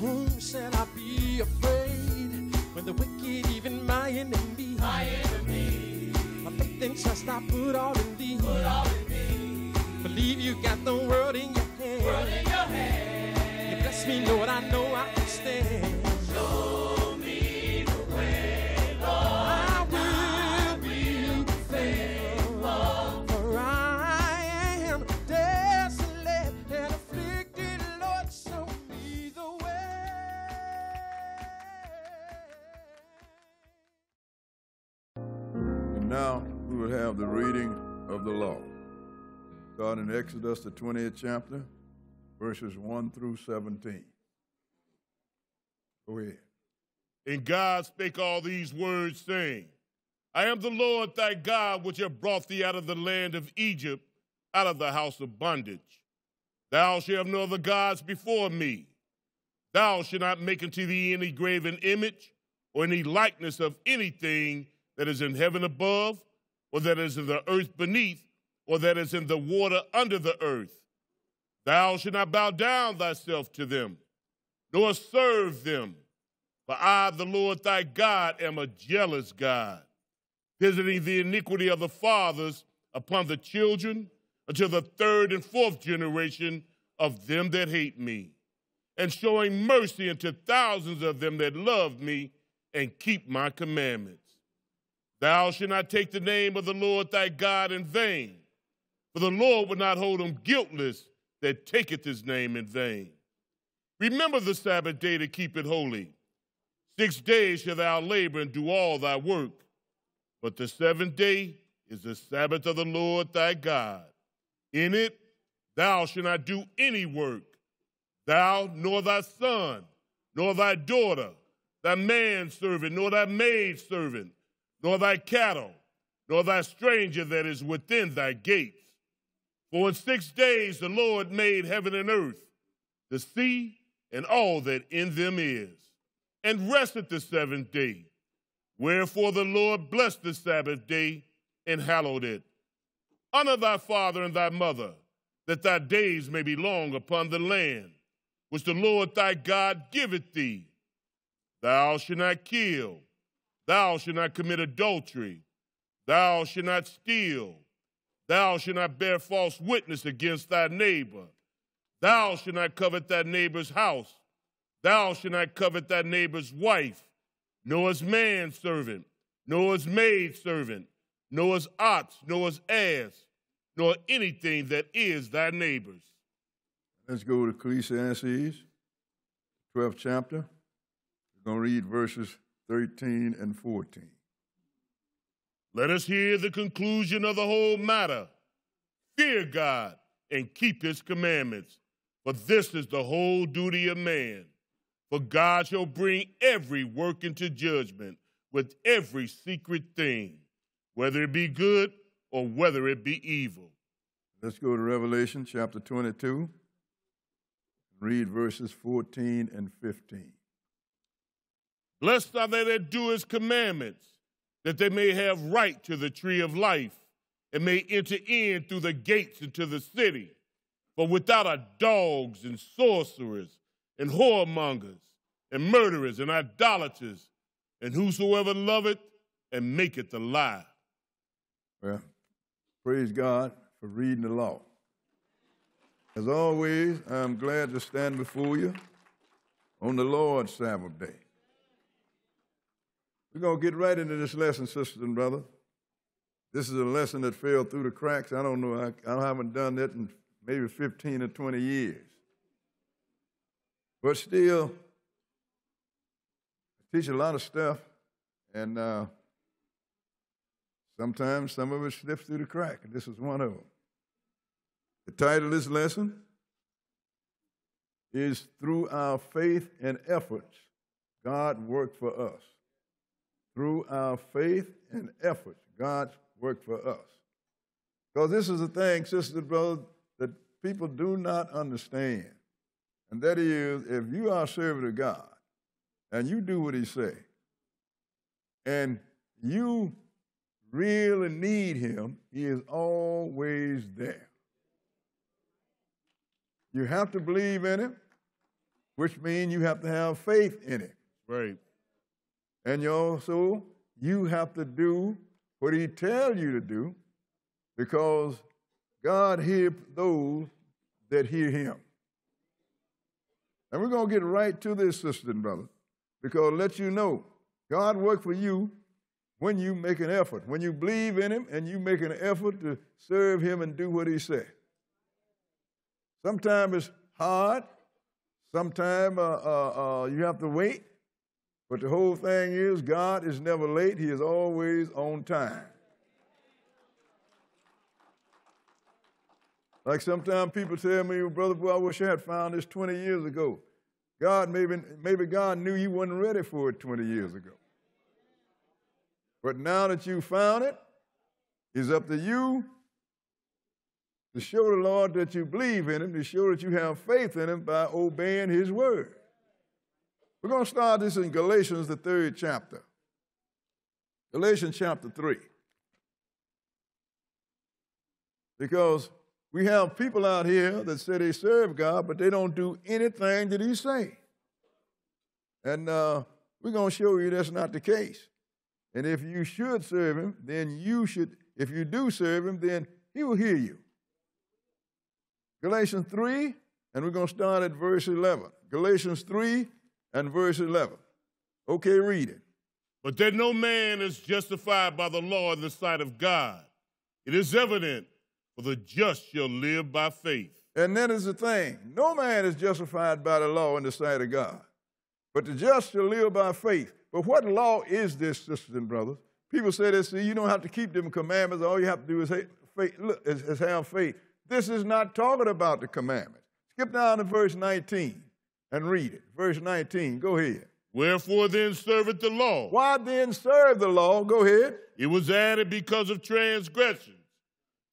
whom shall I be afraid? When the wicked, even my enemy, my faith and trust I put all in thee. Put all in thee. Believe you got the world in your hand. World in your hand. You bless me, Lord, I know I can stand. Show me the way, Lord. I will be faithful. For I am desolate and afflicted. Lord, show me the way. And now we will have the reading of the law. Starting in Exodus, the 20th chapter, verses 1 through 17. Go ahead. And God spake all these words, saying, I am the Lord thy God, which have brought thee out of the land of Egypt, out of the house of bondage. Thou shalt have no other gods before me. Thou shalt not make unto thee any graven image, or any likeness of anything that is in heaven above, or that is in the earth beneath, or that is in the water under the earth. Thou shalt not bow down thyself to them, nor serve them. For I, the Lord thy God, am a jealous God, visiting the iniquity of the fathers upon the children until the third and fourth generation of them that hate me, and showing mercy unto thousands of them that love me and keep my commandments. Thou shalt not take the name of the Lord thy God in vain, for the Lord would not hold him guiltless that taketh his name in vain. Remember the Sabbath day to keep it holy. 6 days shalt thou labor and do all thy work. But the seventh day is the Sabbath of the Lord thy God. In it thou shalt not do any work, thou, nor thy son, nor thy daughter, thy manservant, nor thy maidservant, nor thy cattle, nor thy stranger that is within thy gates. For in 6 days the Lord made heaven and earth, the sea, and all that in them is, and rested the seventh day. Wherefore the Lord blessed the Sabbath day and hallowed it. Honor thy father and thy mother, that thy days may be long upon the land, which the Lord thy God giveth thee. Thou shalt not kill. Thou shalt not commit adultery. Thou shalt not steal. Thou shalt not bear false witness against thy neighbor. Thou shalt not covet thy neighbor's house. Thou shalt not covet thy neighbor's wife, nor his manservant, nor his maidservant, nor his ox, nor his ass, nor anything that is thy neighbor's. Let's go to Ecclesiastes, 12th chapter. We're going to read verses 13 and 14. Let us hear the conclusion of the whole matter. Fear God and keep his commandments. For this is the whole duty of man. For God shall bring every work into judgment with every secret thing, whether it be good or whether it be evil. Let's go to Revelation chapter 22, read verses 14 and 15. Blessed are they that do his commandments, that they may have right to the tree of life, and may enter in through the gates into the city. For without are dogs and sorcerers and whoremongers and murderers and idolaters and whosoever loveth and maketh a lie. Well, praise God for reading the law. As always, I'm glad to stand before you on the Lord's Sabbath day. We're going to get right into this lesson, sisters and brothers. This is a lesson that fell through the cracks. I don't know. I haven't done that in maybe 15 or 20 years. But still, I teach a lot of stuff, and sometimes some of it slips through the crack, and this is one of them. The title of this lesson is Through Our Faith and Efforts, God Worked for Us. Through our faith and efforts, God worked for us. Because this is a thing, sisters and brothers, that people do not understand. And that is, if you are a servant of God and you do what he says, and you really need him, he is always there. You have to believe in him. which means you have to have faith in it. Right. And you also, you have to do what he tells you to do, because God hears those that hear him. And we're going to get right to this, sister and brother, because let you know, God works for you when you make an effort, when you believe in him and you make an effort to serve him and do what he says. Sometimes it's hard. Sometimes you have to wait. But the whole thing is, God is never late. He is always on time. Like sometimes people tell me, well, brother, boy, I wish I had found this 20 years ago. God, maybe God knew you wasn't ready for it 20 years ago. But now that you found it, it's up to you to show the Lord that you believe in him, to show that you have faith in him by obeying his word. We're going to start this in Galatians, the 3rd chapter. Galatians chapter 3. Because we have people out here that say they serve God, but they don't do anything that he say. And we're going to show you that's not the case. And if you should serve him, then you should, if you do serve him, then he will hear you. Galatians 3, and we're going to start at verse 11. Galatians 3 and verse 11. Okay, read it. But that no man is justified by the law in the sight of God, it is evident, for the just shall live by faith. And that is the thing. No man is justified by the law in the sight of God, but the just shall live by faith. But what law is this, sisters and brothers? People say this, see, you don't have to keep them commandments. All you have to do is have faith. This is not talking about the commandments. Skip down to verse 19 and read it. Verse 19, go ahead. Wherefore then serveth the law? Why then serve the law? Go ahead. It was added because of transgressions,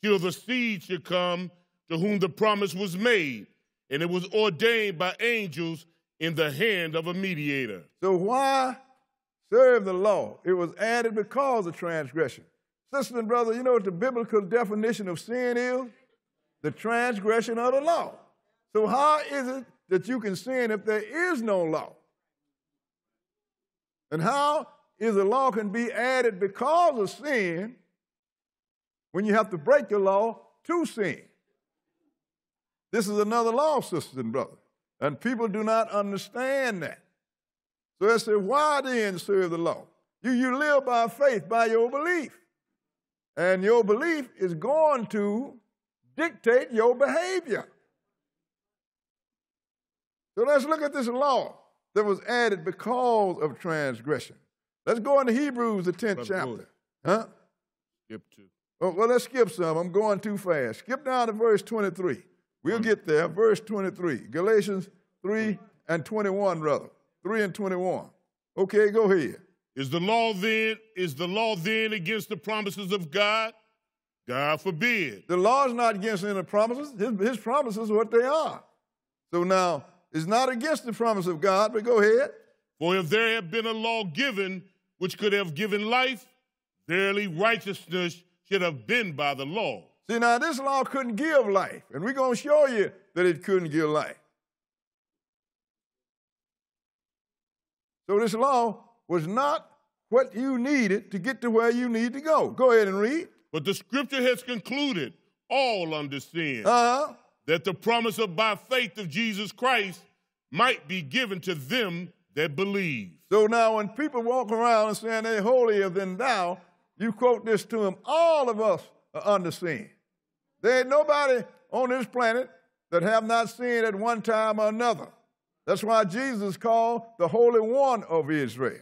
till the seed should come to whom the promise was made, and it was ordained by angels in the hand of a mediator. So why serve the law? It was added because of transgression. Sister and brother, you know what the biblical definition of sin is? The transgression of the law. So how is it that you can sin if there is no law? And how is the law can be added because of sin when you have to break the law to sin? This is another law, sisters and brothers. And people do not understand that. So they say, why then serve the law? You live by faith, by your belief. And your belief is going to dictate your behavior. So let's look at this law that was added because of transgression. Let's go into Hebrews, the 10th chapter. Huh? Skip two. Oh, well, let's skip some. I'm going too fast. Skip down to verse 23. We'll get there. Verse 23. Galatians 3 and 21, brother. 3 and 21. Okay, go ahead. Is the law then against the promises of God? God forbid. The law is not against any promises. His promises are what they are. So now, it's not against the promise of God, but go ahead. For if there had been a law given which could have given life, verily righteousness should have been by the law. See, now this law couldn't give life, and we're going to show you that it couldn't give life. So this law was not what you needed to get to where you need to go. Go ahead and read. But the scripture has concluded all under sin, that the promise by faith of Jesus Christ might be given to them that believe. So now when people walk around and saying they're holier than thou, you quote this to them, all of us are under sin. There ain't nobody on this planet that have not sinned at one time or another. That's why Jesus called the Holy One of Israel.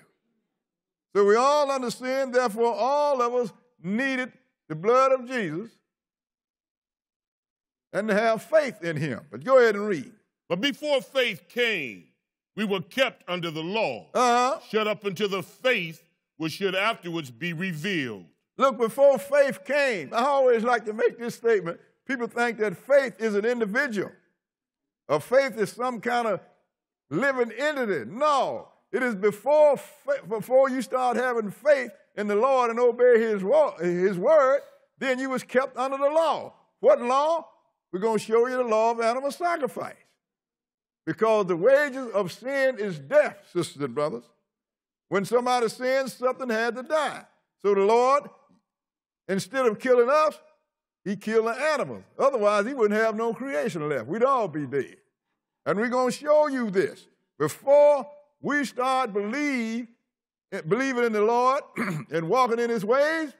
So we all under sin, therefore all of us needed the blood of Jesus and to have faith in him. But go ahead and read. But before faith came, we were kept under the law, shut up until the faith which should afterwards be revealed. Look, before faith came, I always like to make this statement. People think that faith is an individual, or faith is some kind of living entity. No, it is before you start having faith in the Lord and obey his word, then you was kept under the law. What law? We're going to show you the law of animal sacrifice. Because the wages of sin is death, sisters and brothers. When somebody sins, something had to die. So the Lord, instead of killing us, he killed the animals. Otherwise, he wouldn't have no creation left. We'd all be dead. And we're going to show you this. Before we start believing in the Lord and walking in his ways,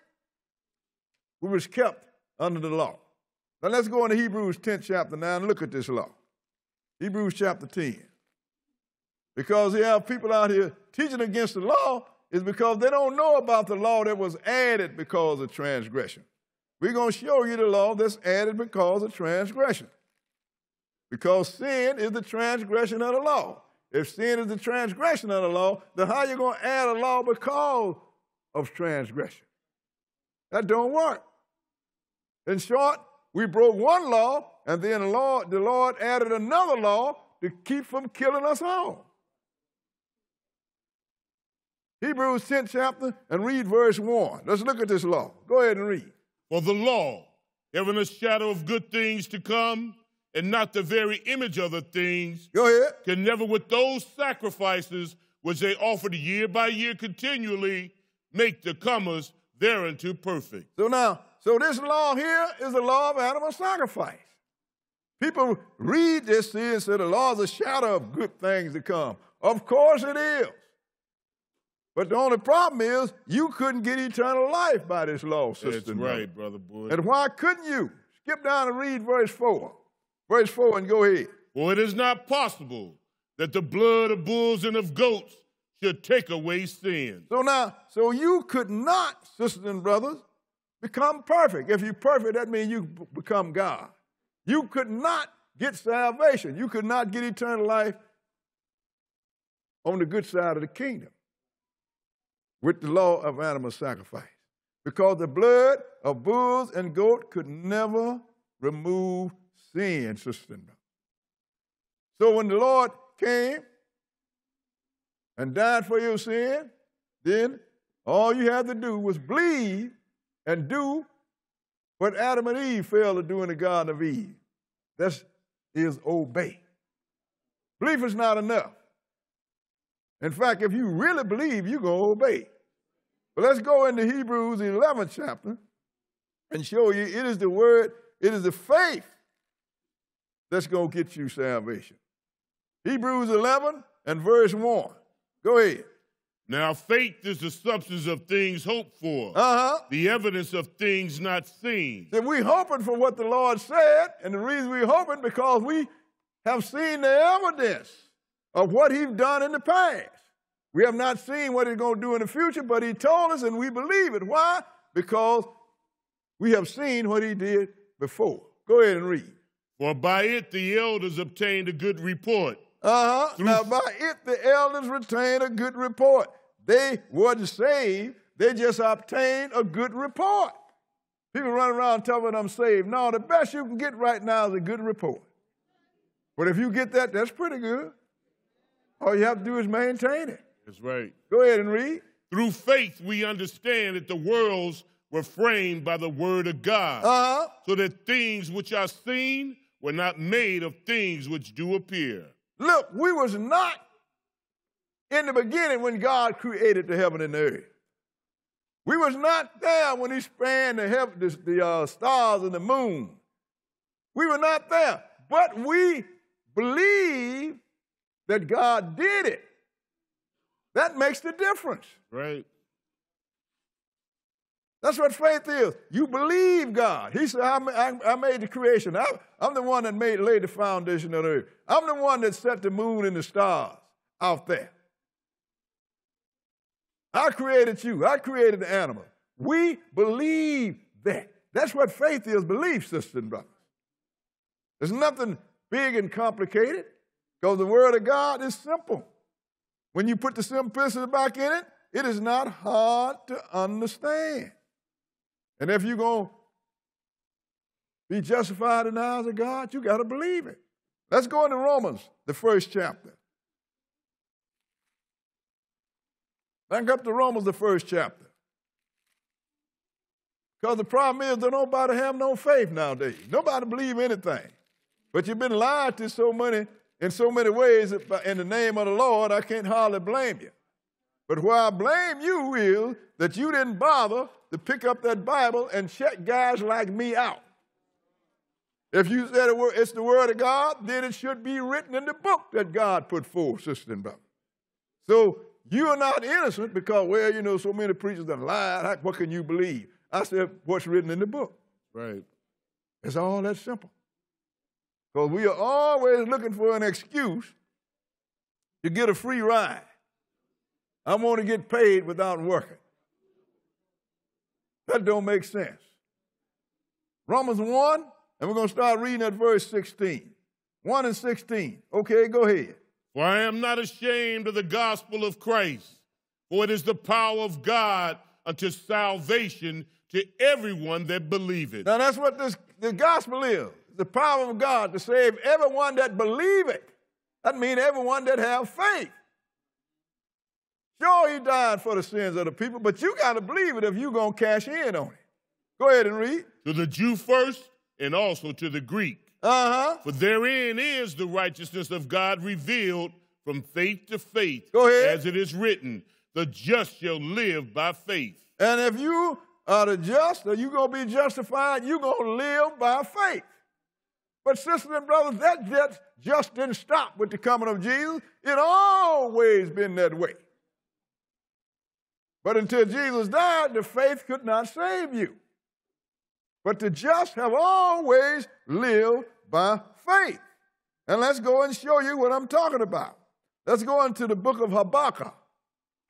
we was kept under the law. Now let's go into Hebrews 10, chapter 9, and look at this law. Hebrews chapter 10. Because you have people out here teaching against the law is because they don't know about the law that was added because of transgression. We're going to show you the law that's added because of transgression. Because sin is the transgression of the law. If sin is the transgression of the law, then how are you going to add a law because of transgression? That don't work. In short, we broke one law, and then the Lord added another law to keep from killing us all. Hebrews 10th chapter, and read verse 1. Let's look at this law. Go ahead and read. For the law, having a shadow of good things to come, and not the very image of the things, go ahead, can never with those sacrifices which they offered year by year continually make the comers thereunto perfect. So now, this law here is the law of animal sacrifice. People read this here and say the law is a shadow of good things to come. Of course it is. But the only problem is you couldn't get eternal life by this law, sister. That's right, brother Boyd. And why couldn't you? Skip down and read verse 4. Verse 4 and go ahead. For it is not possible that the blood of bulls and of goats should take away sin. So now, you could not, sisters and brothers, become perfect. If you're perfect, that means you become God. You could not get salvation. You could not get eternal life on the good side of the kingdom with the law of animal sacrifice, because the blood of bulls and goats could never remove sin, sister and brother. So when the Lord came and died for your sin, then all you had to do was believe and do what Adam and Eve failed to do in the Garden of Eden. That is obey. Belief is not enough. In fact, if you really believe, you're going to obey. But let's go into Hebrews 11th chapter and show you it is the word, it is the faith that's going to get you salvation. Hebrews 11 and verse 1. Go ahead. Now faith is the substance of things hoped for, the evidence of things not seen. So we're hoping for what the Lord said, and the reason we're hoping because we have seen the evidence of what he's done in the past. We have not seen what he's going to do in the future, but he told us and we believe it. Why? Because we have seen what he did before. Go ahead and read. For by it the elders obtained a good report. Now by it the elders obtained a good report. They wasn't saved. They just obtained a good report. People run around telling them I'm saved. No, the best you can get right now is a good report. But if you get that, that's pretty good. All you have to do is maintain it. That's right. Go ahead and read. Through faith we understand that the worlds were framed by the word of God, so that things which are seen were not made of things which do appear. Look, we was not in the beginning when God created the heaven and the earth. We was not there when he spanned the stars and the moon. We were not there. But we believe that God did it. That makes the difference. Right. That's what faith is. You believe God. He said, I made the creation. I'm the one that laid the foundation of the earth. I'm the one that set the moon and the stars out there. I created you. I created the animal. We believe that. That's what faith is, belief, sisters and brothers. There's nothing big and complicated because the word of God is simple. When you put the simplicity back in it, it is not hard to understand. And if you're going to be justified in the eyes of God, you got to believe it. Let's go into Romans, the 1st chapter. Back up to Romans, the 1st chapter. Because the problem is that nobody have no faith nowadays. Nobody believe anything. But you've been lied to so many in so many ways, in the name of the Lord, I can't hardly blame you. But where I blame you is that you didn't bother to pick up that Bible and check guys like me out. If you said it's the Word of God, then it should be written in the book that God put forth, sister and brother. So you are not innocent because, well, you know, so many preachers done lied. What can you believe? I said, what's written in the book? Right. It's all that simple. Because we are always looking for an excuse to get a free ride. I want to get paid without working. That don't make sense. Romans 1, and we're going to start reading at verse 16. 1 and 16. Okay, go ahead. For I am not ashamed of the gospel of Christ, for it is the power of God unto salvation to everyone that believeth. Now that's what the gospel is, the power of God to save everyone that believeth. That means everyone that have faith. Sure, he died for the sins of the people, but you got to believe it if you're going to cash in on it. Go ahead and read. To the Jew first and also to the Greek. For therein is the righteousness of God revealed from faith to faith, as it is written, the just shall live by faith. And if you are the just, or you're going to be justified, you're going to live by faith. But sisters and brothers, that just didn't stop with the coming of Jesus. It always been that way. But until Jesus died, the faith could not save you. But the just have always lived by faith. And let's go and show you what I'm talking about. Let's go into the book of Habakkuk.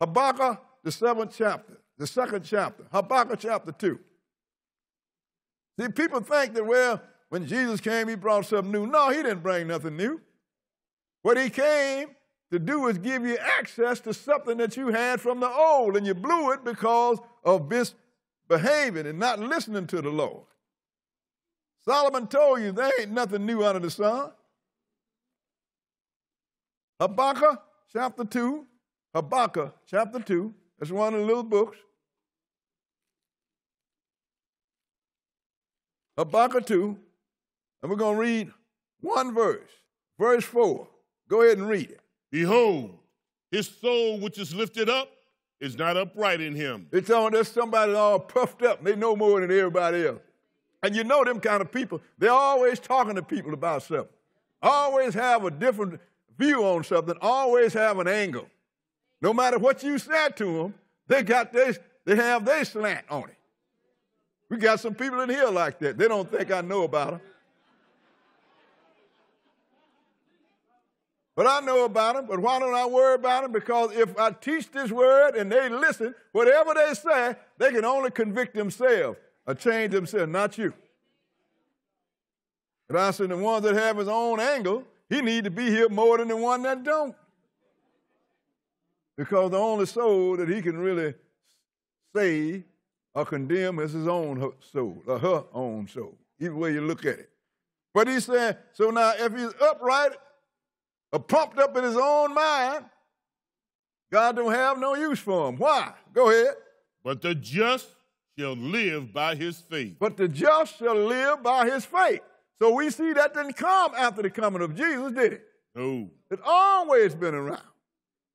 Habakkuk, the 7th chapter, the 2nd chapter, Habakkuk chapter 2. See, people think that, well, when Jesus came, he brought something new. No, he didn't bring nothing new. What he came to do is give you access to something that you had from the old, and you blew it because of misbehaving and not listening to the Lord. Solomon told you there ain't nothing new under the sun. Habakkuk chapter 2, Habakkuk chapter 2, that's one of the little books. Habakkuk 2, and we're going to read one verse, verse 4. Go ahead and read it. Behold, his soul which is lifted up is not upright in him. It's on, there's somebody all puffed up. They know more than everybody else. And you know them kind of people, they're always talking to people about something. Always have a different view on something. Always have an angle. No matter what you said to them, they have their slant on it. We got some people in here like that. They don't think I know about them. But I know about them, but why don't I worry about them? Because if I teach this word and they listen, whatever they say, they can only convict themselves or change themselves, not you. But I said the ones that have his own angle, he need to be here more than the one that don't. Because the only soul that he can really save or condemn is his own soul, or her own soul, either way you look at it. But he said, so now if he's upright, pumped up in his own mind, God don't have no use for him. Why? Go ahead. But the just shall live by his faith. But the just shall live by his faith. So we see that didn't come after the coming of Jesus, did it? No. It's always been around.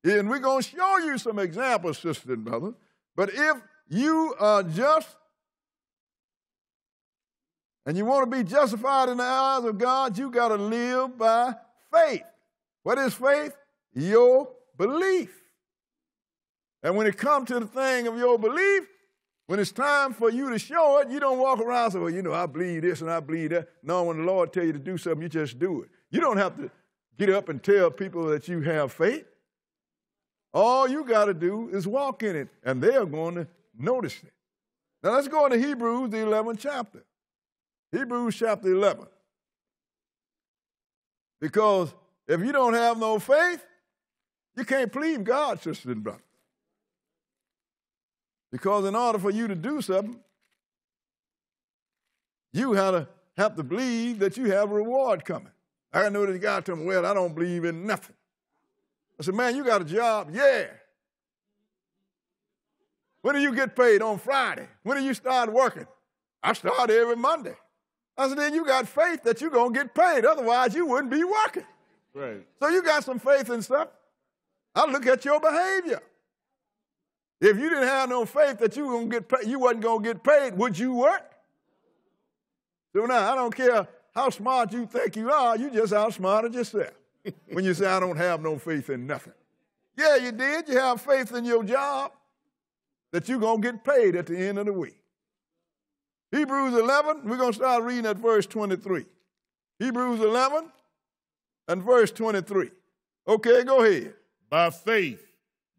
And we're going to show you some examples, sister and brother. But if you are just and you want to be justified in the eyes of God, you got to live by faith. What is faith? Your belief. And when it comes to the thing of your belief, when it's time for you to show it, you don't walk around and say, well, you know, I believe this and I believe that. No, when the Lord tells you to do something, you just do it. You don't have to get up and tell people that you have faith. All you got to do is walk in it, and they are going to notice it. Now, let's go into Hebrews, the 11th chapter. Hebrews chapter 11. Because if you don't have no faith, you can't please God, sister and brother. Because in order for you to do something, you have to believe that you have a reward coming. I know this guy told me, well, I don't believe in nothing. I said, man, you got a job? Yeah. When do you get paid? On Friday. When do you start working? I start every Monday. I said, then you got faith that you're going to get paid. Otherwise, you wouldn't be working. Right. So you got some faith and stuff. I look at your behavior. If you didn't have no faith that you were gonna get paid, you wasn't gonna get paid, would you work? So now I don't care how smart you think you are, you just outsmarted yourself. When you say I don't have no faith in nothing. Yeah, you did. You have faith in your job that you're gonna get paid at the end of the week. Hebrews 11, we're gonna start reading at verse 23. Hebrews 11 and verse 23. Okay, go ahead. By faith,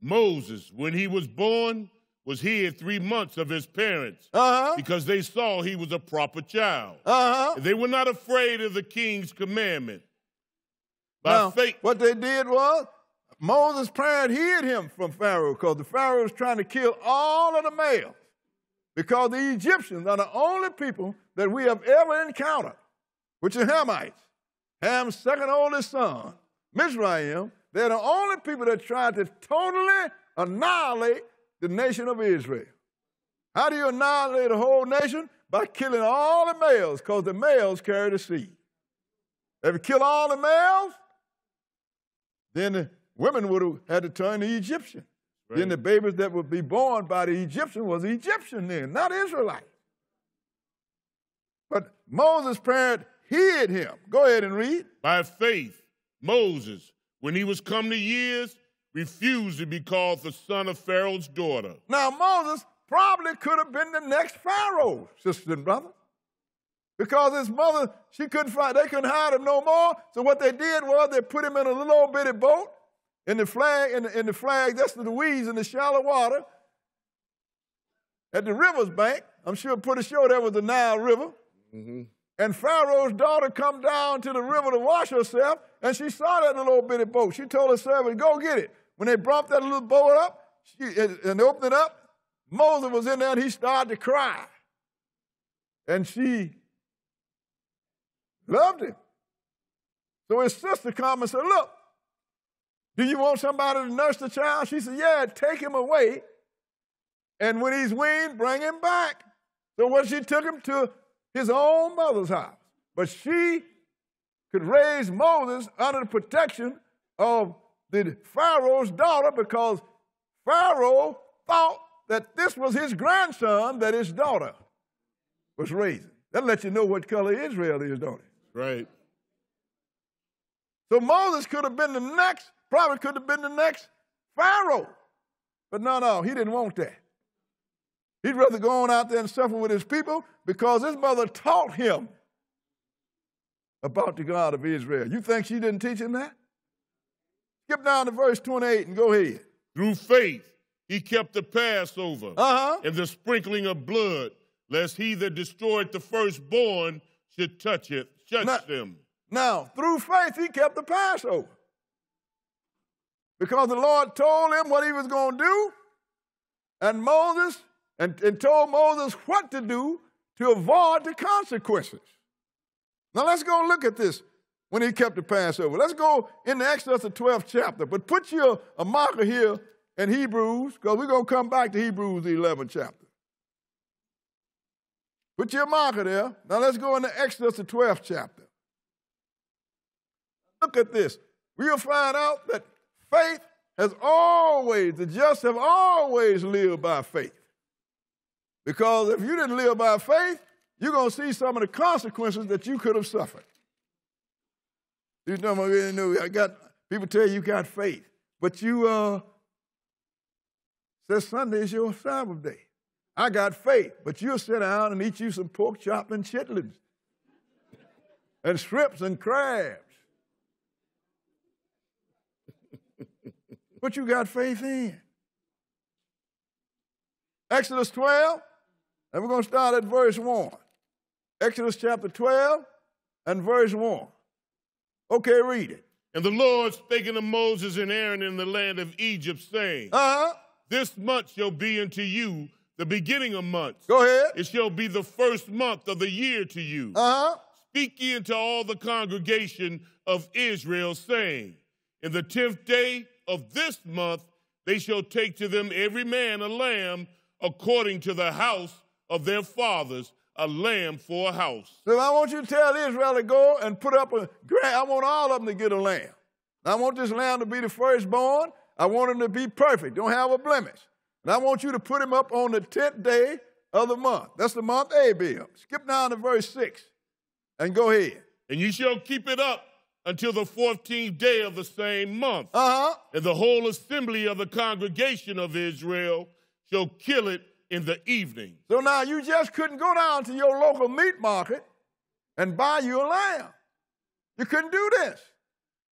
Moses, when he was born, was hid 3 months of his parents because they saw he was a proper child. They were not afraid of the king's commandment. By faith, what they did was Moses' parents hid him from Pharaoh because the Pharaoh was trying to kill all of the males because the Egyptians are the only people that we have ever encountered, which are Hamites, Ham's second oldest son, Mizraim. They're the only people that tried to totally annihilate the nation of Israel. How do you annihilate a whole nation? By killing all the males, because the males carry the seed. If you kill all the males, then the women would have had to turn to Egyptian. Right. Then the babies that would be born by the Egyptian was Egyptian then, not Israelite. But Moses' parent hid him. Go ahead and read. By faith, Moses, when he was come to years, refused to be called the son of Pharaoh's daughter. Now, Moses probably could have been the next Pharaoh, sister and brother, because his mother, she couldn't find, they couldn't hide him no more. So what they did was they put him in a little old bitty boat in the flag, that's the weeds in the shallow water at the river's bank. I'm sure, pretty sure that was the Nile River. And Pharaoh's daughter come down to the river to wash herself, and she saw that little bitty boat. She told her servant, go get it. When they brought that little boat up and opened it up, Moses was in there, and he started to cry. And she loved him. So his sister come and said, look, do you want somebody to nurse the child? She said, yeah, take him away, and when he's weaned, bring him back. So when she took him to his own mother's house. But she could raise Moses under the protection of the Pharaoh's daughter because Pharaoh thought that this was his grandson that his daughter was raising. That lets you know what color Israel is, don't it? Right. So Moses could have been the next, probably could have been the next Pharaoh. But no, he didn't want that. He'd rather go on out there and suffer with his people because his mother taught him about the God of Israel. You think she didn't teach him that? Skip down to verse 28 and go ahead. Through faith, he kept the Passover and the sprinkling of blood, lest he that destroyed the firstborn should touch them. Now, through faith, he kept the Passover because the Lord told him what he was going to do, and Moses told Moses what to do to avoid the consequences. Now let's go look at this when he kept the Passover. Let's go into Exodus, the 12th chapter. But put your a marker here in Hebrews, because we're going to come back to Hebrews, the 11th chapter. Put your marker there. Now let's go into Exodus, the 12th chapter. Look at this. We'll find out that faith has always, the just have always lived by faith. Because if you didn't live by faith, you're going to see some of the consequences that you could have suffered. You know, people tell you got faith, but you says Sunday is your Sabbath day. I got faith, but you'll sit down and eat you some pork chop and chitlins and shrimps and crabs. What you got faith in? Exodus 12. And we're going to start at verse 1. Exodus chapter 12 and verse 1. Okay, read it. And the Lord spake unto Moses and Aaron in the land of Egypt, saying, this month shall be unto you the beginning of months. Go ahead. It shall be the first month of the year to you. Speak ye unto all the congregation of Israel, saying, in the 10th day of this month they shall take to them every man a lamb according to the house of their fathers, a lamb for a house. So I want you to tell Israel to go and put up I want all of them to get a lamb. I want this lamb to be the firstborn. I want him to be perfect, don't have a blemish. And I want you to put him up on the 10th day of the month. That's the month Abib. Skip down to verse 6 and go ahead. And you shall keep it up until the 14th day of the same month. And the whole assembly of the congregation of Israel shall kill it in the evening. So now you just couldn't go down to your local meat market and buy you a lamb. You couldn't do this.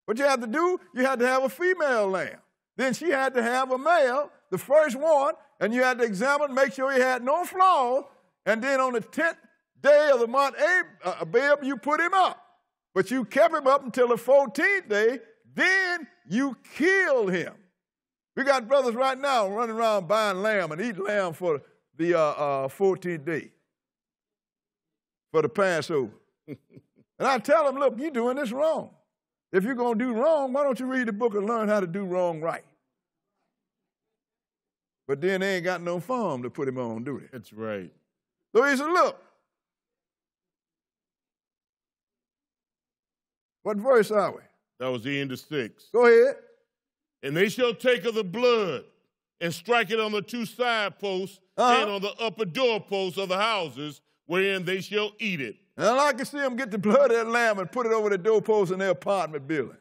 What you had to do, you had to have a female lamb. Then she had to have a male, the first one, and you had to examine, make sure he had no flaws, and then on the 10th day of the month Abib, you put him up. But you kept him up until the 14th day, then you killed him. We got brothers right now running around buying lamb and eating lamb for the 14th day, for the Passover. And I tell them, look, you're doing this wrong. If you're going to do wrong, why don't you read the book and learn how to do wrong right? But then they ain't got no farm to put him on, do they? That's right. So he said, look, what verse are we? That was the end of 6. Go ahead. And they shall take of the blood and strike it on the two side posts and on the upper door posts of the houses wherein they shall eat it. And I can see them get the blood of that lamb and put it over the door post in their apartment building.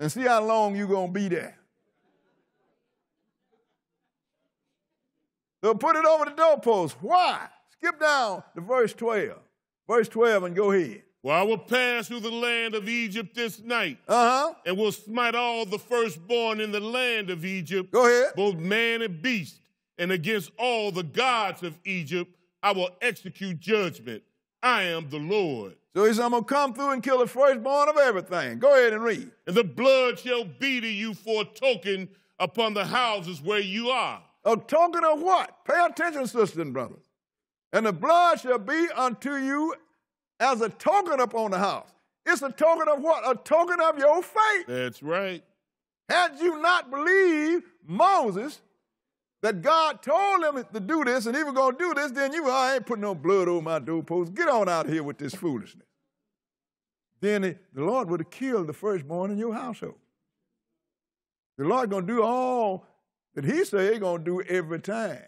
And see how long you're going to be there. They'll put it over the door post. Why? Skip down to verse 12. Verse 12 and go ahead. Well, I will pass through the land of Egypt this night, and will smite all the firstborn in the land of Egypt, both man and beast, and against all the gods of Egypt I will execute judgment. I am the Lord. So he said, I'm going to come through and kill the firstborn of everything. Go ahead and read. And the blood shall be to you for a token upon the houses where you are. A token of what? Pay attention, sisters and brothers. And the blood shall be unto you as a token upon the house. It's a token of what? A token of your faith. That's right. Had you not believed Moses that God told him to do this and he was going to do this, then you were, I ain't putting no blood over my doorpost. Get on out of here with this foolishness. Then the Lord would have killed the firstborn in your household. The Lord going to do all that he said he's going to do every time.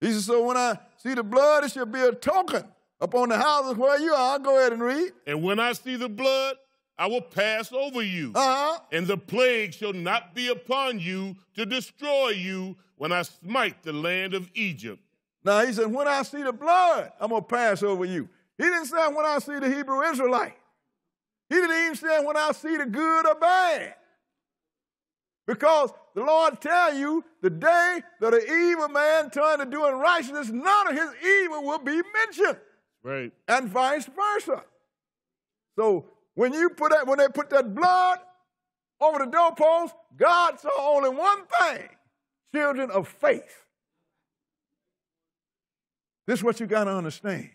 He said, so when I see the blood, it shall be a token upon the houses where you are. Go ahead and read. And when I see the blood, I will pass over you. And the plague shall not be upon you to destroy you when I smite the land of Egypt. Now, he said, when I see the blood, I'm going to pass over you. He didn't say when I see the Hebrew Israelite. He didn't even say when I see the good or bad. Because the Lord tell you the day that an evil man turned to doing righteousness, none of his evil will be mentioned. Right. And vice versa. So when you put that, when they put that blood over the doorpost, God saw only one thing: children of faith. This is what you got to understand,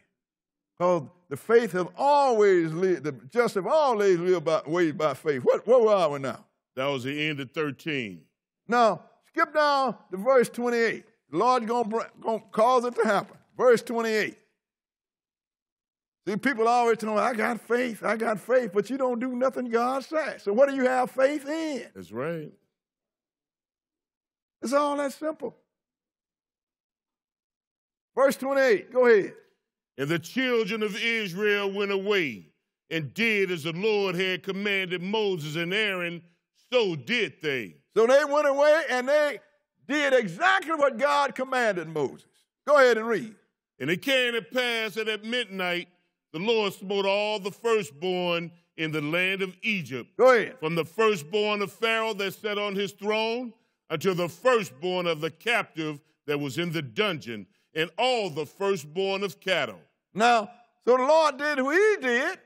because the faith have always lived. The just have always lived by ways by faith. What are we now? That was the end of 13. Now skip down to verse 28. The Lord gonna cause it to happen. Verse 28. See, people always tell me, I got faith, but you don't do nothing God says. So what do you have faith in? That's right. It's all that simple. Verse 28, go ahead. And the children of Israel went away and did as the Lord had commanded Moses and Aaron, so did they. So they went away and they did exactly what God commanded Moses. Go ahead and read. And it came to pass that at midnight, the Lord smote all the firstborn in the land of Egypt. Go ahead. From the firstborn of Pharaoh that sat on his throne until the firstborn of the captive that was in the dungeon, and all the firstborn of cattle. Now, so the Lord did what he did,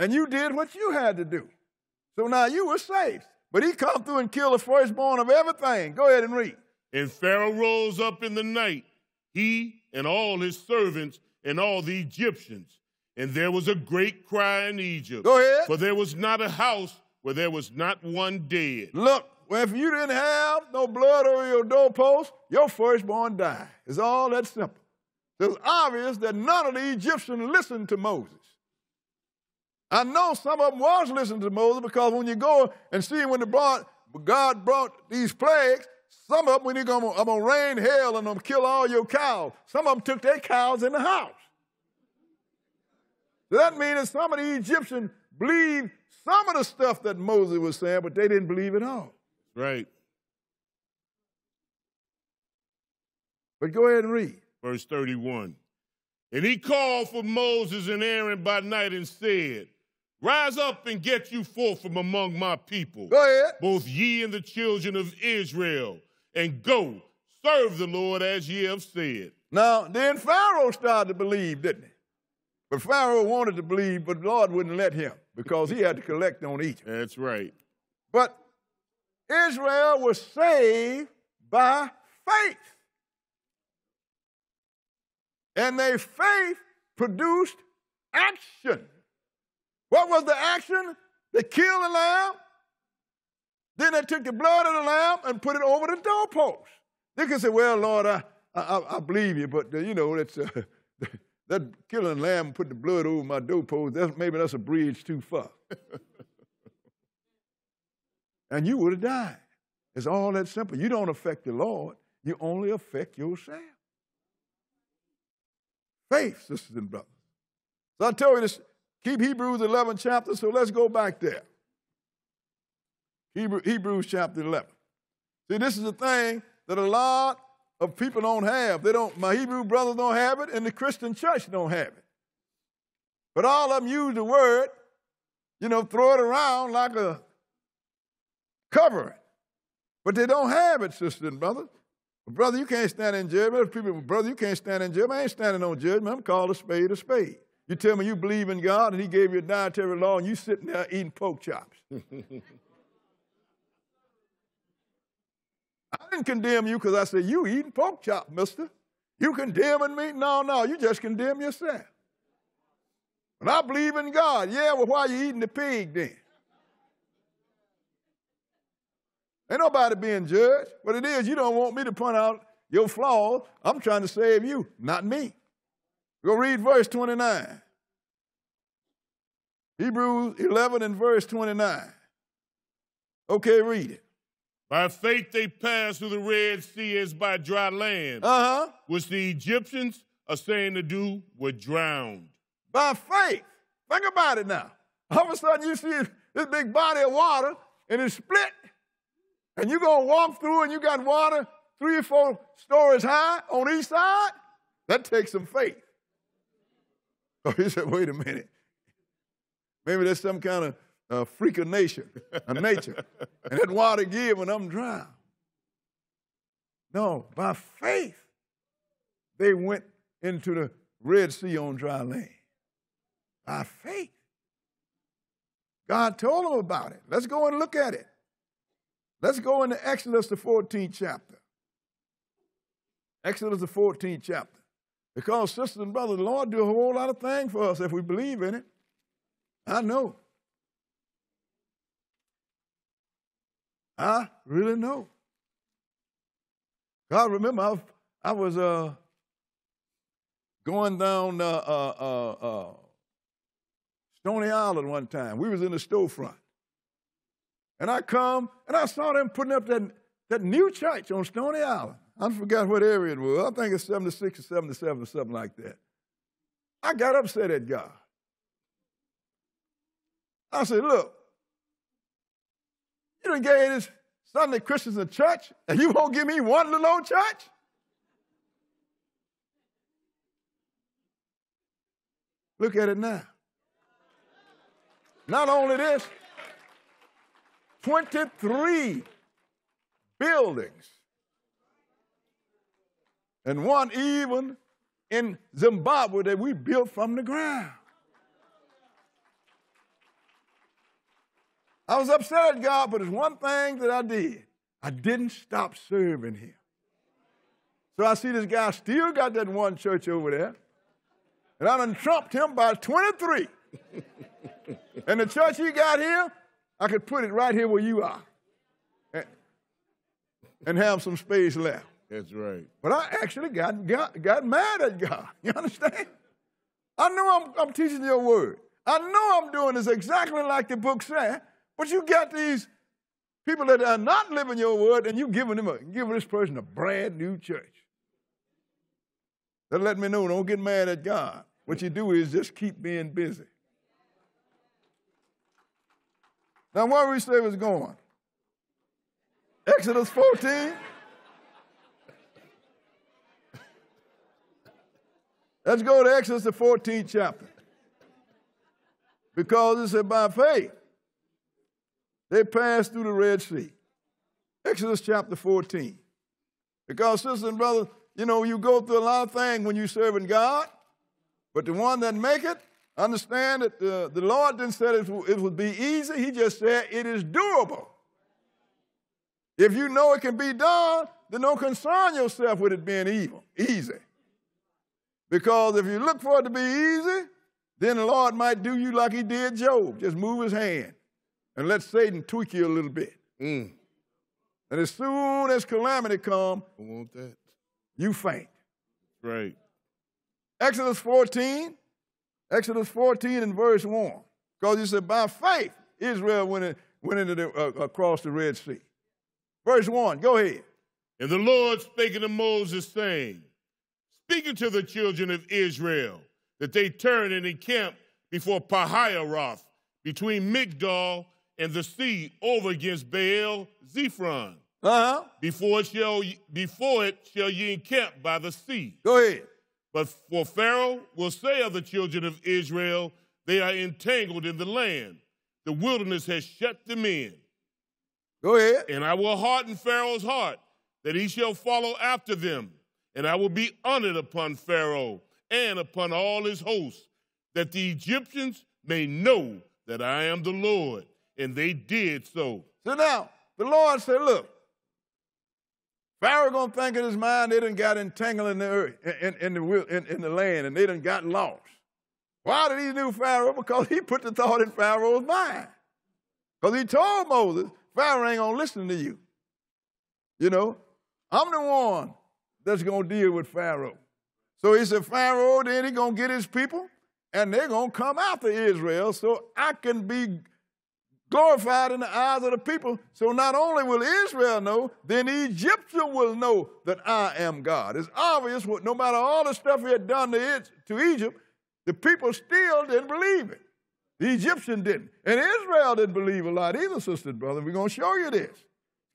and you did what you had to do. So now you were safe. But he come through and killed the firstborn of everything. Go ahead and read. And Pharaoh rose up in the night, he and all his servants and all the Egyptians. And there was a great cry in Egypt. Go ahead. For there was not a house where there was not one dead. Look, well, if you didn't have no blood over your doorpost, your firstborn died. It's all that simple. It's obvious that none of the Egyptians listened to Moses. I know some of them was listening to Moses, because when you go and see when God brought these plagues, some of them, when I'm going to rain hell and I'm going to kill all your cows, some of them took their cows in the house. So that means that some of the Egyptians believed some of the stuff that Moses was saying, but they didn't believe it all. Right. But go ahead and read. Verse 31. And he called for Moses and Aaron by night and said, Rise up and get you forth from among my people, both ye and the children of Israel, and go serve the Lord as ye have said. Now, then Pharaoh started to believe, didn't he? But Pharaoh wanted to believe, but the Lord wouldn't let him, because he had to collect on Egypt. That's right. But Israel was saved by faith. And their faith produced action. What was the action? They killed the lamb. Then they took the blood of the lamb and put it over the doorpost. They could say, well, Lord, I believe you, but, you know, that's, that killing lamb and put the blood over my doorpost, maybe that's a bridge too far. And you would have died. It's all that simple. You don't affect the Lord. You only affect yourself. Faith, sisters and brothers. So I told you this. Keep Hebrews 11 chapter, so let's go back there. Hebrews chapter 11. See, this is the thing that a lot of people don't have. They don't. My Hebrew brothers don't have it, and the Christian church don't have it. But all of them use the word, you know, throw it around like a covering. But they don't have it, sisters and brothers. Brother, you can't stand in judgment. People, brother, you can't stand in judgment. I ain't standing on judgment. I'm called a spade a spade. You tell me you believe in God and he gave you a dietary law and you sitting there eating pork chops. I didn't condemn you because I said, you eating pork chops, mister. You condemning me? No, no, you just condemn yourself. And I believe in God. Yeah, well, why are you eating the pig then? Ain't nobody being judged. What it is, you don't want me to point out your flaws. I'm trying to save you, not me. Go read verse 29. Hebrews 11 and verse 29. Okay, read it. By faith they passed through the Red Sea as by dry land, which the Egyptians are saying to do were drowned. By faith. Think about it now. All of a sudden you see this big body of water and it's split. And you're going to walk through and you got water 3 or 4 stories high on each side? That takes some faith. Oh, he said, wait a minute. Maybe there's some kind of freak of nature, and that water give when I'm drowned. No, by faith, they went into the Red Sea on dry land. By faith. God told them about it. Let's go and look at it. Let's go into Exodus, the 14th chapter. Exodus, the 14th chapter. Because, sisters and brothers, the Lord do a whole lot of things for us if we believe in it. I know. I really know. God, remember, I was going down Stony Island one time. We was in the storefront. And I come, and I saw them putting up that new church on Stony Island. I forgot what area it was. I think it's 76 or 77 or something like that. I got upset at God. I said, look, you done gave this Sunday Christians a church, and you won't give me one little old church? Look at it now. Not only this, 23 buildings. And one even in Zimbabwe that we built from the ground. I was upset at God, but there's one thing that I did. I didn't stop serving him. So I see this guy still got that one church over there, and I done trumped him by 23. And the church he got here, I could put it right here where you are and have some space left. That's right. But I actually got mad at God. You understand? I know I'm teaching your word. I know I'm doing this exactly like the book said, but you got these people that are not living your word, and you're giving this person a brand new church. They'll let me know, don't get mad at God. What you do is just keep being busy. Now, where we say was going? Exodus 14. Let's go to Exodus, the 14th chapter. Because it said, by faith, they passed through the Red Sea. Exodus chapter 14. Because, sisters and brothers, you know, you go through a lot of things when you're serving God. But the one that make it, understand that the Lord didn't say it would be easy. He just said it is doable. If you know it can be done, then don't concern yourself with it being easy. Because if you look for it to be easy, then the Lord might do you like he did Job. Just move his hand and let Satan tweak you a little bit. And as soon as calamity comes, you faint. Right. Exodus 14 and verse 1. Because he said, by faith, Israel went into across the Red Sea. Verse 1, go ahead. And the Lord spake unto Moses, saying, speak unto the children of Israel, that they turn and encamp before Pahahiroth, between Migdol and the sea, over against Baal Zephron. Before it shall ye encamp by the sea. Go ahead. But for Pharaoh will say of the children of Israel, they are entangled in the land. The wilderness has shut them in. Go ahead. And I will harden Pharaoh's heart, that he shall follow after them. And I will be honored upon Pharaoh and upon all his hosts, that the Egyptians may know that I am the Lord. And they did so. So now, the Lord said, look, Pharaoh going to think in his mind they done got entangled in the earth, in the land, and they done got lost. Why did he do Pharaoh? Because he put the thought in Pharaoh's mind. Because he told Moses, Pharaoh ain't going to listen to you. You know, I'm the one that's going to deal with Pharaoh. So he said, Pharaoh, then he's going to get his people, and they're going to come after Israel so I can be glorified in the eyes of the people. So not only will Israel know, then Egypt will know that I am God. It's obvious, no matter all the stuff he had done to Egypt, the people still didn't believe it. The Egyptian didn't. And Israel didn't believe a lot either, sister and brother. We're going to show you this.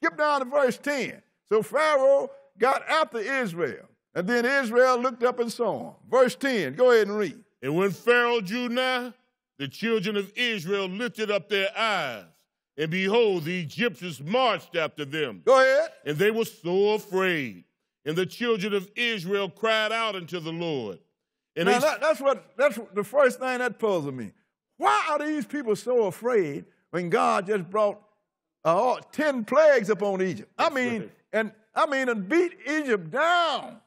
Skip down to verse 10. So Pharaoh got after Israel. And then Israel looked up and saw him. Verse 10, go ahead and read. And when Pharaoh drew nigh, the children of Israel lifted up their eyes, and behold, the Egyptians marched after them. Go ahead. And they were sore afraid. And the children of Israel cried out unto the Lord. And now that's the first thing that puzzled me. Why are these people so afraid when God just brought 10 plagues upon Egypt? I mean, and beat Egypt down.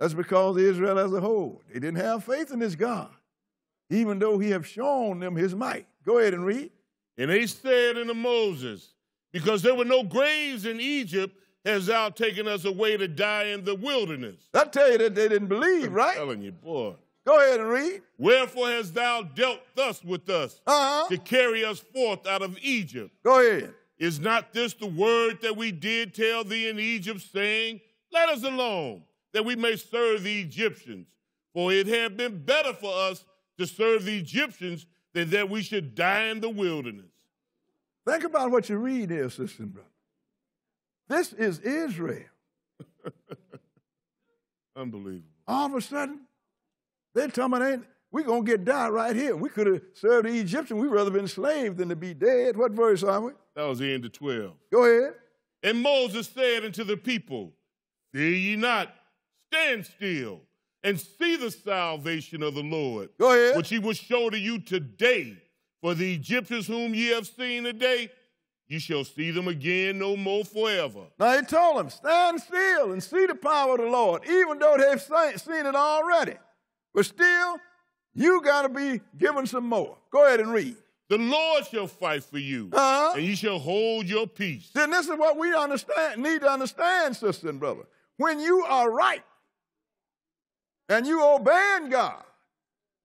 That's because Israel as a whole, they didn't have faith in this God, even though he have shown them his might. Go ahead and read. And they said unto Moses, because there were no graves in Egypt, hast thou taken us away to die in the wilderness? I tell you that they didn't believe, right? I'm telling you, boy. Go ahead and read. Wherefore hast thou dealt thus with us to carry us forth out of Egypt? Go ahead. Is not this the word that we did tell thee in Egypt, saying, let us alone, that we may serve the Egyptians? For it had been better for us to serve the Egyptians than that we should die in the wilderness. Think about what you read here, sister and brother. This is Israel. Unbelievable. All of a sudden, they're talking about, we're going to get died right here. We could have served the Egyptians. We'd rather been slaves than to be dead. What verse are we? That was the end of 12. Go ahead. And Moses said unto the people, fear ye not, stand still and see the salvation of the Lord, go ahead, which he will show to you today. For the Egyptians whom ye have seen today, you shall see them again no more forever. Now he told them, stand still and see the power of the Lord, even though they've seen it already. But still, you got to be given some more. Go ahead and read. The Lord shall fight for you, and you shall hold your peace. Then this is what we need to understand, sister and brother. When you are right, and you obeying God,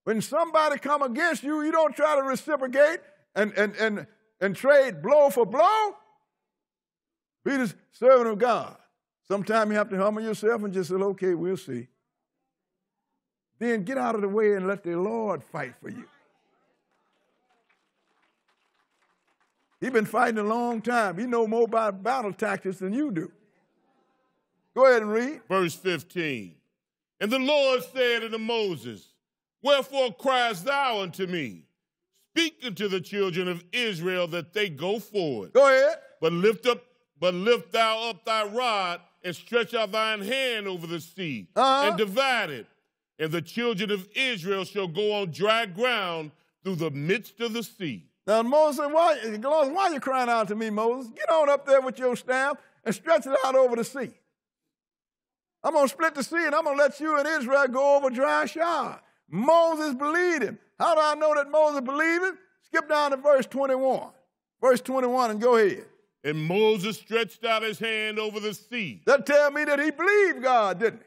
When somebody come against you, you don't try to reciprocate and trade blow for blow. Be the servant of God. Sometimes you have to humble yourself and just say, okay, we'll see. Then get out of the way and let the Lord fight for you. He's been fighting a long time. He knows more about battle tactics than you do. Go ahead and read. Verse 15. And the Lord said unto Moses, Wherefore criest thou unto me? Speak unto the children of Israel that they go forward. Go ahead. But lift thou up thy rod and stretch out thine hand over the sea and divide it. And the children of Israel shall go on dry ground through the midst of the sea. Now, Moses said, why are you crying out to me, Moses? Get on up there with your staff and stretch it out over the sea. I'm going to split the sea, and I'm going to let you and Israel go over dry shod. Moses believed him. How do I know that Moses believed him? Skip down to verse 21. Verse 21 and go ahead. And Moses stretched out his hand over the sea. That tells me that he believed God, didn't he?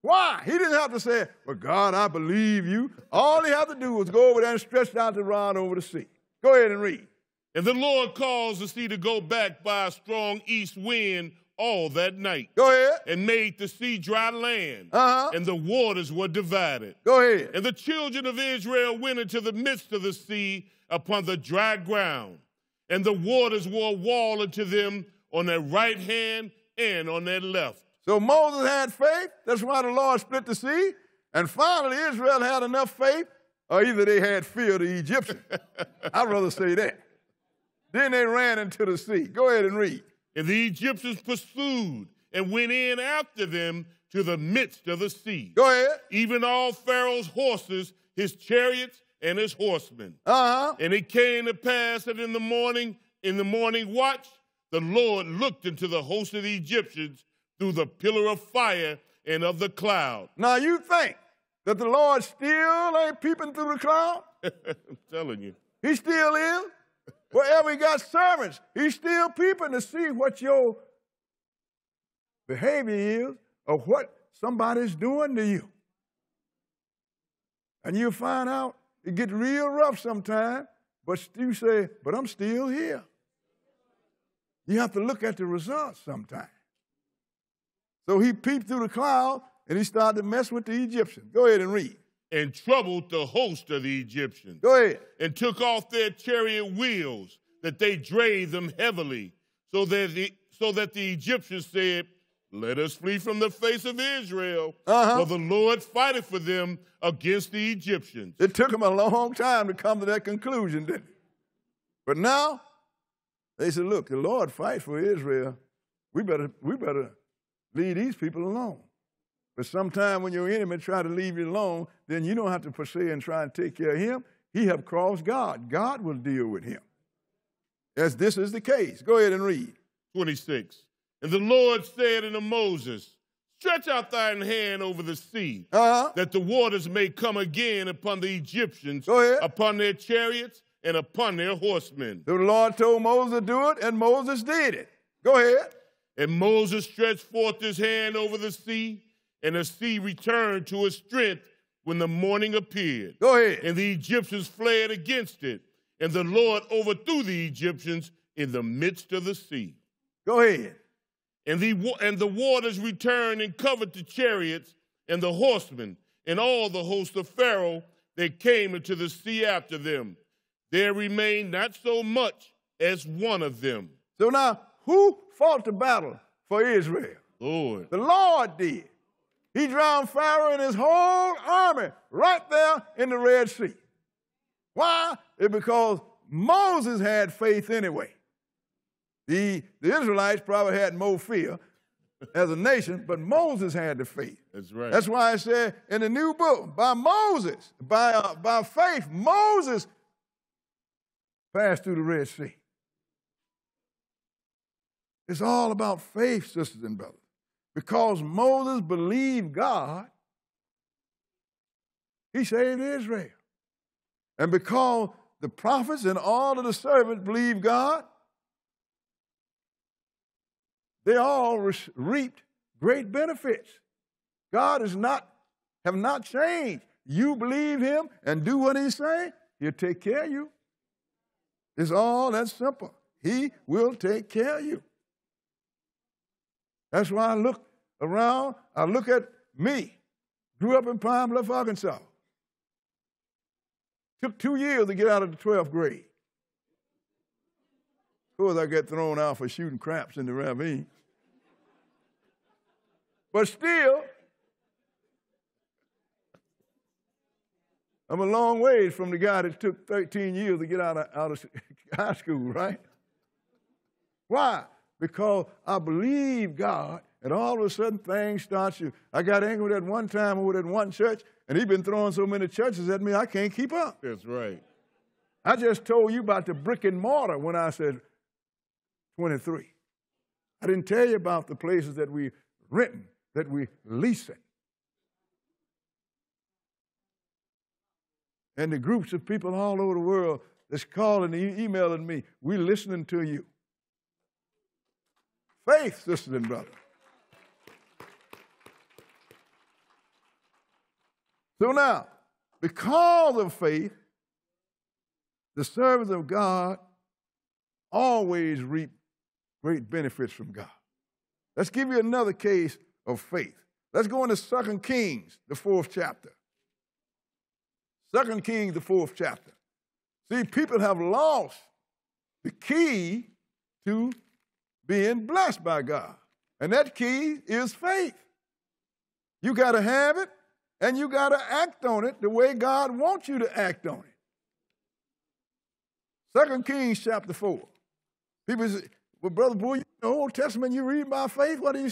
Why? He didn't have to say, well, God, I believe you. All he had to do was go over there and stretch out the rod over the sea. Go ahead and read. And the Lord caused the sea to go back by a strong east wind all that night. Go ahead. And made the sea dry land. And the waters were divided. Go ahead. And the children of Israel went into the midst of the sea upon the dry ground. And the waters were a wall unto them on their right hand and on their left. So Moses had faith. That's why the Lord split the sea. And finally, Israel had enough faith, or either they had fear of the Egyptians. I'd rather say that. Then they ran into the sea. Go ahead and read. And the Egyptians pursued and went in after them to the midst of the sea. Go ahead. Even all Pharaoh's horses, his chariots, and his horsemen. And it came to pass that in the morning watch, the Lord looked into the host of the Egyptians through the pillar of fire and of the cloud. Now you think that the Lord still ain't peeping through the cloud? I'm telling you. He still is. Wherever he got servants, he's still peeping to see what your behavior is or what somebody's doing to you. And you'll find out it gets real rough sometimes, but you say, but I'm still here. You have to look at the results sometimes. So he peeped through the cloud, and he started to mess with the Egyptians. Go ahead and read. And troubled the host of the Egyptians. Go ahead. And took off their chariot wheels, that they drave them heavily, so that the Egyptians said, Let us flee from the face of Israel, for the Lord fighteth for them against the Egyptians. It took them a long time to come to that conclusion, didn't it? But now, they said, look, the Lord fight for Israel. We better leave these people alone. But sometimes when your enemy try to leave you alone, then you don't have to pursue and try and take care of him. He have crossed God. God will deal with him. As this is the case. Go ahead and read. 26. And the Lord said unto Moses, Stretch out thine hand over the sea, that the waters may come again upon the Egyptians, upon their chariots, and upon their horsemen. The Lord told Moses to do it, and Moses did it. Go ahead. And Moses stretched forth his hand over the sea, and the sea returned to its strength when the morning appeared. Go ahead. And the Egyptians fled against it, and the Lord overthrew the Egyptians in the midst of the sea. Go ahead. And the waters returned and covered the chariots and the horsemen and all the host of Pharaoh that came into the sea after them. There remained not so much as one of them. So now, who fought the battle for Israel? Lord. The Lord did. He drowned Pharaoh and his whole army right there in the Red Sea. Why? It's because Moses had faith anyway. The Israelites probably had more fear as a nation, but Moses had the faith. That's right. That's why I said in the new book, by Moses, by faith, Moses passed through the Red Sea. It's all about faith, sisters and brothers. Because Moses believed God, he saved Israel. And because the prophets and all of the servants believed God, they all reaped great benefits. God has not changed. you believe him and do what he say, he'll take care of you. It's all that simple. He will take care of you. That's why I look around. I look at me. Grew up in Pine Bluff, Arkansas. Took 2 years to get out of the 12th grade. Of course, I got thrown out for shooting craps in the ravine. But still, I'm a long ways from the guy that took 13 years to get out of high school, right? Why? Because I believe God, and all of a sudden things start to. I got angry with that one time over at one church, and he's been throwing so many churches at me I can't keep up. That's right. I just told you about the brick and mortar when I said 23. I didn't tell you about the places that we've renting, that we're leasing. And the groups of people all over the world that's calling and emailing me, we're listening to you. Faith, sisters and brothers. So now, because of faith, the servants of God always reap great benefits from God. Let's give you another case of faith. Let's go into 2 Kings, the 4th chapter. 2 Kings, the 4th chapter. See, people have lost the key to being blessed by God. And that key is faith. You got to have it, and you got to act on it the way God wants you to act on it. 2 Kings, chapter 4. People say, well, Brother Boy, in the Old Testament, you read by faith? What do you,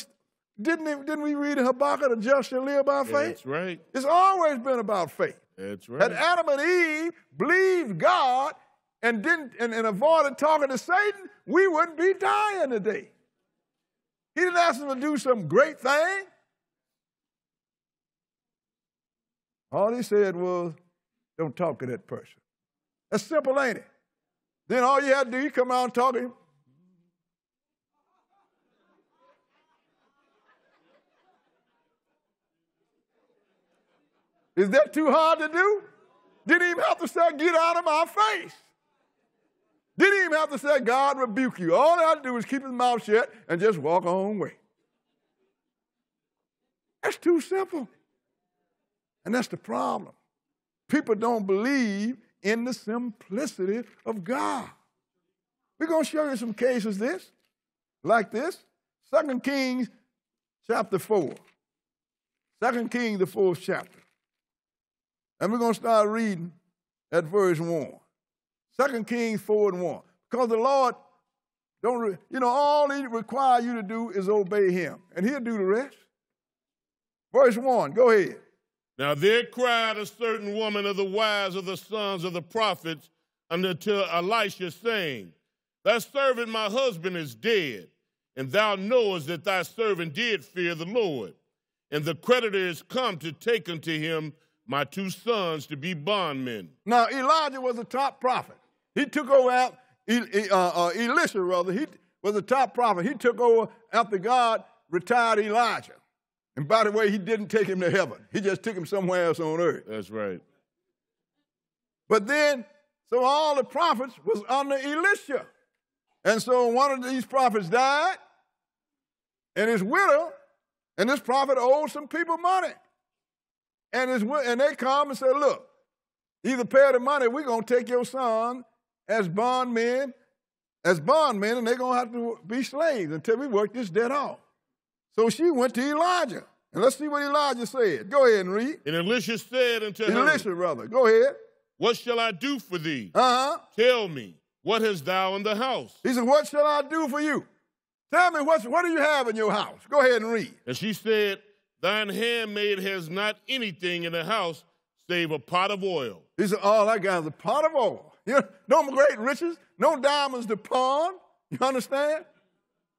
didn't we read in Habakkuk that just shall live by faith? That's right. It's always been about faith. That's right. That Adam and Eve believed God and avoided talking to Satan, we wouldn't be dying today. He didn't ask them to do some great thing. All he said was, don't talk to that person. That's simple, ain't it? Then all you had to do, you come out and talk to him. Is that too hard to do? Didn't even have to say, get out of my face. Didn't even have to say, God rebuke you. All I had to do was keep his mouth shut and just walk on way. That's too simple. And that's the problem. People don't believe in the simplicity of God. We're going to show you some cases like this. 2 Kings chapter 4. 2 Kings, the 4th chapter. And we're going to start reading at verse 1. 2 Kings 4:1. Because the Lord, all he requires you to do is obey him. And he'll do the rest. Verse 1, go ahead. Now there cried a certain woman of the wives of the sons of the prophets unto Elisha, saying, Thy servant my husband is dead, and thou knowest that thy servant did fear the Lord. And the creditor is come to take unto him my two sons to be bondmen. Now, Elijah was a top prophet. He took over after Elisha, rather. He was a top prophet. He took over after God retired Elijah. And by the way, he didn't take him to heaven. He just took him somewhere else on earth. That's right. But then, so all the prophets was under Elisha. And so one of these prophets died, and his widow, and this prophet owed some people money. And they come and say, look, either pay the money, we're going to take your son as bondmen, and they're going to have to be slaves until we work this debt off. So she went to Elijah. And let's see what Elijah said. Go ahead and read. And Elisha said unto her, go ahead. What shall I do for thee? Tell me, what hast thou in the house? He said, what shall I do for you? Tell me, what do you have in your house? Go ahead and read. And she said, Thine handmaid has not anything in the house save a pot of oil. He said, all I got is a pot of oil. You know, no great riches, no diamonds to pawn. You understand?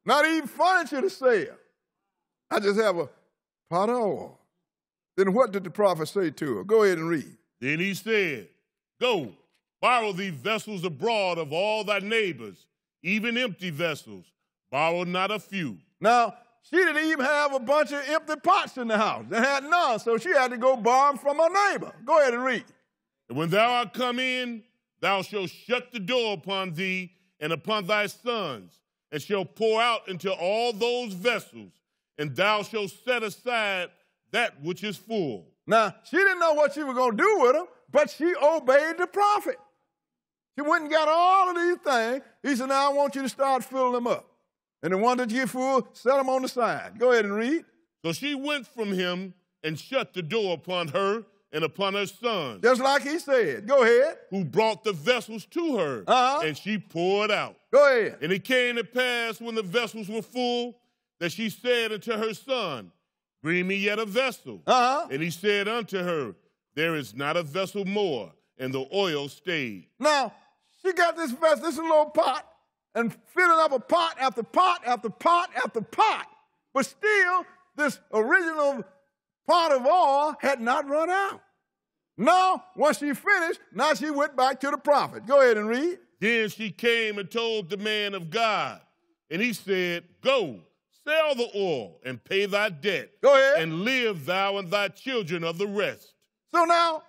Not even furniture to sell. I just have a pot of oil. Then what did the prophet say to her? Go ahead and read. Then he said, Go, borrow thee vessels abroad of all thy neighbors, even empty vessels. Borrow not a few. Now, she didn't even have a bunch of empty pots in the house. They had none, so she had to go borrow them from her neighbor. Go ahead and read. And when thou art come in, thou shalt shut the door upon thee and upon thy sons, and shalt pour out into all those vessels, and thou shalt set aside that which is full. Now, she didn't know what she was going to do with them, but she obeyed the prophet. She went and got all of these things. He said, now I want you to start filling them up. And the one that you fool, set them on the side. Go ahead and read. So she went from him and shut the door upon her and upon her sons. Just like he said. Go ahead. Who brought the vessels to her, and she poured out. Go ahead. And it came to pass when the vessels were full that she said unto her son, bring me yet a vessel. And he said unto her, there is not a vessel more, and the oil stayed. Now, she got this vessel, this little pot, and filling up a pot after pot after pot after pot. But still, this original pot of oil had not run out. Now, once she finished, now she went back to the prophet. Go ahead and read. Then she came and told the man of God, and he said, go, sell the oil and pay thy debt. Go ahead. And live thou and thy children of the rest. So now,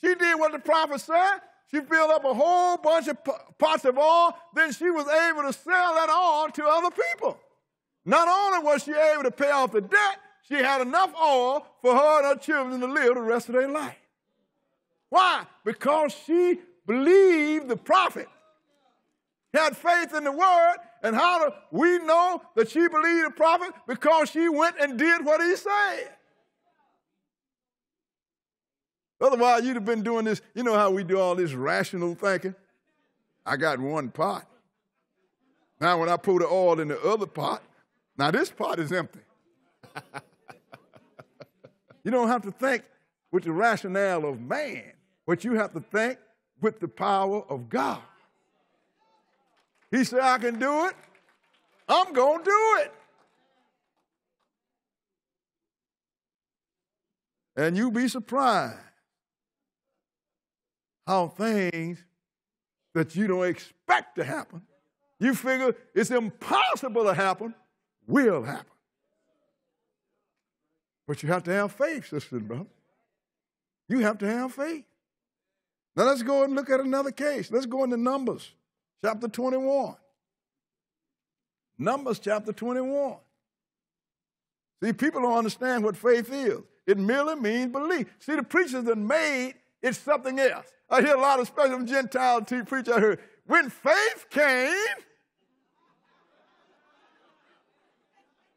she did what the prophet said. She filled up a whole bunch of pots of oil. Then she was able to sell that oil to other people. Not only was she able to pay off the debt, she had enough oil for her and her children to live the rest of their life. Why? Because she believed the prophet. She had faith in the word. And how do we know that she believed the prophet? Because she went and did what he said. Otherwise, you'd have been doing this. You know how we do all this rational thinking? I got one pot. Now when I put the oil in the other pot, now this pot is empty. You don't have to think with the rationale of man, but you have to think with the power of God. He said, I can do it. I'm going to do it. And you'll be surprised how things that you don't expect to happen, you figure it's impossible to happen, will happen. But you have to have faith, sister and brother. You have to have faith. Now let's go and look at another case. Let's go into Numbers. Chapter 21. Numbers chapter 21. See, people don't understand what faith is. It merely means belief. See, the preachers that made it something else. I hear a lot of special Gentile preachers out here. When faith came,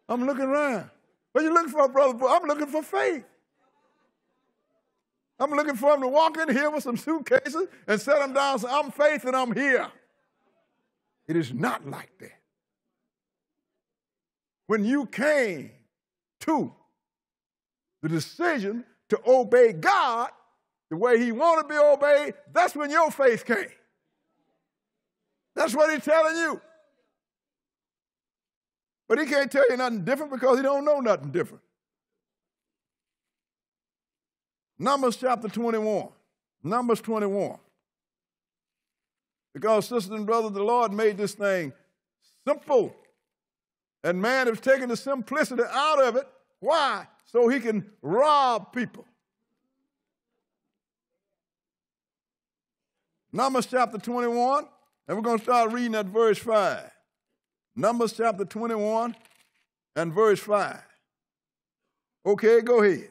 I'm looking around. What are you looking for, brother? I'm looking for faith. I'm looking for him to walk in here with some suitcases and set them down and say, I'm faith and I'm here. It is not like that. When you came to the decision to obey God the way he wanted to be obeyed, that's when your faith came. That's what he's telling you. But he can't tell you nothing different because he don't know nothing different. Numbers chapter 21. Numbers 21. Because, sisters and brothers, the Lord made this thing simple. And man has taken the simplicity out of it. Why? So he can rob people. Numbers chapter 21, and we're going to start reading at verse 5. Numbers chapter 21 and verse 5. Okay, go ahead.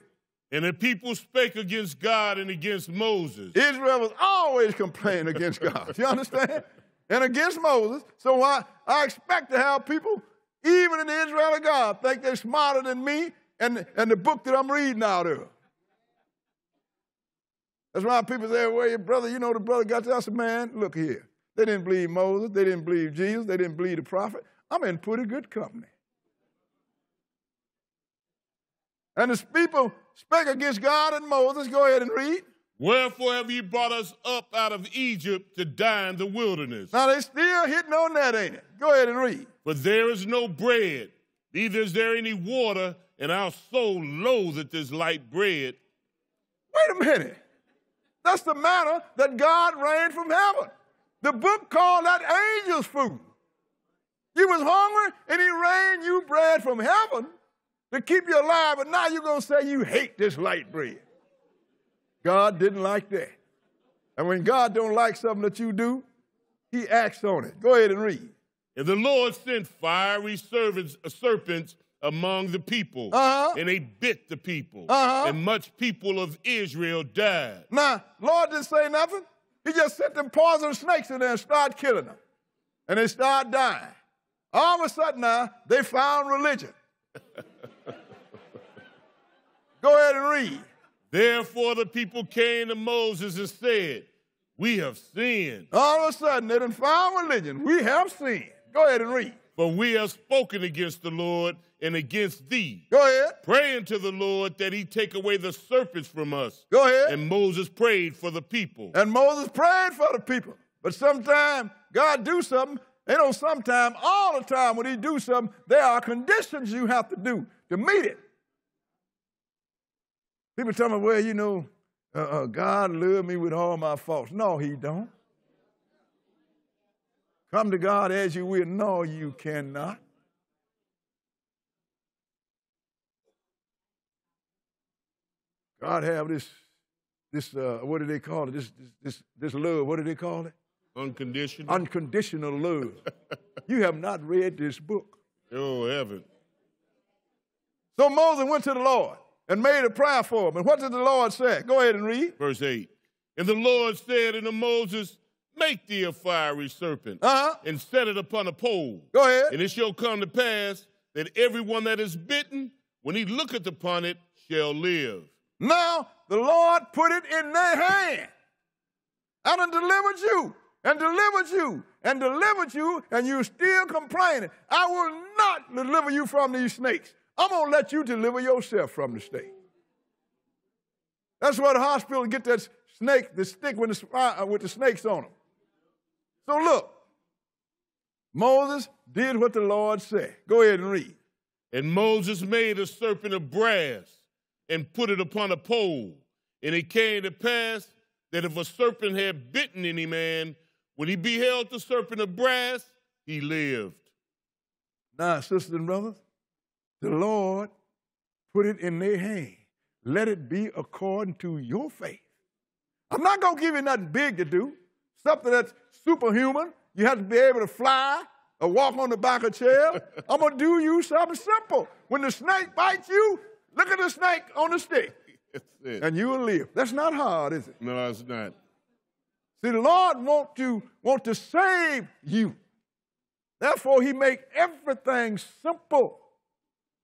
And the people spake against God and against Moses. Israel was always complaining against God. You understand? And against Moses. So I expect to have people, even in the Israel of God, think they're smarter than me and the book that I'm reading out of. That's why people say, well, your brother, you know the brother got to us. Man, look here. They didn't believe Moses. They didn't believe Jesus. They didn't believe the prophet. I'm in pretty good company. And the people spake against God and Moses. Go ahead and read. Wherefore have ye brought us up out of Egypt to die in the wilderness? Now they still hitting on that, ain't it? Go ahead and read. For there is no bread, neither is there any water, and our soul loatheth this light bread. Wait a minute. That's the manna that God rained from heaven. The book called that angel's food. You was hungry, and he rained you bread from heaven to keep you alive, but now you're going to say you hate this light bread. God didn't like that. And when God don't like something that you do, he acts on it. Go ahead and read. And the Lord sent fiery serpents among the people, and they bit the people, and much people of Israel died. Now, Lord didn't say nothing. He just sent them poison snakes in there and started killing them, and they started dying. All of a sudden now, they found religion. Go ahead and read. Therefore the people came to Moses and said, we have sinned. All of a sudden, they done found religion. We have sinned. Go ahead and read. For we have spoken against the Lord and against thee. Go ahead. Praying to the Lord that he take away the serpents from us. Go ahead. And Moses prayed for the people. And Moses prayed for the people. But sometimes God do something. They don't sometimes, all the time when he do something, there are conditions you have to do to meet it. People tell me, well, you know, God loved me with all my faults. No, he don't. Come to God as you will. No, you cannot. God have what do they call it? This love, what do they call it? Unconditional. Unconditional love. You have not read this book. Oh, heaven. So Moses went to the Lord and made a prayer for him. And what did the Lord say? Go ahead and read. Verse 8. And the Lord said unto Moses, make thee a fiery serpent, and set it upon a pole. Go ahead. And it shall come to pass that everyone that is bitten, when he looketh upon it, shall live. Now the Lord put it in their hand. I done delivered you, and delivered you, and delivered you, and you're still complaining. I will not deliver you from these snakes. I'm going to let you deliver yourself from the snake. That's where the hospital get that snake, the stick with the snakes on them. So look, Moses did what the Lord said. Go ahead and read. And Moses made a serpent of brass and put it upon a pole. And it came to pass that if a serpent had bitten any man, when he beheld the serpent of brass, he lived. Now, sisters and brothers, the Lord put it in their hand. Let it be according to your faith. I'm not going to give you nothing big to do, something that's superhuman. You have to be able to fly or walk on the back of a chair. I'm going to do you something simple. When the snake bites you, look at the snake on the stick. And you will live. That's not hard, is it? No, it's not. See, the Lord want to save you. Therefore, he make everything simple,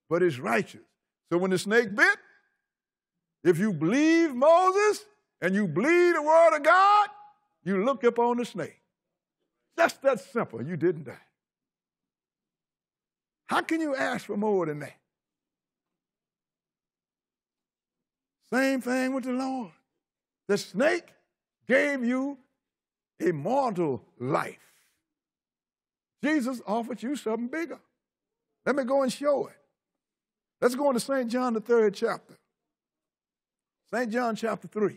but it's righteous. So when the snake bit, if you believe Moses and you believe the word of God, you look up on the snake. Just that simple. You didn't die. How can you ask for more than that? Same thing with the Lord. The snake gave you immortal life. Jesus offered you something bigger. Let me go and show it. Let's go into St. John, the 3rd chapter. St. John, chapter 3.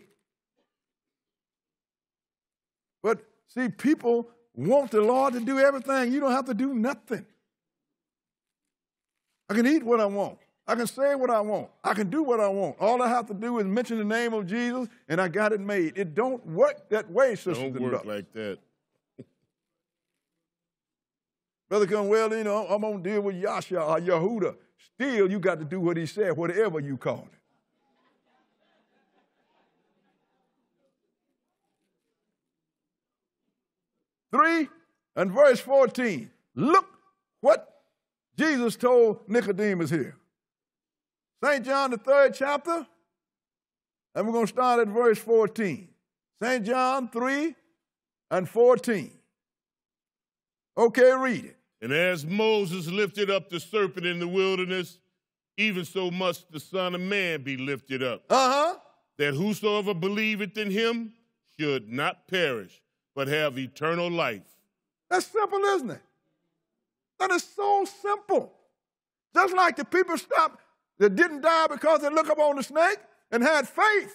But, see, people want the Lord to do everything. You don't have to do nothing. I can eat what I want. I can say what I want. I can do what I want. All I have to do is mention the name of Jesus, and I got it made. It don't work that way, sisters and brothers. Don't work like that. Brother come, well, you know, I'm going to deal with Yasha or Yehuda. Still, you got to do what he said, whatever you call it. Three and verse 14. Look what Jesus told Nicodemus here. St. John, the 3rd chapter, and we're going to start at verse 14. St. John 3 and 14. Okay, read it. And as Moses lifted up the serpent in the wilderness, even so must the Son of Man be lifted up, that whosoever believeth in him should not perish, but have eternal life. That's simple, isn't it? That is so simple. Just like the people stopped that didn't die because they looked up on the snake and had faith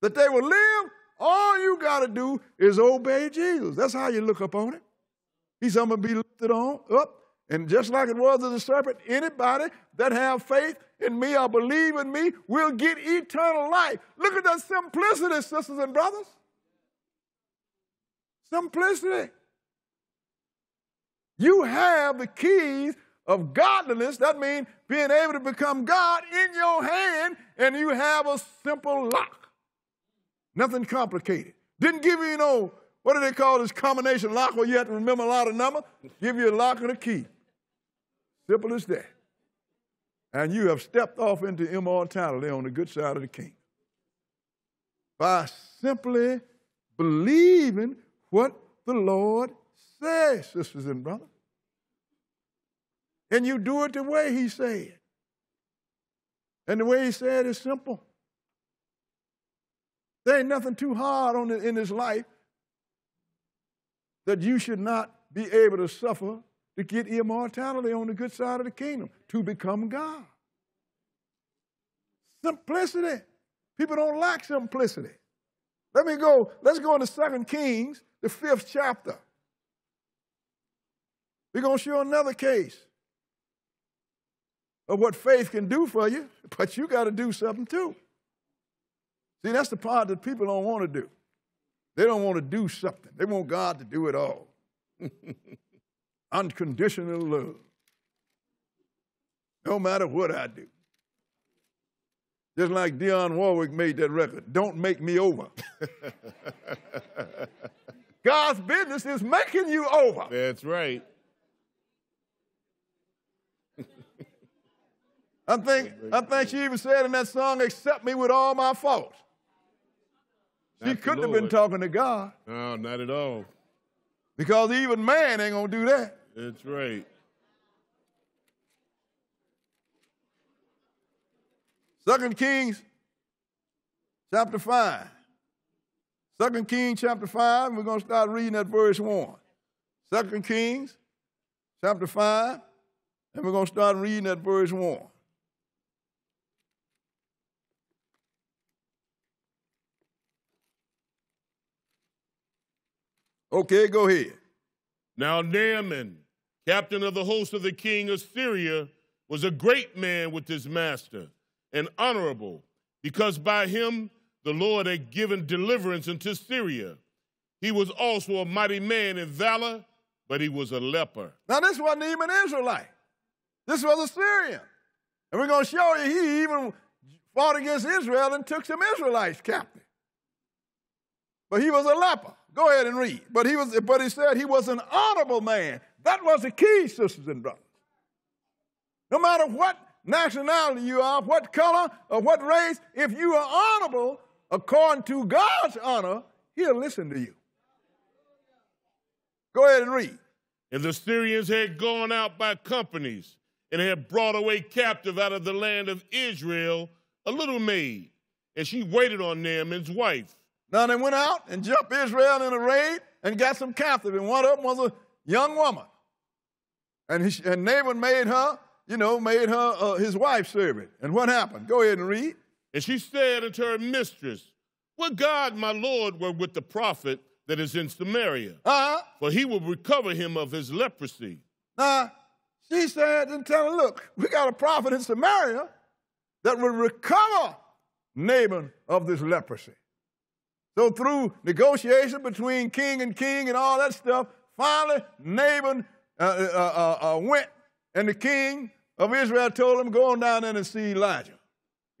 that they will live, all you got to do is obey Jesus. That's how you look up on it. He said, I'm going to be lifted on up. And just like it was as a serpent, anybody that have faith in me or believe in me will get eternal life. Look at that simplicity, sisters and brothers. Simplicity. You have the keys of godliness. That means being able to become God in your hand, and you have a simple lock. Nothing complicated. Didn't give you no, what do they call this combination lock where you have to remember a lot of numbers? Give you a lock and a key. Simple as that. And you have stepped off into immortality on the good side of the king by simply believing what the Lord says, sisters and brothers. And you do it the way he said. And the way he said is simple. There ain't nothing too hard on in this life that you should not be able to suffer to get immortality on the good side of the kingdom, to become God. Simplicity. People don't like simplicity. Let's go into 2 Kings, the 5th chapter. We're going to show another case of what faith can do for you, but you got to do something too. See, that's the part that people don't want to do. They don't want to do something. They want God to do it all. Unconditional love. No matter what I do. Just like Dionne Warwick made that record, Don't Make Me Over. God's business is making you over. That's right. I think she even said in that song, accept me with all my faults. She couldn't have been talking to God. No, not at all. Because even man ain't going to do that. That's right. Second Kings chapter 5. 2 Kings chapter 5, and we're going to start reading at verse 1. 2 Kings chapter 5, and we're going to start reading at verse 1. Okay, go ahead. Now Naaman, captain of the host of the king of Syria, was a great man with his master, and honorable, because by him the Lord had given deliverance unto Syria. He was also a mighty man in valor, but he was a leper. Now this wasn't even an Israelite. This was a Syrian. And we're going to show you he even fought against Israel and took some Israelites captive. But he was a leper. Go ahead and read. But he said he was an honorable man. That was the key, sisters and brothers. No matter what nationality you are, what color or what race, if you are honorable according to God's honor, he'll listen to you. Go ahead and read. And the Syrians had gone out by companies and had brought away captive out of the land of Israel a little maid, and she waited on Naaman's wife. Now they went out and jumped Israel in a raid and got some captive, and one of them was a young woman. And Naaman made her, his wife's servant. And what happened? Go ahead and read. And she said unto her mistress, Would God, my Lord, were with the prophet that is in Samaria, for he will recover him of his leprosy. Now, she said and tell her, look, we got a prophet in Samaria that will recover Naaman of this leprosy. So through negotiation between king and all that stuff, finally Naaman went, and the king of Israel told him, go on down there and see Elisha.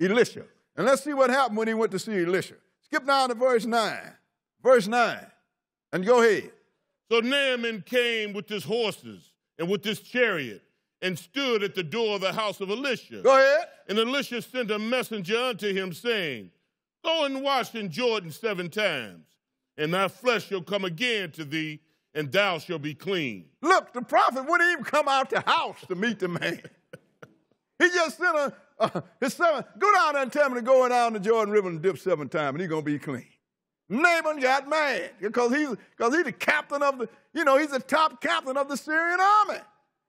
And let's see what happened when he went to see Elisha. Skip down to verse 9. Verse 9. And go ahead. So Naaman came with his horses and with his chariot and stood at the door of the house of Elisha. Go ahead. And Elisha sent a messenger unto him, saying, Go and wash in Jordan 7 times, and thy flesh shall come again to thee, and thou shalt be clean. Look, the prophet wouldn't even come out the house to meet the man. He just sent his servant, go down there and tell him to go down the Jordan River and dip 7 times, and he's going to be clean. Naaman got mad because he's the captain of the, he's the top captain of the Syrian army.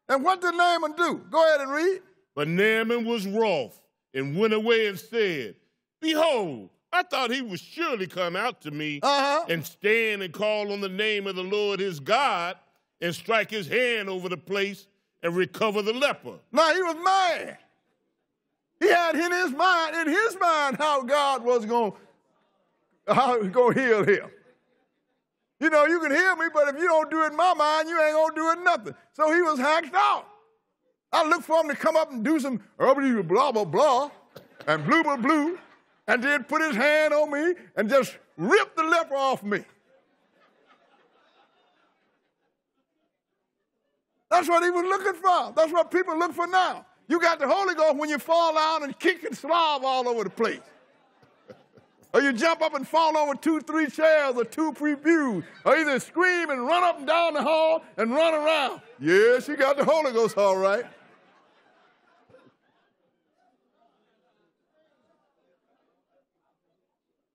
And what did Naaman do? Go ahead and read. But Naaman was wroth and went away and said, Behold, I thought he would surely come out to me and stand and call on the name of the Lord his God and strike his hand over the place and recover the leper. Now, he was mad. He had in his mind how God was going to heal him. You know, you can heal me, but if you don't do it in my mind, you ain't going to do it nothing. So he was hacked out. I looked for him to come up and do some blah, blah, blah, and blue, blah, blue, and then put his hand on me and just ripped the leper off me. That's what he was looking for. That's what people look for now. You got the Holy Ghost when you fall down and kick and slob all over the place. Or you jump up and fall over 2, 3 chairs or 2 pews. Or either scream and run up and down the hall and run around. Yes, you got the Holy Ghost all right.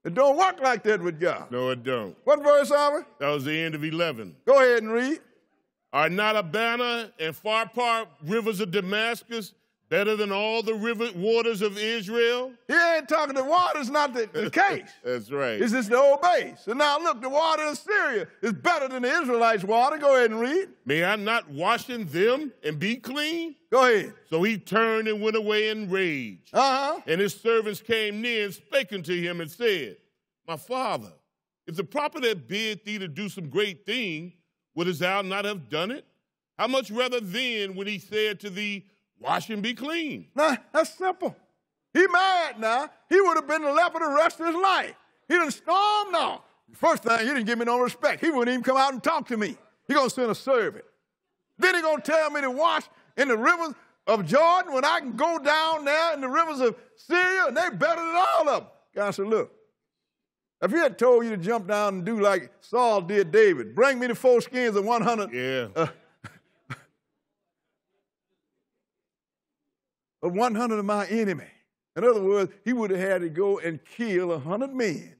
It don't work like that with God. No, it don't. What verse are we? That was the end of 11. Go ahead and read. Are not Abana and Pharpar, rivers of Damascus, better than all the river waters of Israel? He ain't talking the water's not the case. That's right. It's just the old base. So now look, the water of Syria is better than the Israelites' water. Go ahead and read. May I not wash in them and be clean? Go ahead. So he turned and went away in rage. And his servants came near and spake unto him and said, My father, if the prophet bid thee to do some great thing, wouldst thou not have done it? How much rather then when he said to thee, Wash and be clean? Now, that's simple. He mad now. He would have been the leper the rest of his life. He done stormed now. First thing, he didn't give me no respect. He wouldn't even come out and talk to me. He going to send a servant. Then he going to tell me to wash in the rivers of Jordan when I can go down there in the rivers of Syria, and they better than all of them. God said, look, if he had told you to jump down and do like Saul did David, bring me the 4 skins of 100. Yeah. 100 of my enemy. In other words, he would have had to go and kill 100 men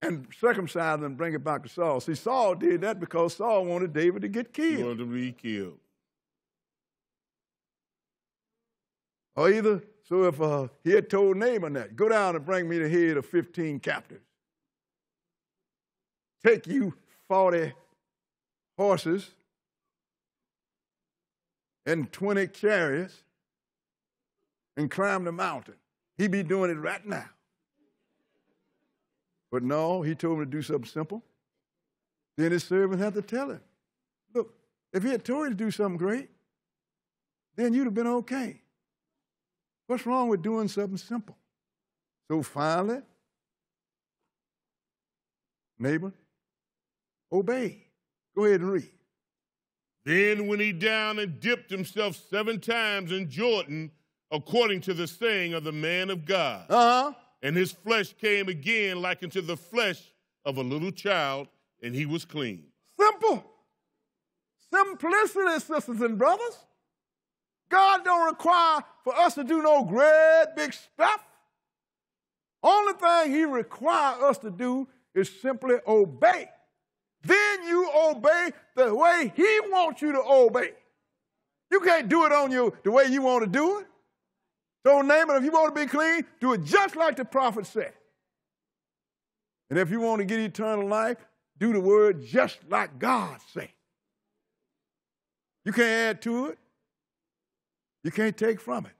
and circumcise them and bring it back to Saul. See, Saul did that because Saul wanted David to get killed. He wanted to be killed. Or either, so if he had told Naaman that, go down and bring me the head of 15 captives. Take you 40 horses and 20 chariots and climb the mountain. He be doing it right now. But no, he told him to do something simple. Then his servants had to tell him, look, if he had told you to do something great, then you'd have been okay. What's wrong with doing something simple? So finally, neighbor, obey. Go ahead and read. Then when he down and dipped himself 7 times in Jordan, according to the saying of the man of God. And his flesh came again like unto the flesh of a little child, and he was clean. Simple. Simplicity, sisters and brothers. God don't require for us to do no great big stuff. Only thing he requires us to do is simply obey. Then you obey the way he wants you to obey. You can't do it on the way you want to do it. So Naaman, if you want to be clean, do it just like the prophet said. And if you want to get eternal life, do the word just like God said. You can't add to it. You can't take from it.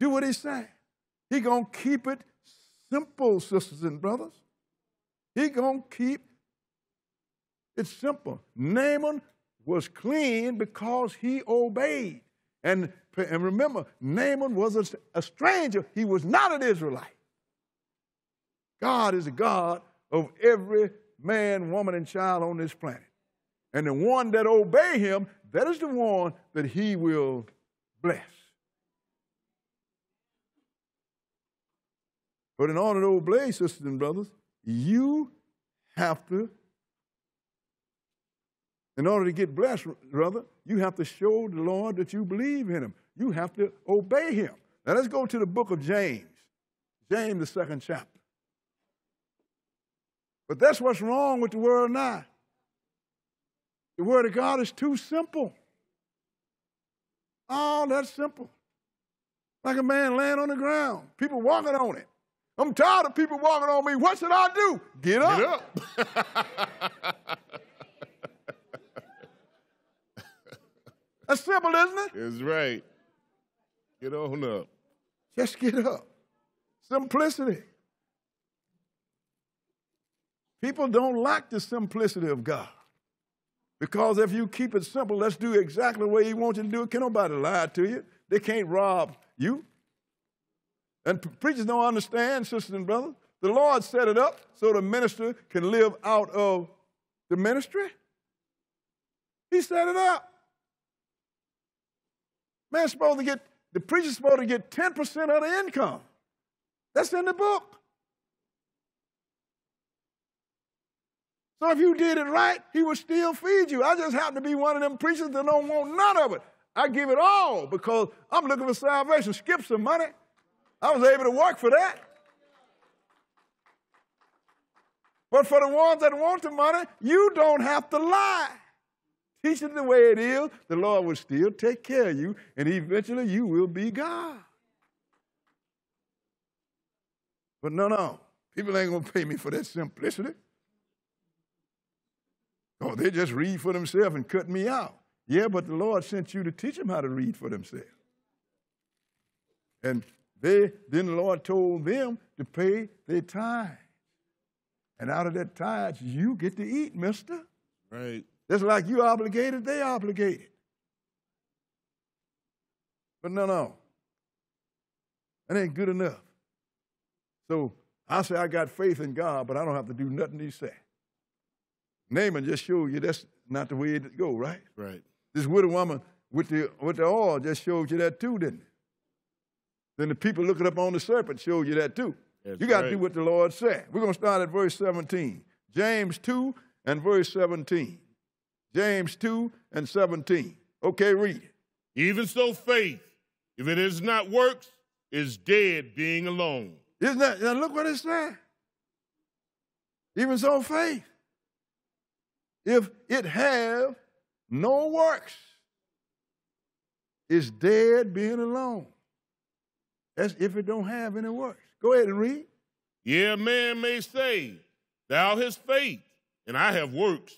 Do what he said. He going to keep it simple, sisters and brothers. He going to keep it simple. Naaman was clean because he obeyed. And remember, Naaman was a stranger. He was not an Israelite. God is the God of every man, woman, and child on this planet. And the one that obey him, that is the one that he will bless. But in order to obey, sisters and brothers, you have to, in order to get blessed, brother, you have to show the Lord that you believe in him. You have to obey him. Now let's go to the book of James. James, the 2nd chapter. But that's what's wrong with the world now. The word of God is too simple. Oh, that's simple. Like a man laying on the ground. People walking on it. I'm tired of people walking on me. What should I do? Get up. simple, isn't it? That's right. Get on up. Just get up. Simplicity. People don't like the simplicity of God. Because if you keep it simple, let's do exactly the way he wants you to do it. Can nobody lie to you? They can't rob you. And preachers don't understand, sisters and brothers. The Lord set it up so the minister can live out of the ministry. He set it up. Man's supposed to get, the preacher's supposed to get 10% of the income. That's in the book. So if you did it right, he would still feed you. I just happen to be one of them preachers that don't want none of it. I give it all because I'm looking for salvation. Skip some money. I was able to work for that. But for the ones that want the money, you don't have to lie. Teach it the way it is. The Lord will still take care of you, and eventually you will be God. But no. People ain't going to pay me for that simplicity. Oh, they just read for themselves and cut me out. Yeah, but the Lord sent you to teach them how to read for themselves. And then the Lord told them to pay their tithes. And out of that tithes, you get to eat, mister. Right. Just like you obligated, they obligated. But no. That ain't good enough. So I say I got faith in God, but I don't have to do nothing he said. Naaman just showed you that's not the way it go, right? Right. This widow woman with the oil just showed you that too, didn't it? Then the people looking up on the serpent showed you that too. That's you got to do what the Lord said. We're going to start at verse 17. James 2 and verse 17. James 2 and 17. Okay, read it. Even so faith, if it is not works, is dead being alone. Isn't that, now look what it said. Even so faith, if it have no works, it's dead being alone. That's if it don't have any works. Go ahead and read. Yeah, man may say, thou hast faith, and I have works.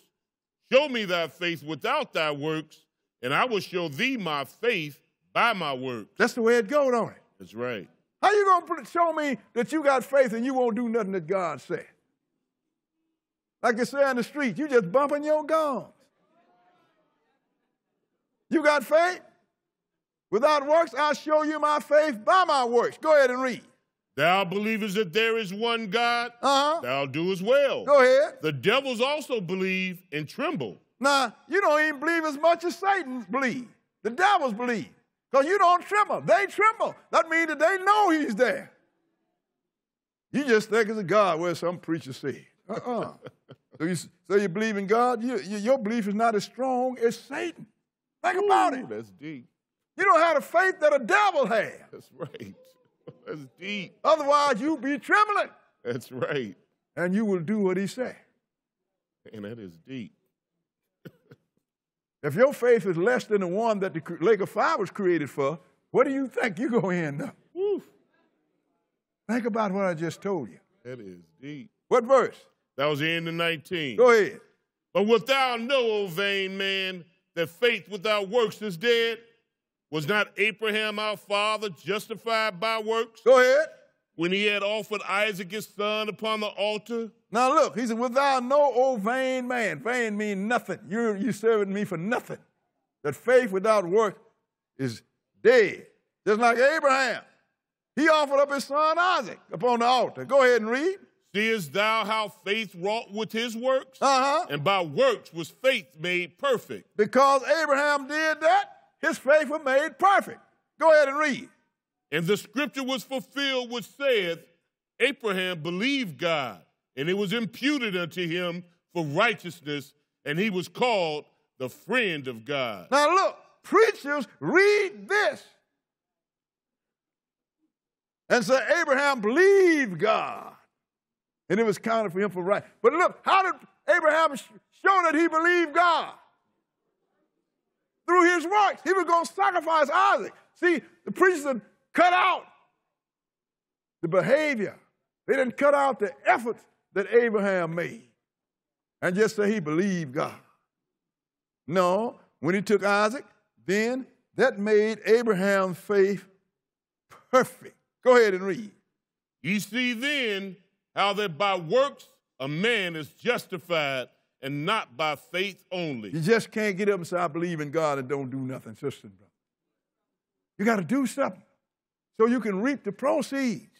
Show me thy faith without thy works, and I will show thee my faith by my works. That's the way it goes, don't it? That's right. How you going to show me that you got faith and you won't do nothing that God said? Like they say on the street, you just bumping your gums. You got faith? Without works, I'll show you my faith by my works. Go ahead and read. Thou believest that there is one God, thou doest well. Go ahead. The devils also believe and tremble. Now, you don't even believe as much as Satan believes. The devils believe. Because you don't tremble. They tremble. That means that they know he's there. You just think it's a God where some preacher said. So you believe in God? Your belief is not as strong as Satan. Think about it. That's deep. You don't have the faith that a devil has. That's right. That's deep. Otherwise, you'll be trembling. That's right. And you will do what he said. And that is deep. If your faith is less than the one that the lake of fire was created for, what do you think you're going to end up? Woo. Think about what I just told you. That is deep. What verse? That was the end of 19. Go ahead. But wilt thou know, O vain man, that faith without works is dead? Was not Abraham our father justified by works? Go ahead. When he had offered Isaac his son upon the altar? Now look, he said, wilt thou know, O vain man. Vain means nothing. You're serving me for nothing. That faith without work is dead. Just like Abraham. He offered up his son Isaac upon the altar. Go ahead and read. Seest thou how faith wrought with his works? And by works was faith made perfect. Because Abraham did that, his faith was made perfect. Go ahead and read. And the scripture was fulfilled which saith, Abraham believed God, and it was imputed unto him for righteousness, and he was called the friend of God. Now look, preachers, read this. And say, Abraham believed God. And it was counted for him for right. But look, how did Abraham show that he believed God? Through his works. He was going to sacrifice Isaac. See, the preachers had cut out the behavior. They didn't cut out the efforts that Abraham made and just say he believed God. No, when he took Isaac, Then that made Abraham's faith perfect. Go ahead and read. You see then how that by works a man is justified and not by faith only. You just can't get up and say, I believe in God and don't do nothing, sister and brother. You got to do something so you can reap the proceeds.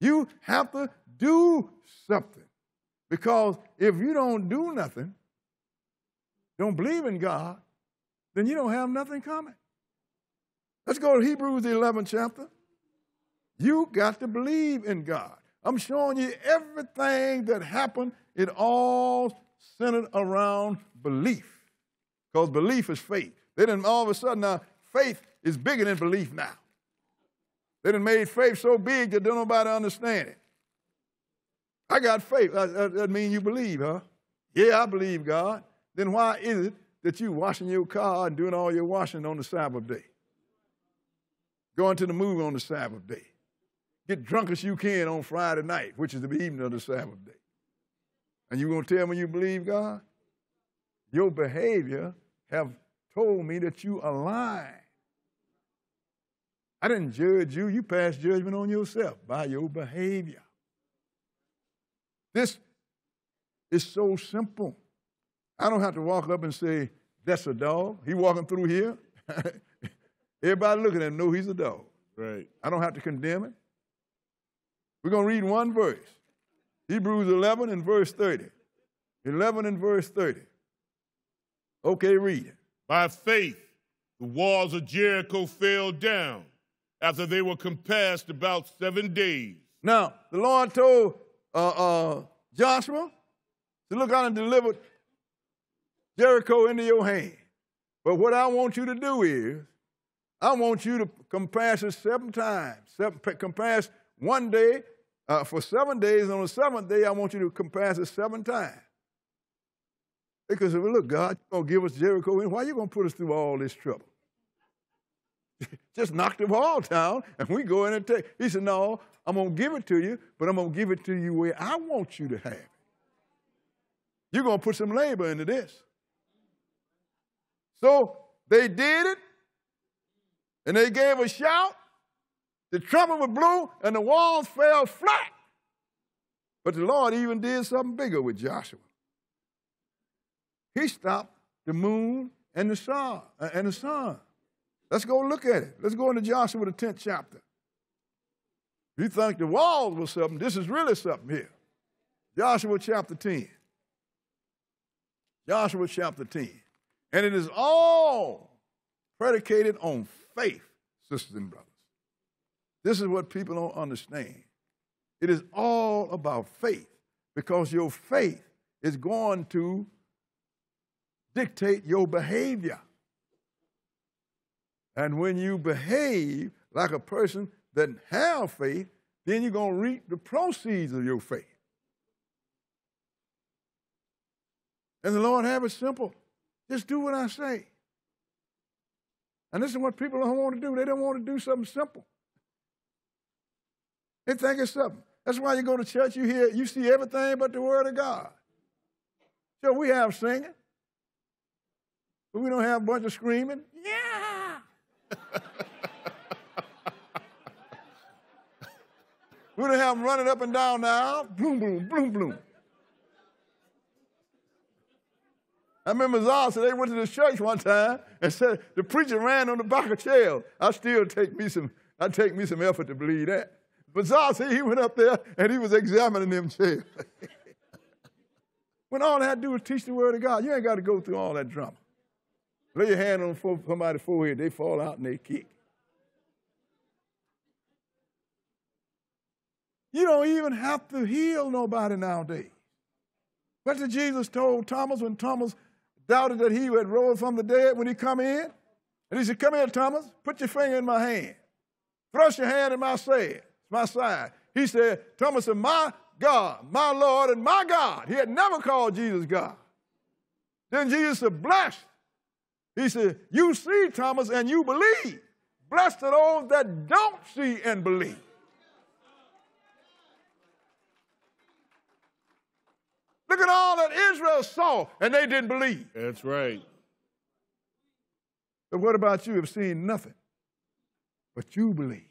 You have to do something, because if you don't do nothing, don't believe in God, then you don't have nothing coming. Let's go to Hebrews, the 11th chapter. You got to believe in God. I'm showing you everything that happened, it all centered around belief, because belief is faith. They didn't all of a sudden, now faith is bigger than belief now. They done made faith so big that don't nobody understand it. I got faith. That means you believe, huh? Yeah, I believe God. Then why is it that you washing your car and doing all your washing on the Sabbath day? Going to the movie on the Sabbath day. Get drunk as you can on Friday night, which is the evening of the Sabbath day. And you going to tell me you believe God? Your behavior have told me that you are lying. I didn't judge you. You passed judgment on yourself by your behavior. This is so simple. I don't have to walk up and say, that's a dog. He walking through here. Everybody looking at him know he's a dog. Right. I don't have to condemn him. We're going to read one verse. Hebrews 11 and verse 30. 11 and verse 30. Okay, read it. By faith, the walls of Jericho fell down after they were compassed about 7 days. Now, the Lord told Joshua to look out and deliver Jericho into your hand. But what I want you to do is, I want you to compass it 7 times. Compass one day for 7 days, and on the 7th day, I want you to compass it 7 times. Because, well, look, God, you're going to give us Jericho, and why are you going to put us through all this trouble? Just knock the wall down, and we go in and take. He said, no, I'm going to give it to you, but I'm going to give it to you where I want you to have it. You're going to put some labor into this. So they did it, and they gave a shout. The trumpet was blew, and the walls fell flat. But the Lord even did something bigger with Joshua. He stopped the moon and the sun. Let's go look at it. Let's go into Joshua, the 10th chapter. If you think the walls were something, this is really something here. Joshua chapter 10. Joshua chapter 10. And it is all predicated on faith, sisters and brothers. This is what people don't understand. It is all about faith, because your faith is going to dictate your behavior. And when you behave like a person that have faith, then you're going to reap the proceeds of your faith. And the Lord have it simple. Just do what I say. And this is what people don't want to do. They don't want to do something simple. They think it's something. That's why you go to church, you hear, you see everything but the Word of God. So we have singing, but we don't have a bunch of screaming. Yeah! We don't have them running up and down the aisle. Bloom, bloom, bloom, bloom. I remember Zara said they went to the church one time and said the preacher ran on the back of chair. I take me some effort to believe that. But Zara said he went up there and he was examining them chairs. When all I had to do was teach the Word of God, you ain't got to go through all that drama. Lay your hand on somebody's forehead, they fall out and they kick. You don't even have to heal nobody nowadays. What did Jesus told Thomas when Thomas doubted that he had rose from the dead when he come in? And he said, come here, Thomas, put your finger in my hand. Thrust your hand in my side. He said, Thomas said, my God, my Lord, and my God. He had never called Jesus God. Then Jesus said, blessed. He said, you see, Thomas, and you believe. Blessed are those that don't see and believe. Look at all that Israel saw, and they didn't believe. That's right. But what about you have seen nothing, but you believe?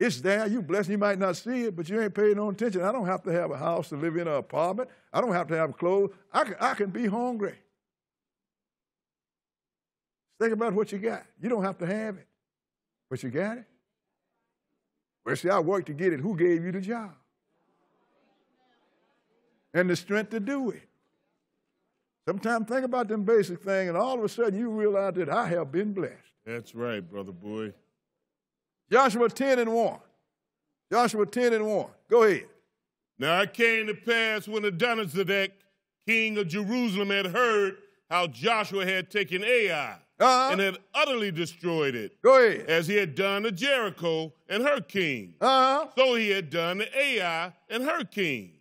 It's there. You're blessed. You might not see it, but you ain't paying no attention. I don't have to have a house to live in, an apartment. I don't have to have clothes. I can be hungry. Think about what you got. You don't have to have it, but you got it. Well, see, I worked to get it. Who gave you the job? And the strength to do it. Sometimes think about them basic things, and all of a sudden you realize that I have been blessed. That's right, brother boy. Joshua 10 and 1. Joshua 10 and 1. Go ahead. Now it came to pass when Adonizedek, king of Jerusalem, had heard how Joshua had taken Ai and had utterly destroyed it. Go ahead. As he had done to Jericho and her king. So he had done to Ai and her king.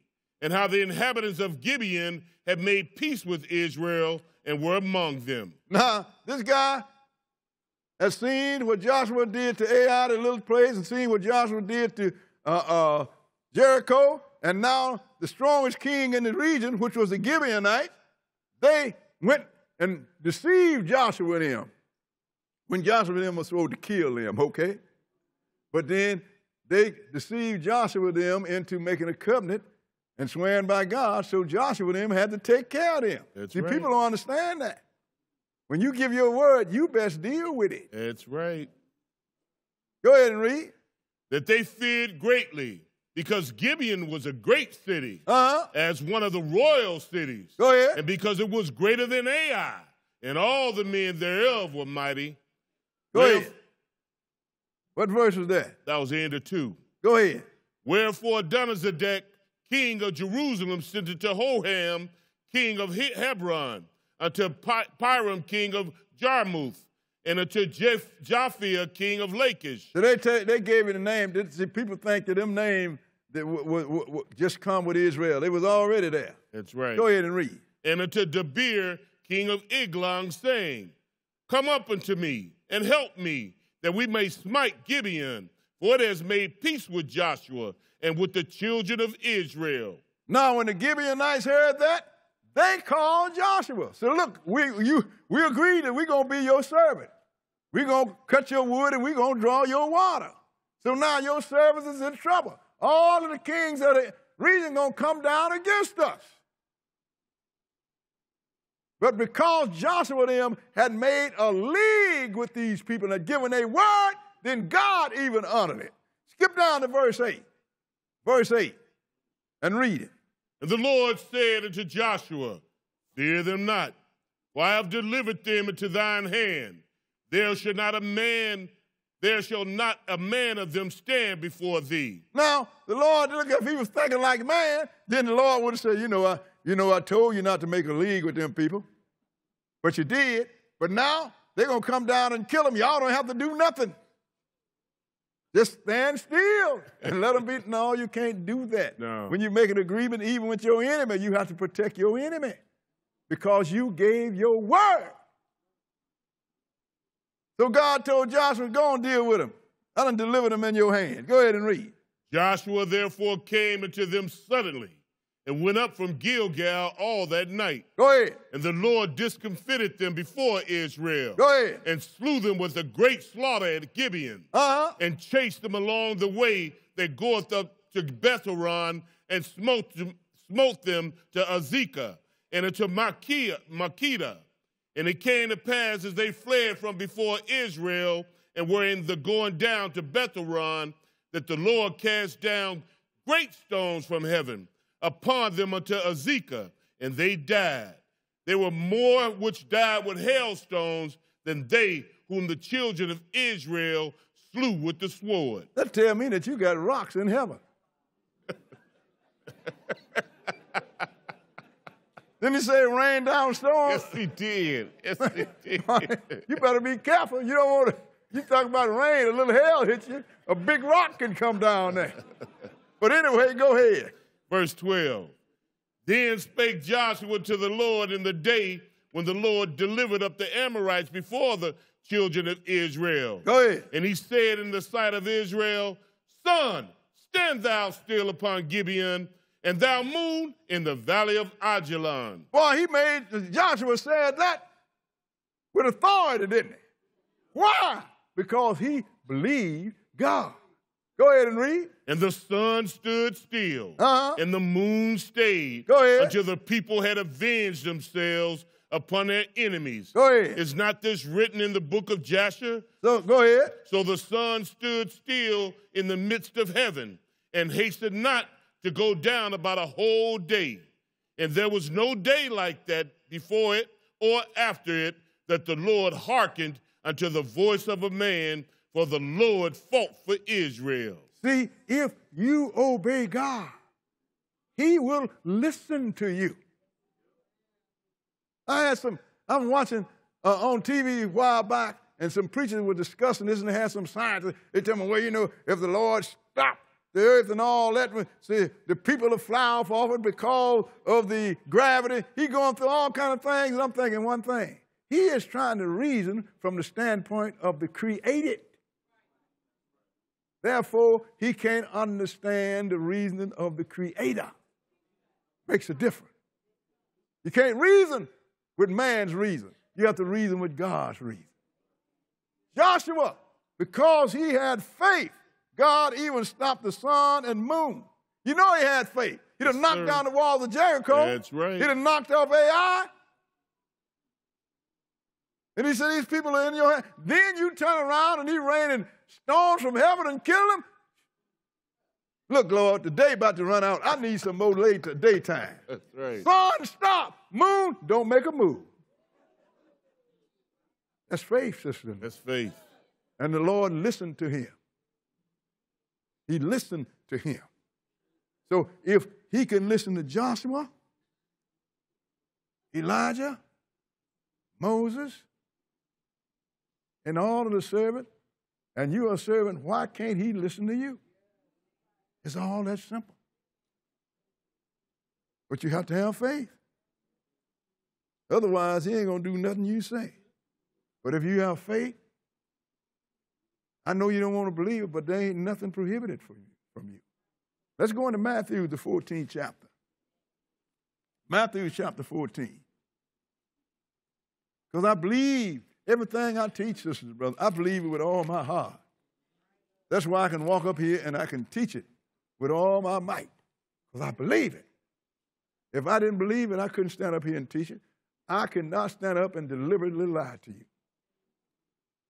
And how the inhabitants of Gibeon had made peace with Israel and were among them. Now, this guy has seen what Joshua did to Ai, the little place, and seen what Joshua did to Jericho. And now the strongest king in the region, which was the Gibeonites, they went and deceived Joshua and them when Joshua and them were supposed to kill them, okay? But then they deceived Joshua and them into making a covenant and swearing by God, so Joshua and them had to take care of them. That's right. See, people don't understand that. When you give your word, you best deal with it. That's right. Go ahead and read. That they feared greatly, because Gibeon was a great city, as one of the royal cities. Go ahead. And because it was greater than Ai, and all the men thereof were mighty. Go ahead. What verse was that? That was the end of 2. Go ahead. Wherefore Adonizedek, king of Jerusalem, sent it to Jehoram, king of Hebron, unto Piram, king of Jarmuth, and unto Japhia, king of Lachish. So they gave it a name. See, people think that them names that just come with Israel. They was already there. That's right. Go ahead and read. And unto Debir, king of Eglon, saying, come up unto me and help me, that we may smite Gibeon, for it has made peace with Joshua and with the children of Israel. Now, when the Gibeonites heard that, they called Joshua. So look, we agreed that we're going to be your servant. We're going to cut your wood and we're going to draw your water. So now your servant is in trouble. All of the kings of the region going to come down against us. But because Joshua and them had made a league with these people and had given a word, then God even honored it. Skip down to verse 8. Verse 8, and read it. And the Lord said unto Joshua, fear them not, for I have delivered them into thine hand. There shall not a man of them stand before thee. Now, the Lord, look, if he was thinking like man, then the Lord would have said, you know, I told you not to make a league with them people, but you did. But now they're going to come down and kill them. Y'all don't have to do nothing. Just stand still and let them be. No, you can't do that. No. When you make an agreement, even with your enemy, you have to protect your enemy because you gave your word. So God told Joshua, go and deal with them. I done delivered them in your hand. Go ahead and read. Joshua therefore came unto them suddenly and went up from Gilgal all that night. Go ahead. And the Lord discomfited them before Israel. Go ahead. And slew them with a great slaughter at Gibeon. And chased them along the way that goeth up to Bethoron, and smote them to Azekah and unto Makeda. And it came to pass as they fled from before Israel and were in the going down to Bethoron, that the Lord cast down great stones from heaven upon them unto Azekah, and they died. There were more which died with hailstones than they whom the children of Israel slew with the sword. That tell me that you got rocks in heaven. Didn't he say it rained down storms? Yes, he did. Yes, he did. You better be careful. You don't want to, you talk about rain, a little hail hits you, a big rock can come down there. But anyway, go ahead. Verse 12, then spake Joshua to the Lord in the day when the Lord delivered up the Amorites before the children of Israel. Go ahead. And he said in the sight of Israel, sun, stand thou still upon Gibeon, and thou moon in the valley of Ajalon. Boy, he made, Joshua said that, with authority, didn't he? Why? Because he believed God. Go ahead and read. And the sun stood still, and the moon stayed until the people had avenged themselves upon their enemies. Go ahead. Is not this written in the book of Joshua? So, go ahead. So the sun stood still in the midst of heaven and hasted not to go down about a whole day. And there was no day like that before it or after it that the Lord hearkened unto the voice of a man, for the Lord fought for Israel. See, if you obey God, he will listen to you. I'm watching on TV a while back, and some preachers were discussing this, and they had some scientists. They tell me, well, you know, if the Lord stopped the earth and all that, see, the people are flying off of it because of the gravity. He's going through all kind of things, and I'm thinking one thing. He is trying to reason from the standpoint of the created. Therefore, he can't understand the reasoning of the Creator. Makes a difference. You can't reason with man's reason. You have to reason with God's reason. Joshua, because he had faith, God even stopped the sun and moon. You know he had faith. He done knocked down the walls of Jericho. That's right. He done knocked off Ai. And he said, these people are in your hand. Then you turn around and he raining storms from heaven and kill them. Look, Lord, the day about to run out. I need some more later daytime. That's right. Sun, stop. Moon, don't make a move. That's faith, sister. That's faith. And the Lord listened to him. He listened to him. So if he can listen to Joshua, Elijah, Moses, and all of the servant, and you are a servant, why can't he listen to you? It's all that simple. But you have to have faith. Otherwise, he ain't going to do nothing you say. But if you have faith, I know you don't want to believe it, but there ain't nothing prohibited from you. Let's go into Matthew, the 14th chapter. Matthew chapter 14. Because I believe everything I teach, sisters and brothers, I believe it with all my heart. That's why I can walk up here and I can teach it with all my might, because I believe it. If I didn't believe it, I couldn't stand up here and teach it. I cannot stand up and deliberately lie to you.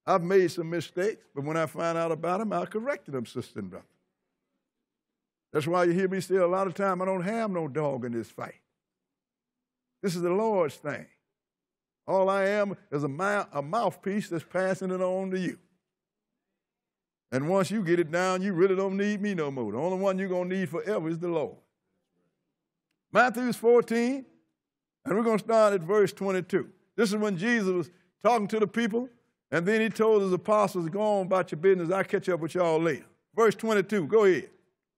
I've made some mistakes, but when I find out about them, I'll correct them, sister and brother. That's why you hear me say a lot of time, I don't have no dog in this fight. This is the Lord's thing. All I am is a mouthpiece that's passing it on to you. And once you get it down, you really don't need me no more. The only one you're going to need forever is the Lord. Matthew 14, and we're going to start at verse 22. This is when Jesus was talking to the people, and then he told his apostles, go on about your business. I'll catch up with y'all later. Verse 22, go ahead.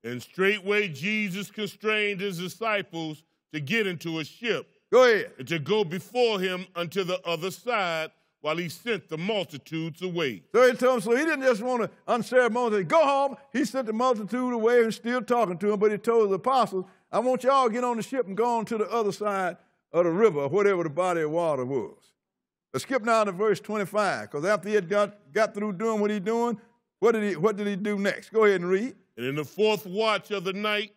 And straightway Jesus constrained his disciples to get into a ship. Go ahead. And to go before him unto the other side, while he sent the multitudes away. So he told him, so he didn't just want to unceremoniously go home. He sent the multitude away and still talking to him, but he told the apostles, I want y'all to get on the ship and go on to the other side of the river, whatever the body of water was. Let's skip now to verse 25, because after he had got through doing what he's doing, what did he do next? Go ahead and read. And in the fourth watch of the night,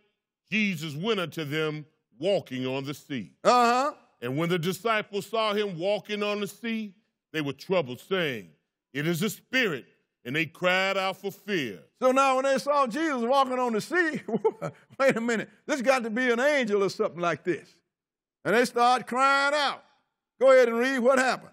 Jesus went unto them walking on the sea. And when the disciples saw him walking on the sea, they were troubled, saying, it is a spirit, and they cried out for fear. So now when they saw Jesus walking on the sea, wait a minute, this got to be an angel or something like this. And they started crying out. Go ahead and read what happened.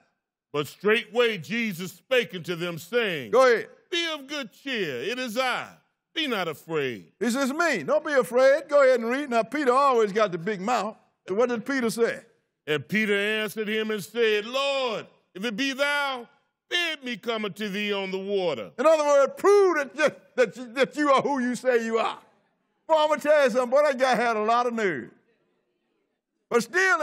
But straightway Jesus spake unto them, saying, go ahead. Be of good cheer, it is I. Be not afraid. He says, me, don't be afraid. Go ahead and read. Now Peter always got the big mouth. So what did Peter say? And Peter answered him and said, Lord, if it be thou, bid me come unto thee on the water. In other words, prove that you are who you say you are. Well, I'm going to tell you something, boy, that guy had a lot of nerve. But still,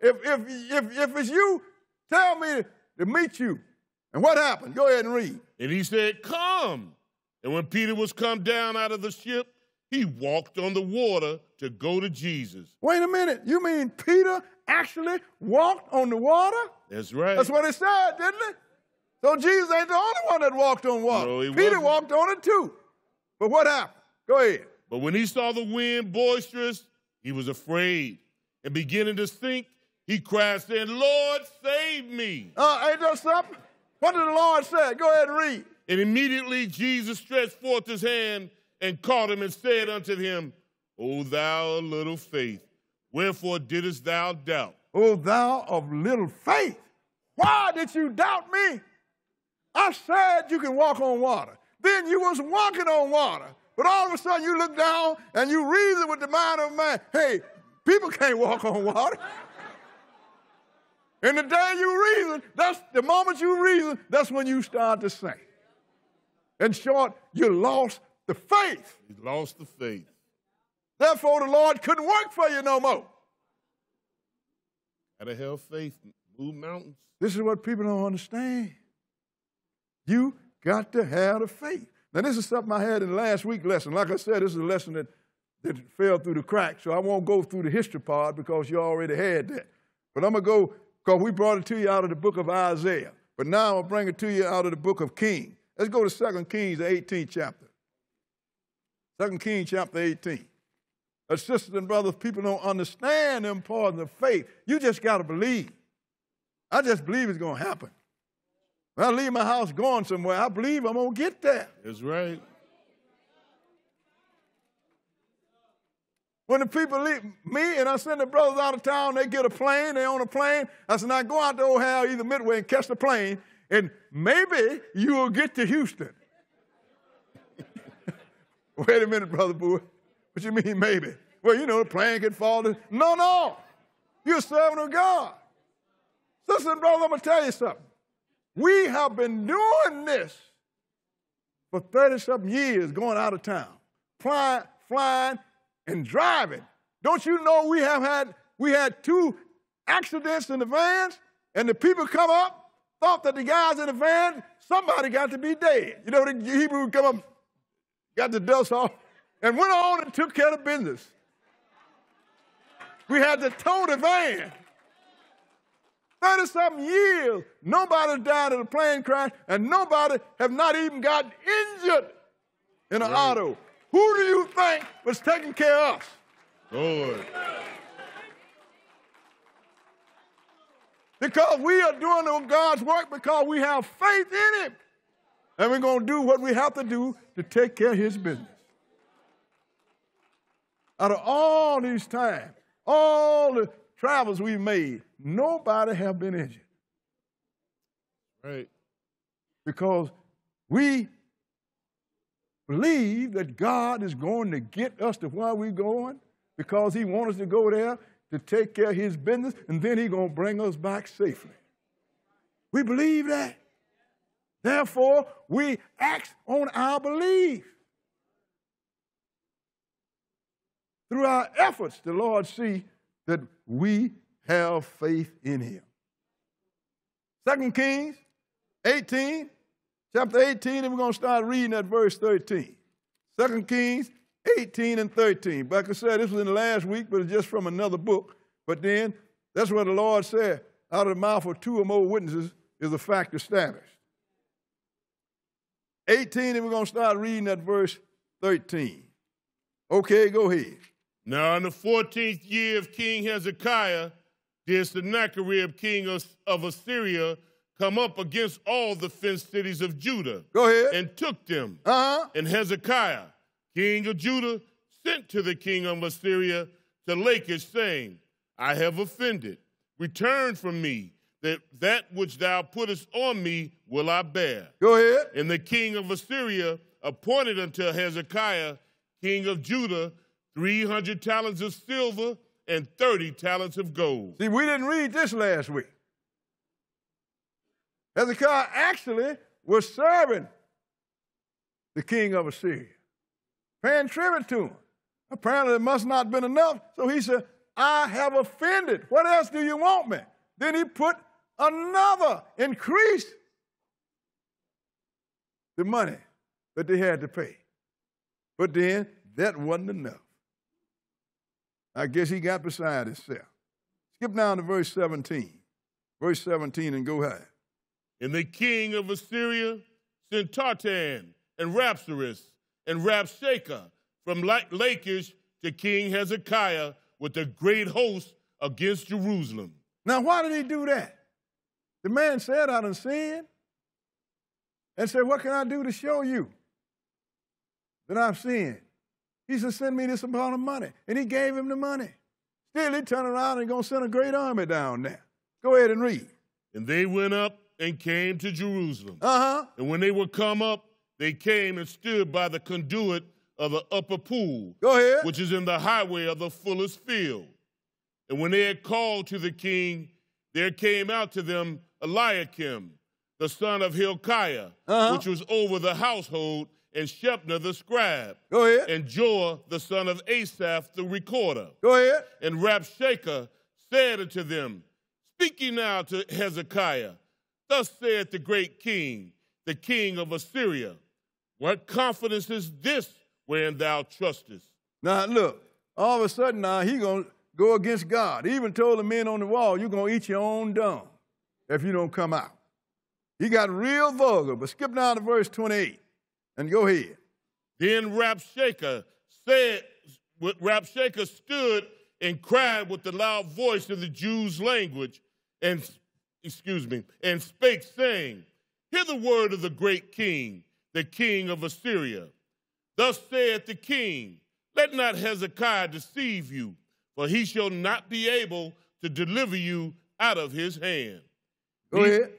if it's you, tell me to meet you. And what happened? Go ahead and read. And he said, come. And when Peter was come down out of the ship, he walked on the water to go to Jesus. Wait a minute. You mean Peter actually walked on the water? That's right. That's what it said, didn't it? So Jesus ain't the only one that walked on water. No, Peter walked on it too. But what happened? Go ahead. But when he saw the wind boisterous, he was afraid. And beginning to sink, he cried, saying, Lord, save me. Ain't that something? What did the Lord say? Go ahead and read. And immediately Jesus stretched forth his hand and caught him and said unto him, O thou of little faith, wherefore didst thou doubt? O thou of little faith, why did you doubt me? I said you can walk on water. Then you was walking on water. But all of a sudden you look down and you reason with the mind of man. Hey, people can't walk on water. And the day you reason, that's the moment you reason, that's when you start to sink. In short, you lost the faith. You lost the faith. Therefore, the Lord couldn't work for you no more. Gotta have faith, move mountains. This is what people don't understand. You got to have the faith. Now, this is something I had in last week's lesson. Like I said, this is a lesson that fell through the cracks, so I won't go through the history part because you already had that. But I'm going to go, because we brought it to you out of the book of Isaiah. But now I'm going to bring it to you out of the book of Kings. Let's go to 2 Kings, the 18th chapter. 2 Kings, chapter 18. Sisters and brothers, people don't understand the importance of faith. You just got to believe. I just believe it's going to happen. When I leave my house going somewhere, I believe I'm going to get there. That's right. When the people leave me and I send the brothers out of town, they get a plane, they're on a plane. I said, now go out to Ohio, either Midway, and catch the plane, and maybe you will get to Houston. Wait a minute, Brother Boy. What you mean, maybe? Well, you know, the plane could fall. No, no. You're a servant of God. Sister and brother, I'm going to tell you something. We have been doing this for 30-something years, going out of town, flying, and driving. Don't you know we had two accidents in the vans, and the people come up, thought that the guys in the van, somebody got to be dead. You know, the Hebrew come up, got the dust off, and went on and took care of business. We had to tow the van. 30-something years, nobody died in a plane crash, and nobody have not even gotten injured in an auto. Who do you think was taking care of us? Lord. Because we are doing God's work because we have faith in Him. And we're going to do what we have to do to take care of His business. Out of all these times, all the travels we've made, nobody have been injured. Right. Because we believe that God is going to get us to where we're going because He wants us to go there to take care of His business, and then He's going to bring us back safely. We believe that. Therefore, we act on our belief. Through our efforts, the Lord see that we have faith in Him. 2 Kings 18, chapter 18, and we're going to start reading at verse 13. 2 Kings 18 and 13. Like I said, this was in the last week, but it's just from another book. But then, that's where the Lord said, out of the mouth of two or more witnesses is a fact established. 18, and we're going to start reading at verse 13. Okay, go ahead. Now, in the 14th year of King Hezekiah, did Sennacherib, king of Assyria, come up against all the fenced cities of Judah. Go ahead. And took them. And Hezekiah, king of Judah, sent to the king of Assyria to Lachish, saying, I have offended. Return from me, that which thou puttest on me will I bear. Go ahead. And the king of Assyria appointed unto Hezekiah, king of Judah, 300 talents of silver and 30 talents of gold. See, we didn't read this last week. Hezekiah actually was serving the king of Assyria, paying tribute to him. Apparently, it must not have been enough, so he said, I have offended. What else do you want me? Then he put another increase the money that they had to pay. But then, that wasn't enough. I guess he got beside himself. Skip down to verse 17. Verse 17, and go high. And the king of Assyria sent Tartan and Rapsaris and Rabshakeh from Lachish to King Hezekiah with a great host against Jerusalem. Now, why did he do that? The man said, I done sinned, and said, what can I do to show you that I've sinned? He said, send me this amount of money. And he gave him the money. Still, he turned around and going to send a great army down there. Go ahead and read. And they went up and came to Jerusalem. Uh-huh. And when they were come up, they came and stood by the conduit of the upper pool, go ahead, which is in the highway of the fuller's field. And when they had called to the king, there came out to them Eliakim, the son of Hilkiah, which was over the household, and Shepna the scribe, go ahead, and Joah the son of Asaph the recorder. Go ahead. And Rabshakeh said unto them, Speak ye now to Hezekiah, thus saith the great king, the king of Assyria, what confidence is this wherein thou trustest? Now look, all of a sudden now he's going to go against God. He even told the men on the wall, you're going to eat your own dung if you don't come out. He got real vulgar, but skip now to verse 28. And go ahead. Then Rabshakeh said, Rabshakeh stood and cried with the loud voice of the Jews' language, and and spake, saying, Hear the word of the great king, the king of Assyria. Thus saith the king, Let not Hezekiah deceive you, for he shall not be able to deliver you out of his hand. Go ahead.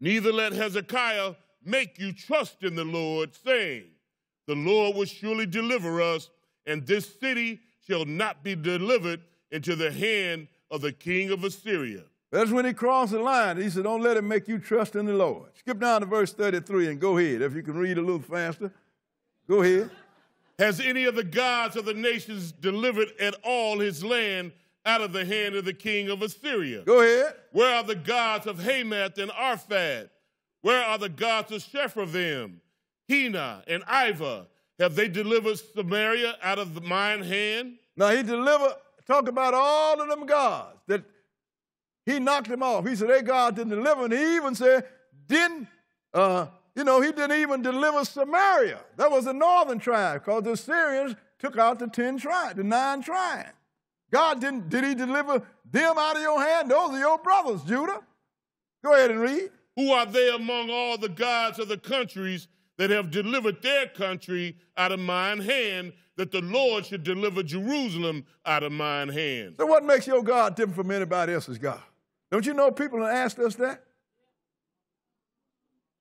Neither let Hezekiah make you trust in the Lord, saying, The Lord will surely deliver us, and this city shall not be delivered into the hand of the king of Assyria. That's when he crossed the line. He said, Don't let him make you trust in the Lord. Skip down to verse 33 and go ahead. If you can read a little faster, go ahead. Has any of the gods of the nations delivered at all his land out of the hand of the king of Assyria? Go ahead. Where are the gods of Hamath and Arphad? Where are the gods of Shepharvaim, Hena, and Iva? Have they delivered Samaria out of mine hand? Now he delivered, talk about all of them gods, that he knocked them off. He said, their God didn't deliver, and he even said, he didn't even deliver Samaria. That was the northern tribe, because the Assyrians took out the 9 tribes. God didn't, did he deliver them out of your hand? Those are your brothers, Judah. Go ahead and read. Who are they among all the gods of the countries that have delivered their country out of mine hand, that the Lord should deliver Jerusalem out of mine hand? So what makes your God different from anybody else's God? Don't you know people have asked us that?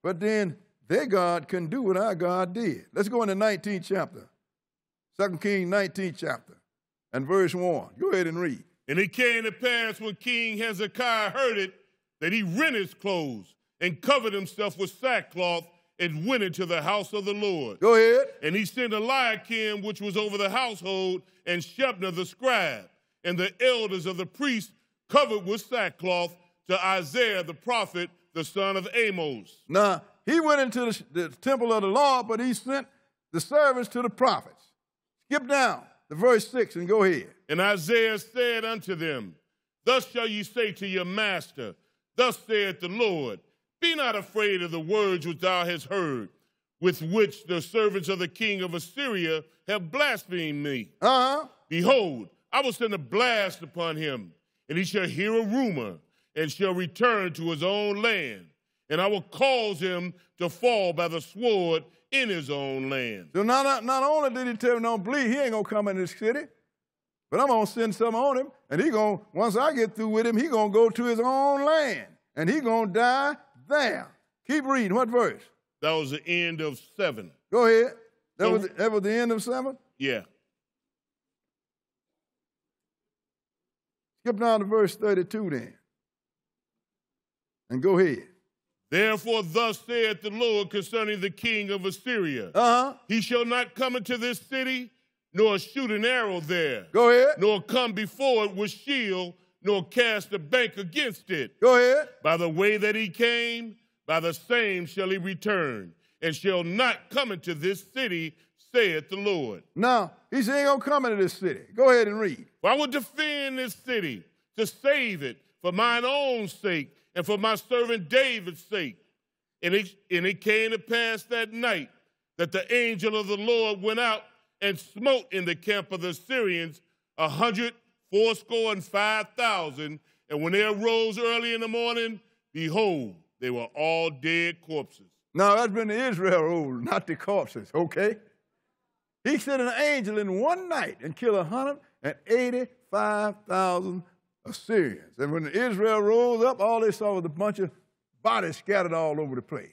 But then their God couldn't do what our God did. Let's go into 19th chapter, 2 Kings 19th chapter, and verse 1. Go ahead and read. And it came to pass when King Hezekiah heard it, that he rent his clothes, and covered himself with sackcloth, and went into the house of the Lord. Go ahead. And he sent Eliakim, which was over the household, and Shebna the scribe, and the elders of the priests, covered with sackcloth, to Isaiah the prophet, the son of Amos. Now, he went into the temple of the Lord, but he sent the servants to the prophets. Skip down to verse 6 and go ahead. And Isaiah said unto them, Thus shall ye say to your master, Thus saith the Lord, Be not afraid of the words which thou hast heard, with which the servants of the king of Assyria have blasphemed me. Behold, I will send a blast upon him, and he shall hear a rumor, and shall return to his own land, and I will cause him to fall by the sword in his own land. So not only did he tell him don't bleed, he ain't going to come in this city, but I'm going to send some on him, and he gonna, once I get through with him, he's going to go to his own land, and he's going to die there. Keep reading. What verse? That was the end of 7. Go ahead. That was the end of 7? Yeah. Skip down to verse 32 then. And go ahead. Therefore thus saith the Lord concerning the king of Assyria, He shall not come into this city, nor shoot an arrow there. Go ahead. Nor come before it with shield, nor cast a bank against it. Go ahead. By the way that he came, by the same shall he return, and shall not come into this city, saith the Lord. Now, he said he ain't going to come into this city. Go ahead and read. For I will defend this city to save it for mine own sake and for my servant David's sake. And it came to pass that night that the angel of the Lord went out and smote in the camp of the Syrians 145,000. And when they arose early in the morning, behold, they were all dead corpses. Now, that's been the Israel rule, not the corpses, okay? He sent an angel in one night and killed 185,000 Assyrians. And when Israel rose up, all they saw was a bunch of bodies scattered all over the place.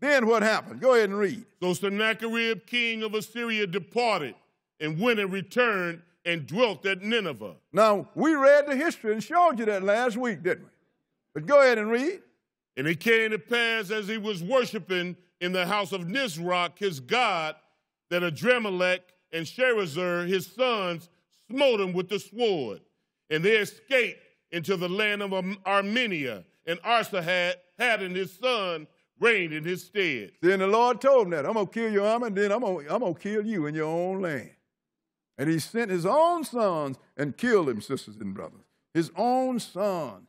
Then what happened? Go ahead and read. So Sennacherib, king of Assyria, departed and went and returned and dwelt at Nineveh. Now, we read the history and showed you that last week, didn't we? But go ahead and read. And it came to pass as he was worshiping in the house of Nisroch, his god, that Adrammelech and Sherezer, his sons, smote him with the sword. And they escaped into the land of Armenia, and Arsahad his son reigned in his stead. Then the Lord told him that, I'm going to kill your army, and then I'm going to kill you in your own land. And he sent his own sons and killed him, sisters and brothers. His own son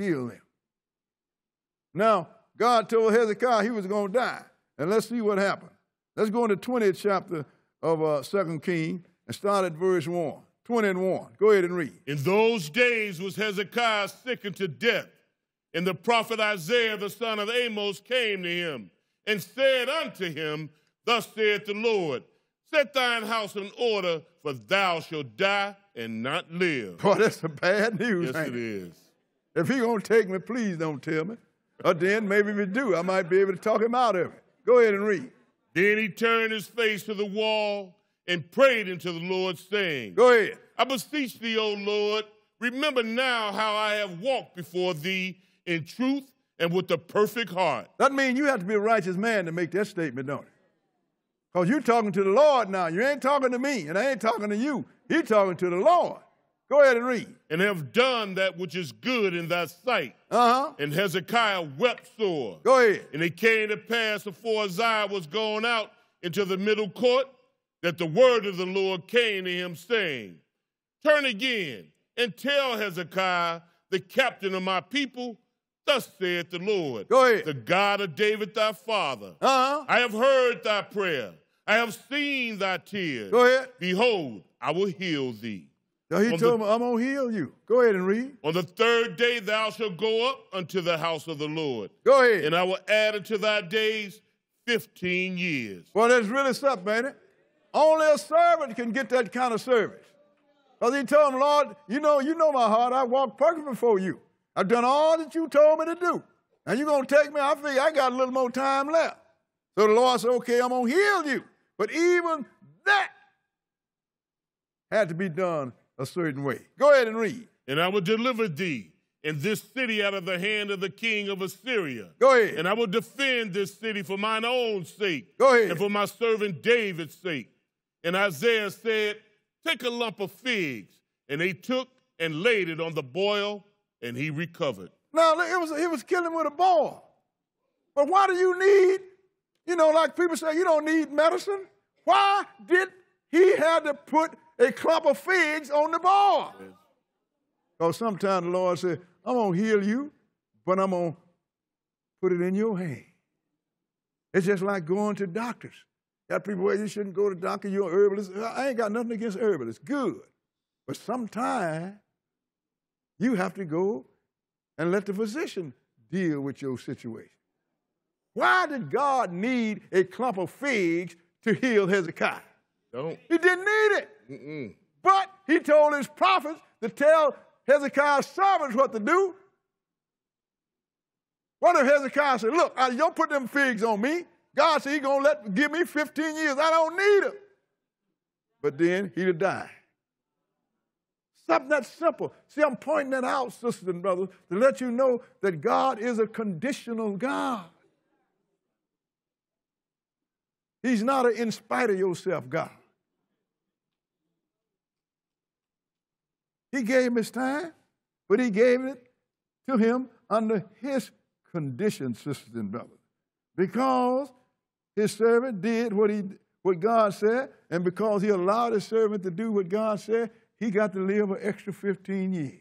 killed him. Now, God told Hezekiah he was going to die. And let's see what happened. Let's go into the 20th chapter of 2 Kings and start at verse 1. 20 and 1. Go ahead and read. In those days was Hezekiah sick unto death. And the prophet Isaiah, the son of Amos, came to him and said unto him, Thus saith the Lord, set thine house in order, for thou shalt die and not live. Boy, that's some bad news. Yes, it is. If he going to take me, please don't tell me. Or then maybe if he do, I might be able to talk him out of it. Go ahead and read. Then he turned his face to the wall and prayed unto the Lord, saying, Go ahead. I beseech thee, O Lord, remember now how I have walked before thee in truth and with a perfect heart. That means you have to be a righteous man to make that statement, don't you? Because you're talking to the Lord now. You ain't talking to me, and I ain't talking to you. You're talking to the Lord. Go ahead and read. And have done that which is good in thy sight. And Hezekiah wept sore. Go ahead. And it came to pass before Isaiah was gone out into the middle court, that the word of the Lord came to him, saying, Turn again and tell Hezekiah, the captain of my people, Thus saith the Lord, Go ahead. The God of David thy father, I have heard thy prayer. I have seen thy tears. Go ahead. Behold, I will heal thee. Now he told him, I'm going to heal you. Go ahead and read. On the third day thou shalt go up unto the house of the Lord. Go ahead. And I will add unto thy days 15 years. Well, that's really something, ain't it? Only a servant can get that kind of service. Because he told him, Lord, you know my heart. I walked perfect before you. I've done all that you told me to do. And you're going to take me. I figure I got a little more time left. So the Lord said, okay, I'm going to heal you. But even that had to be done a certain way. Go ahead and read. And I will deliver thee and this city out of the hand of the king of Assyria. Go ahead. And I will defend this city for mine own sake. Go ahead. And for my servant David's sake. And Isaiah said, Take a lump of figs. And they took and laid it on the boil, and he recovered. Now, he was killing with a boil. But why do you need, like people say, you don't need medicine? Why did he have to put a clump of figs on the boil? Yes. Because sometimes the Lord said, I'm going to heal you, but I'm going to put it in your hand. It's just like going to doctors. Got people, well, you shouldn't go to doctor, you're herbalist. I ain't got nothing against herbalists. Good. But sometimes you have to go and let the physician deal with your situation. Why did God need a clump of figs to heal Hezekiah? Don't. He didn't need it. But he told his prophets to tell Hezekiah's servants what to do. What if Hezekiah said, look, don't put them figs on me. God said he's going to give me 15 years. I don't need them. But then he'd have died. Something that simple. See, I'm pointing that out, sisters and brothers, to let you know that God is a conditional God. He's not an in spite of yourself God. He gave him his time, but he gave it to him under his condition, sisters and brothers, because his servant did what God said, and because he allowed his servant to do what God said, he got to live an extra 15 years.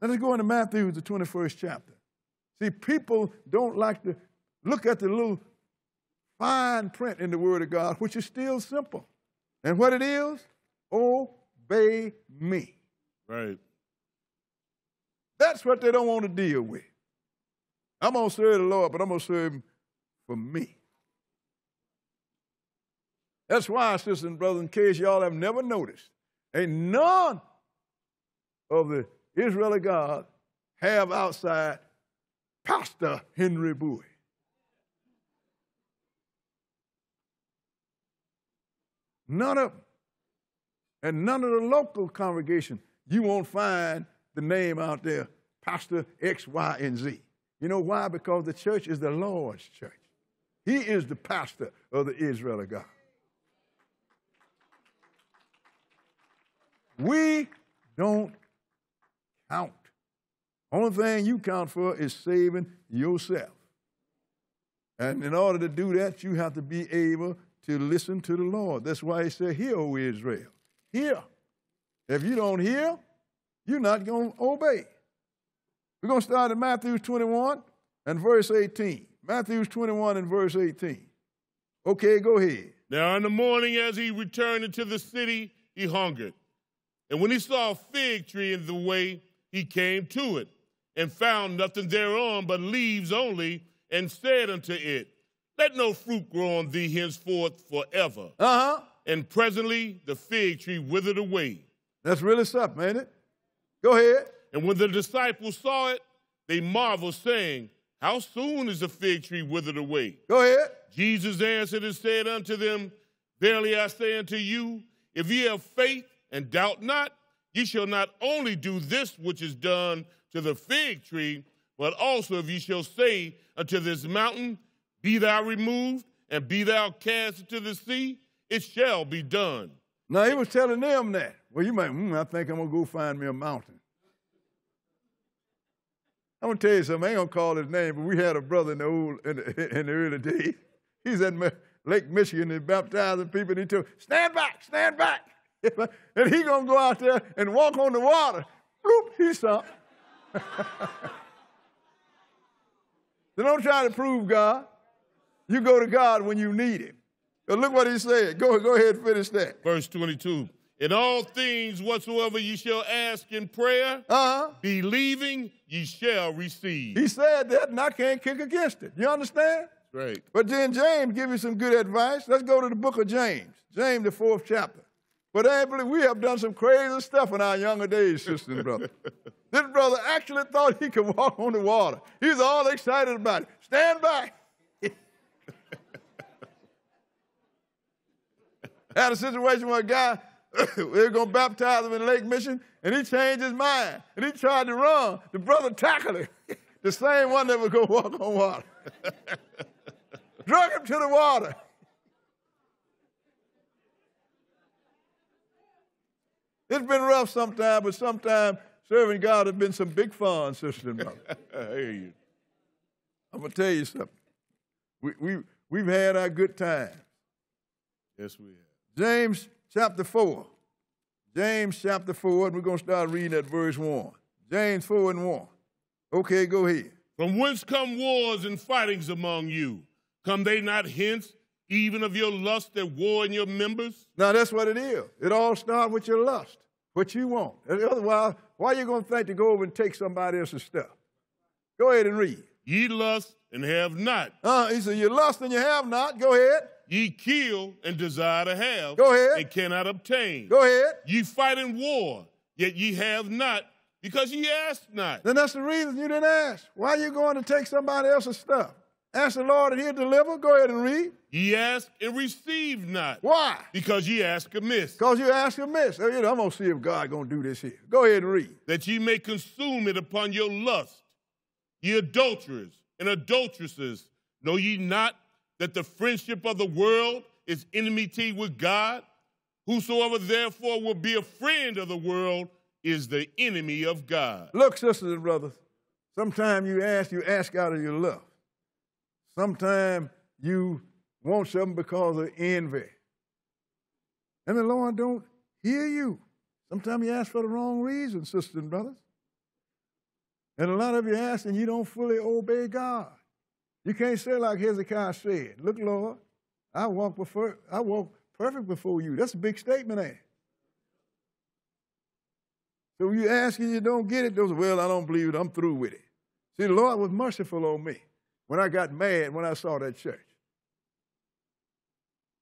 Now let's go into Matthew, the 21st chapter. See, people don't like to look at the little fine print in the Word of God, which is still simple. And what it is? Obey me. Right. That's what they don't want to deal with. I'm going to serve the Lord, but I'm going to serve him for me. That's why, sisters and brothers, in case y'all have never noticed, ain't none of the Israeli God have outside Pastor Henry Bowie. None of them. And none of the local congregation, you won't find the name out there, Pastor X, Y, and Z. You know why? Because the church is the Lord's church. He is the pastor of the Israel of God. We don't count. Only thing you count for is saving yourself. And in order to do that, you have to be able to listen to the Lord. That's why he said, hear, O Israel, hear. If you don't hear, you're not going to obey. We're going to start in Matthew 21 and verse 18. Matthew 21 and verse 18. Okay, go ahead. Now in the morning as he returned into the city, he hungered. And when he saw a fig tree in the way, he came to it and found nothing thereon but leaves only, and said unto it, let no fruit grow on thee henceforth forever. Uh-huh. And presently the fig tree withered away. That's really something, ain't it? Go ahead. And when the disciples saw it, they marveled, saying, how soon is the fig tree withered away? Go ahead. Jesus answered and said unto them, verily I say unto you, if ye have faith and doubt not, ye shall not only do this which is done to the fig tree, but also if ye shall say unto this mountain, be thou removed, and be thou cast into the sea, it shall be done. Now he was telling them that. Well, you might, I think I'm going to go find me a mountain. I'm going to tell you something. I ain't going to call his name, but we had a brother in the early days. He's at Lake Michigan. He's baptizing people. And he told, stand back, stand back. And he's going to go out there and walk on the water. Bloop, he sunk. So don't try to prove God. You go to God when you need him. But look what he said. Go ahead and finish that. Verse 22. In all things whatsoever you shall ask in prayer, believing ye shall receive. He said that, and I can't kick against it. You understand? Right. But then James gives you some good advice. Let's go to the book of James. James, the 4th chapter. But I believe we have done some crazy stuff in our younger days, sister and brother. This brother actually thought he could walk on the water. He was all excited about it. Stand back. Had a situation where a guy... they were going to baptize him in Lake Michigan, and he changed his mind, and he tried to run. The brother tackled him, the same one that was going to walk on water. Drug him to the water. It's been rough sometimes, but sometimes serving God has been some big fun, sister and brother. I hear you. I'm going to tell you something. We've had our good time. Yes, we have. James chapter 4, James chapter 4, and we're going to start reading at verse 1. James 4 and 1. Okay, go ahead. From whence come wars and fightings among you? Come they not hence, even of your lust that war in your members? Now, that's what it is. It all starts with your lust, what you want. Otherwise, why are you going to think to go over and take somebody else's stuff? Go ahead and read. Ye lust and have not. He said, you lust and you have not. Go ahead. Ye kill and desire to have, go ahead, and cannot obtain. Go ahead. Ye fight in war, yet ye have not, because ye ask not. Then that's the reason you didn't ask. Why are you going to take somebody else's stuff? Ask the Lord and he'll deliver. Go ahead and read. Ye ask and receive not. Why? Because ye ask amiss. Because you ask amiss. I'm going to see if God's going to do this here. Go ahead and read. That ye may consume it upon your lust. Ye adulterers and adulteresses, know ye not that the friendship of the world is enmity with God? Whosoever therefore will be a friend of the world is the enemy of God. Look, sisters and brothers, sometimes you ask out of your love. Sometimes you want something because of envy. And the Lord don't hear you. Sometimes you ask for the wrong reason, sisters and brothers. And a lot of you ask, and you don't fully obey God. You can't say like Hezekiah said, "Look, Lord, I walk perfect before you." That's a big statement, ain't it? So when you ask and you don't get it, those, well, I don't believe it, I'm through with it. See, the Lord was merciful on me when I got mad when I saw that church.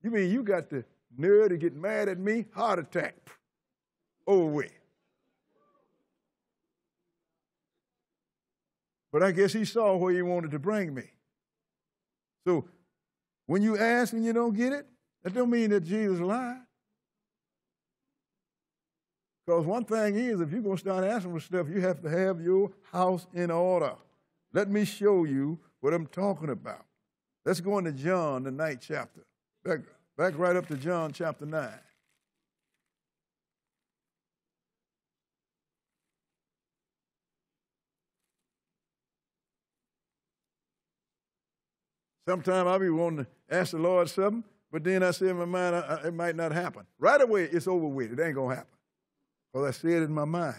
You mean you got the nerve to get mad at me? Heart attack. Over with. But I guess he saw where he wanted to bring me. So when you ask and you don't get it, that don't mean that Jesus lied. Because one thing is, if you're going to start asking for stuff, you have to have your house in order. Let me show you what I'm talking about. Let's go into John, the 9th chapter. Back right up to John chapter 9. Sometimes I'll be wanting to ask the Lord something, but then I say in my mind, it might not happen. Right away, it's over with. It ain't going to happen. Because I see it in my mind.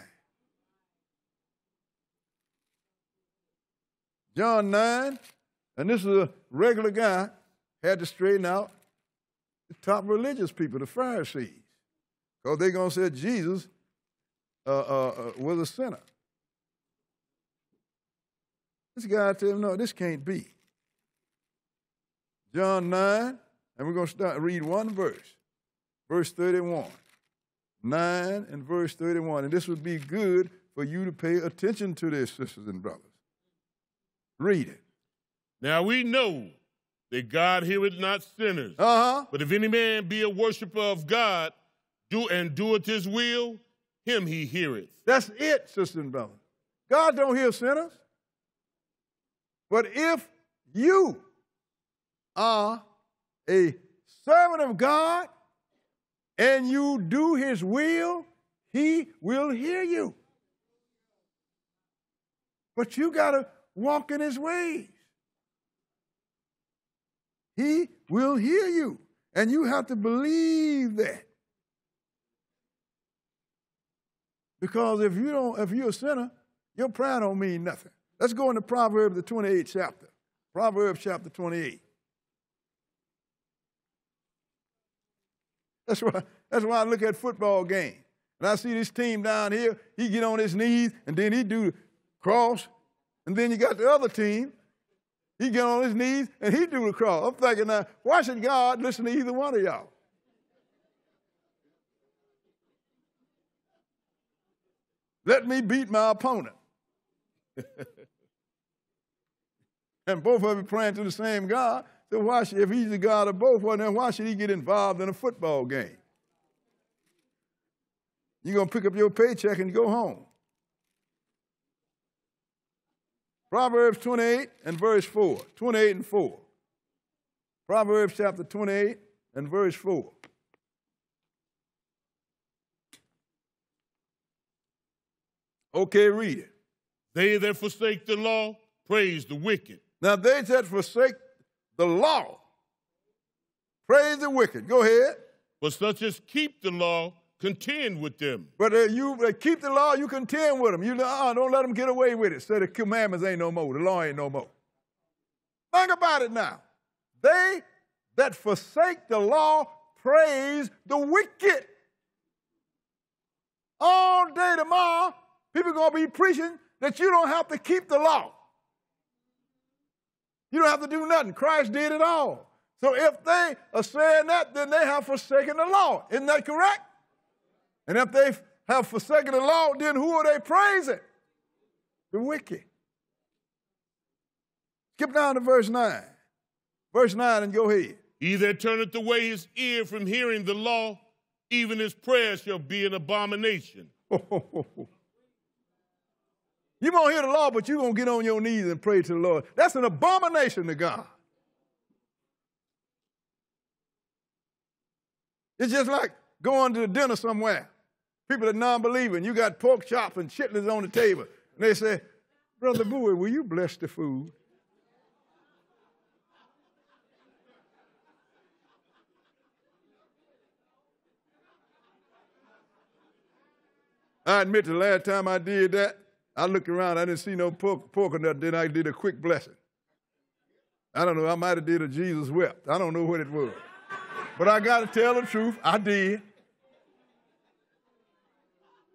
John 9, and this is a regular guy, had to straighten out the top religious people, the Pharisees. Because they're going to say Jesus was a sinner. This guy tells him, no, this can't be. John 9, and we're going to start read one verse, verse 31. 9 and verse 31. And this would be good for you to pay attention to this, sisters and brothers. Read it. Now we know that God heareth not sinners. But if any man be a worshiper of God, doeth his will, him he heareth. That's it, sisters and brothers. God don't hear sinners. But if you are a servant of God, and you do his will, he will hear you. But you got to walk in his ways. He will hear you, and you have to believe that. Because if you're a sinner, your prayer don't mean nothing. Let's go into Proverbs, the 28th chapter. Proverbs chapter 28. That's why I look at football games. And I see this team down here, he get on his knees, and then he do cross. And then you got the other team, he get on his knees, and he do the cross. I'm thinking, now, why should God listen to either one of y'all? Let me beat my opponent. And both of you praying to the same God. So why should, if he's the God of both, well, then why should he get involved in a football game? You're going to pick up your paycheck and go home. Proverbs 28 and verse 4. 28 and 4. Proverbs chapter 28 and verse 4. Okay, read it. They that forsake the law, praise the wicked. Now, they that forsake the law, praise the wicked. Go ahead. But such as keep the law, contend with them. But you keep the law, you contend with them. You don't let them get away with it. Say the commandments ain't no more. The law ain't no more. Think about it now. They that forsake the law, praise the wicked. All day tomorrow, people going to be preaching that you don't have to keep the law. You don't have to do nothing. Christ did it all. So if they are saying that, then they have forsaken the law. Isn't that correct? And if they have forsaken the law, then who are they praising? The wicked. Skip down to verse 9. Verse 9 and go ahead. He that turneth away his ear from hearing the law, even his prayer shall be an abomination. You won't hear the law, but you're going to get on your knees and pray to the Lord. That's an abomination to God. It's just like going to dinner somewhere. People are non-believing. You got pork chops and chitlins on the table. And they say, Brother Bowie, will you bless the food? I admit the last time I did that, I looked around. I didn't see no pork or nothing. Then I did a quick blessing. I don't know. I might have did a Jesus wept. I don't know what it was. But I got to tell the truth. I did.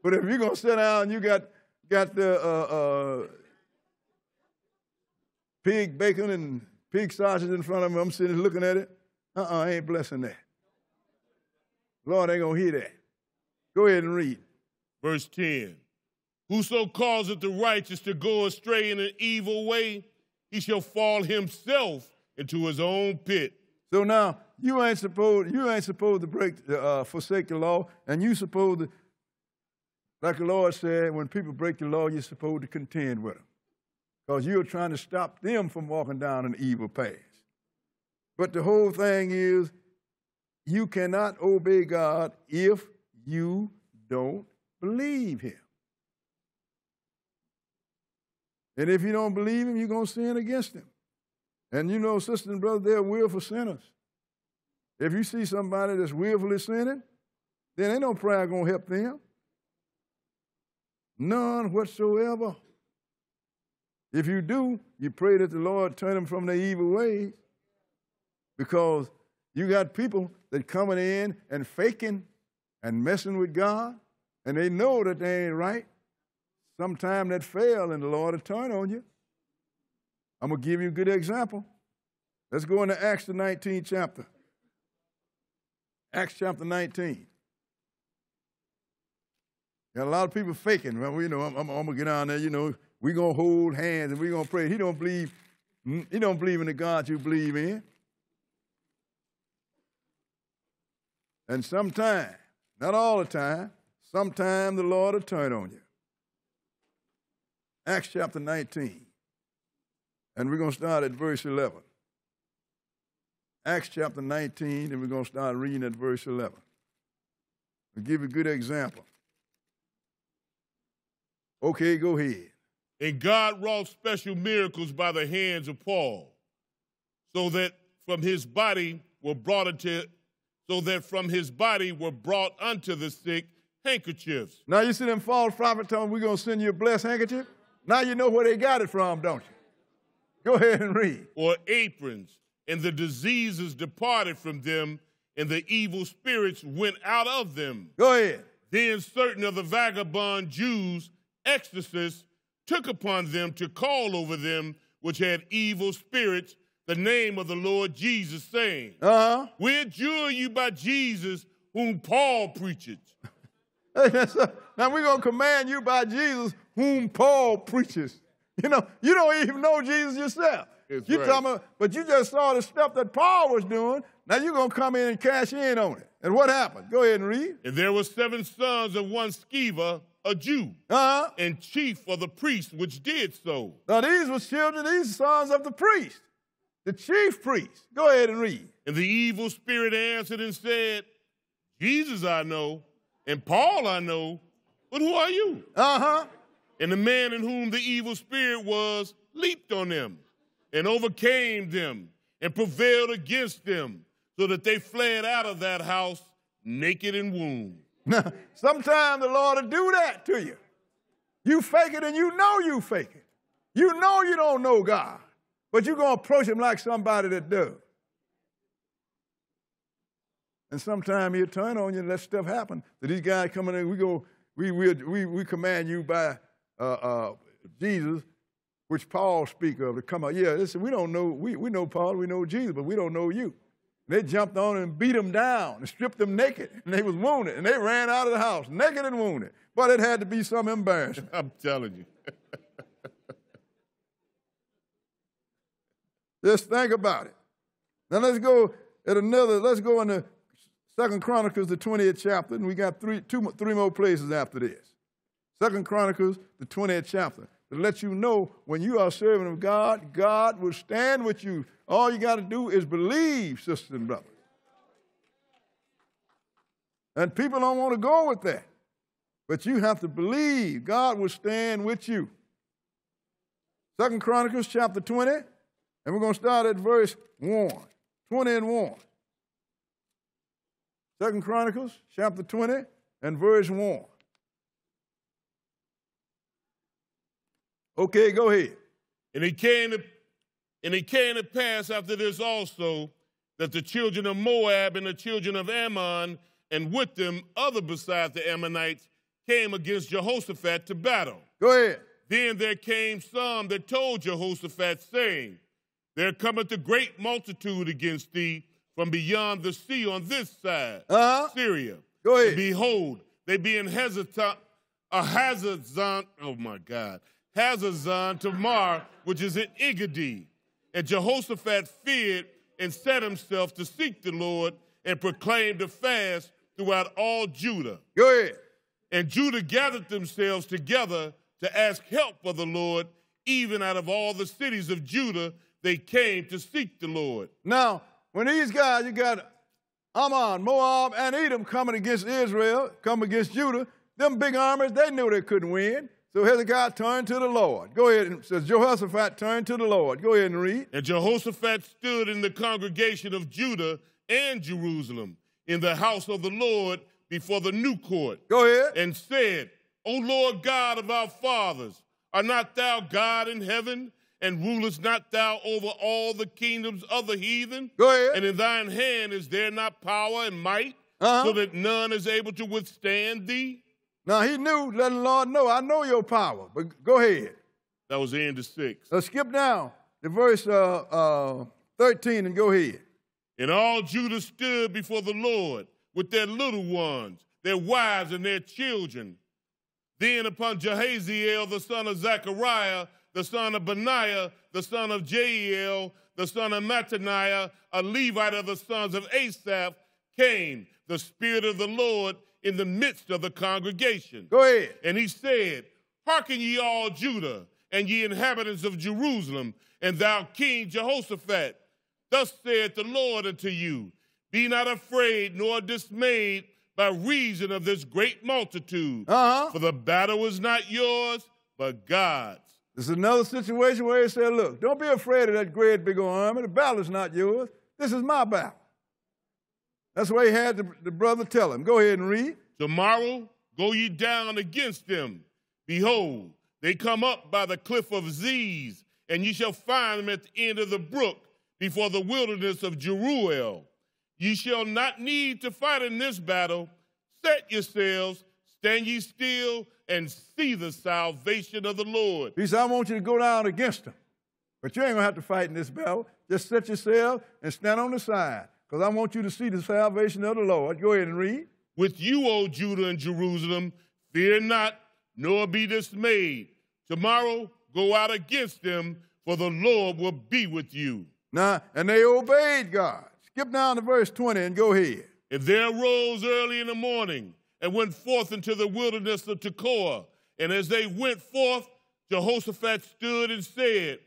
But if you're going to sit down and you got the pig bacon and pig sausage in front of me, I'm sitting looking at it, I ain't blessing that. Lord ain't going to hear that. Go ahead and read. Verse 10. Whoso causeth the righteous to go astray in an evil way, he shall fall himself into his own pit. So now you ain't supposed to forsake the law, and you supposed to, like the Lord said, when people break the law, you're supposed to contend with them, because you're trying to stop them from walking down an evil path. But the whole thing is, you cannot obey God if you don't believe Him. And if you don't believe Him, you're going to sin against Him. And you know, sister and brother, they're willful sinners. If you see somebody that's willfully sinning, then ain't no prayer going to help them. None whatsoever. If you do, you pray that the Lord turn them from their evil ways, because you got people that coming in and faking and messing with God, and they know that they ain't right. Sometime that fail, and the Lord will turn on you. I'm going to give you a good example. Let's go into Acts, the 19th chapter. Acts chapter 19. Got a lot of people faking. Well, you know, I'm going to get on there, you know, we're going to hold hands and we're going to pray. He don't believe in the God you believe in. And sometime, not all the time, sometime the Lord will turn on you. Acts chapter 19, and we're going to start at verse 11. Acts chapter 19, and we're going to start reading at verse 11. I'll give you a good example. Okay, go ahead. And God wrought special miracles by the hands of Paul, so that from his body were brought unto the sick handkerchiefs. Now you see them false prophets telling them, we're going to send you a blessed handkerchief? Now you know where they got it from, don't you? Go ahead and read. Or aprons, and the diseases departed from them, and the evil spirits went out of them. Go ahead. Then certain of the vagabond Jews, exorcists, took upon them to call over them which had evil spirits the name of the Lord Jesus, saying, We adjure you by Jesus whom Paul preacheth. Now we're going to command you by Jesus whom Paul preaches. You know, you don't even know Jesus yourself. You're right. Talking about, but you just saw the stuff that Paul was doing. Now you're going to come in and cash in on it. And what happened? Go ahead and read. And there were 7 sons of one Sceva, a Jew, and chief of the priests, which did so. Now these were children, these sons of the priest, the chief priest. Go ahead and read. And the evil spirit answered and said, Jesus I know, and Paul I know, but who are you? And the man in whom the evil spirit was leaped on them and overcame them and prevailed against them, so that they fled out of that house naked and wounded. Now, sometimes the Lord will do that to you. You fake it and you fake it. You know you don't know God, but you're going to approach Him like somebody that does. And sometimes He'll turn on you and let stuff happen. So these guys come in and we command you by Jesus, which Paul speak of, to come out. Yeah, listen, we don't know, we know Paul, we know Jesus, but we don't know you. And they jumped on and beat them down and stripped them naked, and they was wounded, and they ran out of the house naked and wounded. But it had to be some embarrassment. I'm telling you. Just think about it. Now let's go at another, let's go into 2 Chronicles, the 20th chapter, and we got three more places after this. 2 Chronicles, the 20th chapter, to let you know when you are serving of God, God will stand with you. All you got to do is believe, sister and brother. And people don't want to go with that. But you have to believe God will stand with you. 2 Chronicles, chapter 20, and we're going to start at verse 1, 20 and 1. 2 Chronicles, chapter 20, and verse 1. Okay, go ahead. And it came to pass after this also that the children of Moab and the children of Ammon, and with them other besides the Ammonites, came against Jehoshaphat to battle. Go ahead. Then there came some that told Jehoshaphat, saying, There cometh a great multitude against thee from beyond the sea on this side, Syria. Go ahead. And behold, they be in Hazazon Tamar, which is in Engedi. And Jehoshaphat feared and set himself to seek the Lord and proclaimed a fast throughout all Judah. Go ahead. And Judah gathered themselves together to ask help of the Lord. Even out of all the cities of Judah, they came to seek the Lord. Now, when these guys, you got Ammon, Moab, and Edom coming against Israel, coming against Judah, them big armies, they knew they couldn't win. So Hezekiah turned to the Lord. Go ahead. And says Jehoshaphat turned to the Lord. Go ahead and read. And Jehoshaphat stood in the congregation of Judah and Jerusalem in the house of the Lord before the new court. Go ahead. And said, O Lord God of our fathers, art not thou God in heaven, and rulest not thou over all the kingdoms of the heathen? Go ahead. And in thine hand is there not power and might, so that none is able to withstand thee? Now he knew, let the Lord know, I know your power, but go ahead. That was the end of 6. Let's skip down to verse 13 and go ahead. And all Judah stood before the Lord with their little ones, their wives and their children. Then upon Jehaziel, the son of Zechariah, the son of Benaiah, the son of Jeiel, the son of Mattaniah, a Levite of the sons of Asaph, came the Spirit of the Lord in the midst of the congregation. Go ahead. And he said, Hearken ye all Judah, and ye inhabitants of Jerusalem, and thou King Jehoshaphat. Thus saith the Lord unto you, Be not afraid nor dismayed by reason of this great multitude, for the battle is not yours, but God's. This is another situation where he said, look, don't be afraid of that great big army. The battle is not yours. This is my battle. That's why he had the brother tell him. Go ahead and read. Tomorrow go ye down against them. Behold, they come up by the cliff of Ziz, and ye shall find them at the end of the brook before the wilderness of Jeruel. Ye shall not need to fight in this battle. Set yourselves, stand ye still, and see the salvation of the Lord. He said, I want you to go down against them, but you ain't going to have to fight in this battle. Just set yourself and stand on the side, because I want you to see the salvation of the Lord. Go ahead and read. With you, O Judah and Jerusalem, fear not, nor be dismayed. Tomorrow go out against them, for the Lord will be with you. Now, and they obeyed God. Skip down to verse 20 and go ahead. And there arose early in the morning and went forth into the wilderness of Tekoa. And as they went forth, Jehoshaphat stood and said,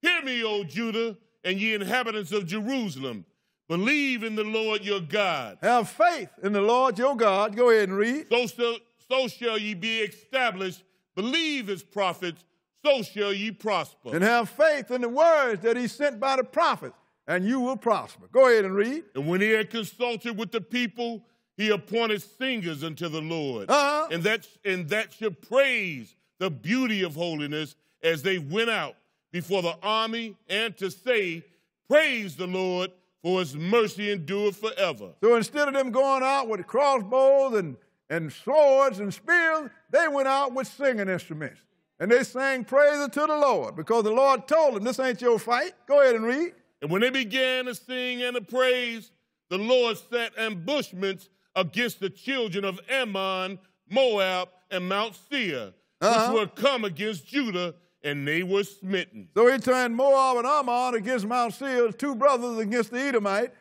Hear me, O Judah, and ye inhabitants of Jerusalem. Believe in the Lord your God. Have faith in the Lord your God. Go ahead and read. So shall ye be established. Believe his prophets. So shall ye prosper. And have faith in the words that he sent by the prophets, and you will prosper. Go ahead and read. And when he had consulted with the people, he appointed singers unto the Lord, and that should praise the beauty of holiness as they went out before the army, and to say, Praise the Lord, for his mercy endureth forever. So instead of them going out with crossbows and swords and spears, they went out with singing instruments. And they sang praise unto the Lord, because the Lord told them, This ain't your fight. Go ahead and read. And when they began to sing and to praise, the Lord set ambushments against the children of Ammon, Moab, and Mount Seir, which were come against Judah, and they were smitten. So he turned Moab and Ammon against Mount Seir, two brothers against the Edomite,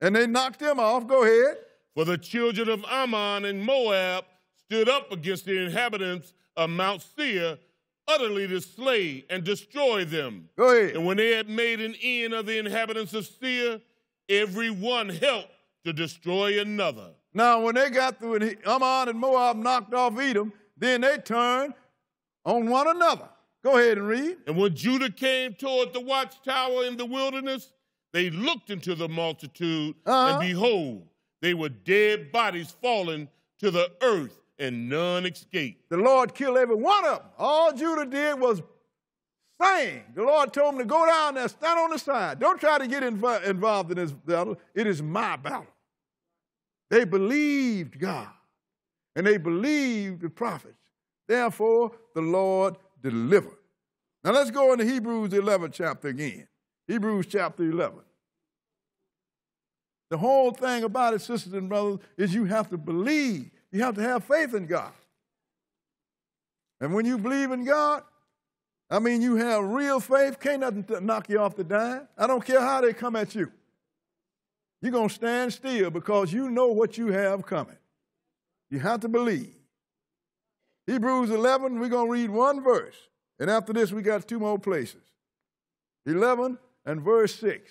and they knocked them off. Go ahead. For the children of Ammon and Moab stood up against the inhabitants of Mount Seir, utterly to slay and destroy them. Go ahead. And when they had made an end of the inhabitants of Seir, every one helped to destroy another. Now, when they got through, and Ammon and Moab knocked off Edom, then they turned on one another. Go ahead and read. And when Judah came toward the watchtower in the wilderness, they looked into the multitude, and behold, they were dead bodies fallen to the earth, and none escaped. The Lord killed every one of them. All Judah did was thing. The Lord told him to go down there, stand on the side. Don't try to get involved in this battle. It is my battle. They believed God, and they believed the prophets. Therefore, the Lord delivered. Now, let's go into Hebrews, the 11th chapter again. Hebrews chapter 11. The whole thing about it, sisters and brothers, is you have to believe. You have to have faith in God. And when you believe in God, I mean, you have real faith. Can't nothing knock you off the dime. I don't care how they come at you. You're going to stand still because you know what you have coming. You have to believe. Hebrews 11, we're going to read one verse. And after this, we got two more places. 11 and verse 6.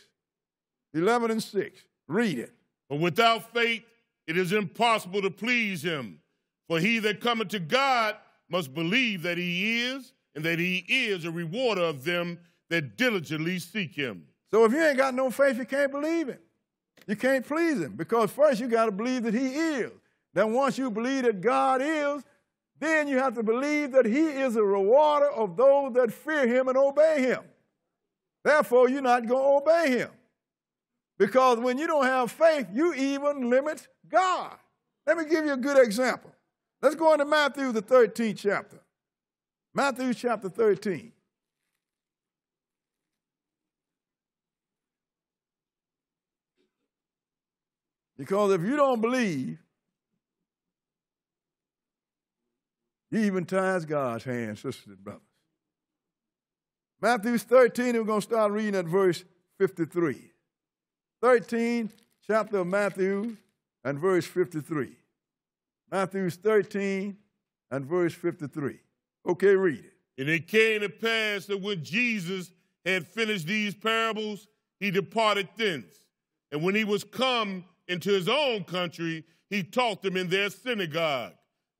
11 and 6. Read it. But without faith, it is impossible to please him. For he that cometh to God must believe that he is, and that he is a rewarder of them that diligently seek him. So if you ain't got no faith, you can't believe him. You can't please him. Because first you got to believe that he is. Then once you believe that God is, then you have to believe that he is a rewarder of those that fear him and obey him. Therefore, you're not going to obey him. Because when you don't have faith, you even limit God. Let me give you a good example. Let's go into Matthew, the 13th chapter. Matthew chapter 13. Because if you don't believe, you even ties God's hands, sisters and brothers. Matthew 13, and we're going to start reading at verse 53. 13, chapter of Matthew, and verse 53. Matthew 13, and verse 53. Okay, read it. And it came to pass that when Jesus had finished these parables, he departed thence. And when he was come into his own country, he taught them in their synagogue,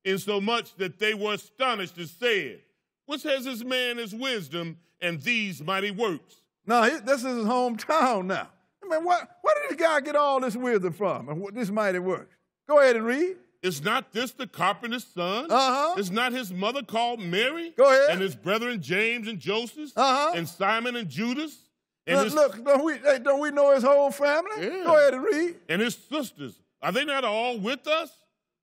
insomuch that they were astonished and said, "What has this man his wisdom and these mighty works?" Now, this is his hometown now. I mean, where did this guy get all this wisdom from and this mighty works? Go ahead and read. Is not this the carpenter's son? Uh-huh. Is not his mother called Mary? Go ahead. And his brethren James and Joseph? Uh-huh. And Simon and Judas? And look, don't we know his whole family? Yeah. Go ahead and read. And his sisters, are they not all with us?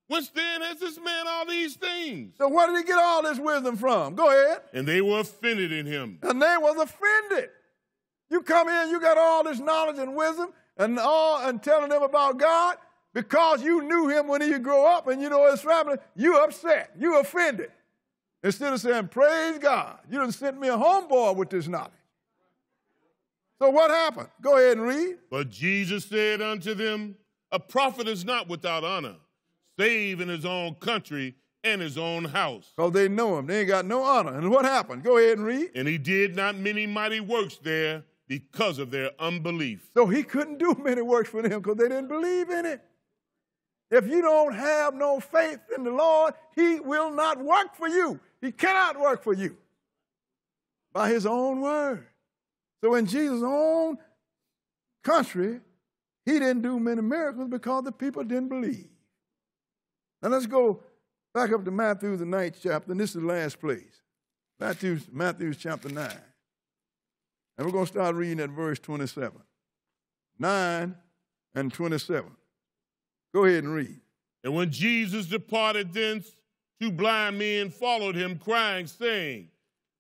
Whence then has this man all these things? So where did he get all this wisdom from? Go ahead. And they were offended in him. And they was offended. You come here, you got all this knowledge and wisdom and telling them about God. Because you knew him when you grow up and you know his family, you upset, you offended. Instead of saying, praise God, you done sent me a homeboy with this knowledge. So what happened? Go ahead and read. But Jesus said unto them, a prophet is not without honor, save in his own country and his own house. So they know him. They ain't got no honor. And what happened? Go ahead and read. And he did not many mighty works there because of their unbelief. So he couldn't do many works for them because they didn't believe in it. If you don't have no faith in the Lord, he will not work for you. He cannot work for you by his own word. So in Jesus' own country, he didn't do many miracles because the people didn't believe. Now let's go back up to Matthew, the 9th chapter, and this is the last place. Matthew chapter 9. And we're going to start reading at verse 27. 9 and 27. Go ahead and read. And when Jesus departed thence, two blind men followed him, crying, saying,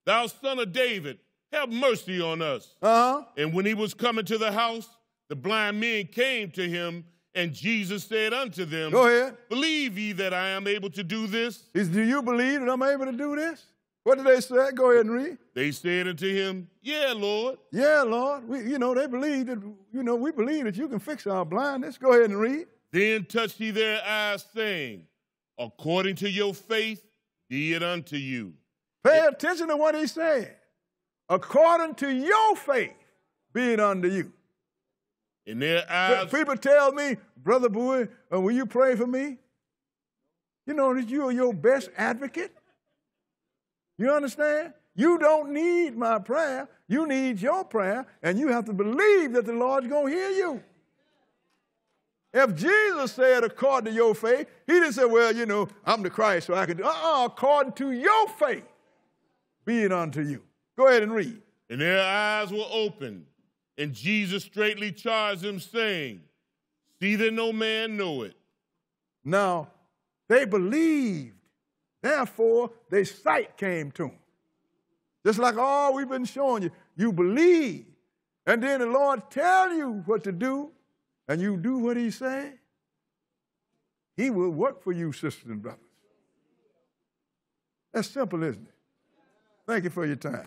"Thou son of David, have mercy on us." Uh-huh. And when he was coming to the house, the blind men came to him, and Jesus said unto them, go ahead. "Believe ye that I am able to do this?" Do you believe that I'm able to do this? What did they say? Go ahead and read. They said unto him, "Yeah, Lord." Yeah, Lord. They believe that, we believe that you can fix our blindness. Go ahead and read. Then touched he their eyes, saying, "According to your faith, be it unto you." Pay attention to what he said. According to your faith, be it unto you. In their eyes. People tell me, "Brother Bowie, will you pray for me?" You know that you are your best advocate. You understand? You don't need my prayer. You need your prayer, and you have to believe that the Lord's going to hear you. If Jesus said, according to your faith, he didn't say, "Well, I'm the Christ, so I can do." According to your faith, be it unto you. Go ahead and read. And their eyes were opened, and Jesus straightly charged them, saying, see that no man know it. Now, they believed, therefore their sight came to them. Just like all we've been showing you, you believe, and then the Lord tell you what to do, and you do what he said. He will work for you, sisters and brothers. That's simple, isn't it? Thank you for your time.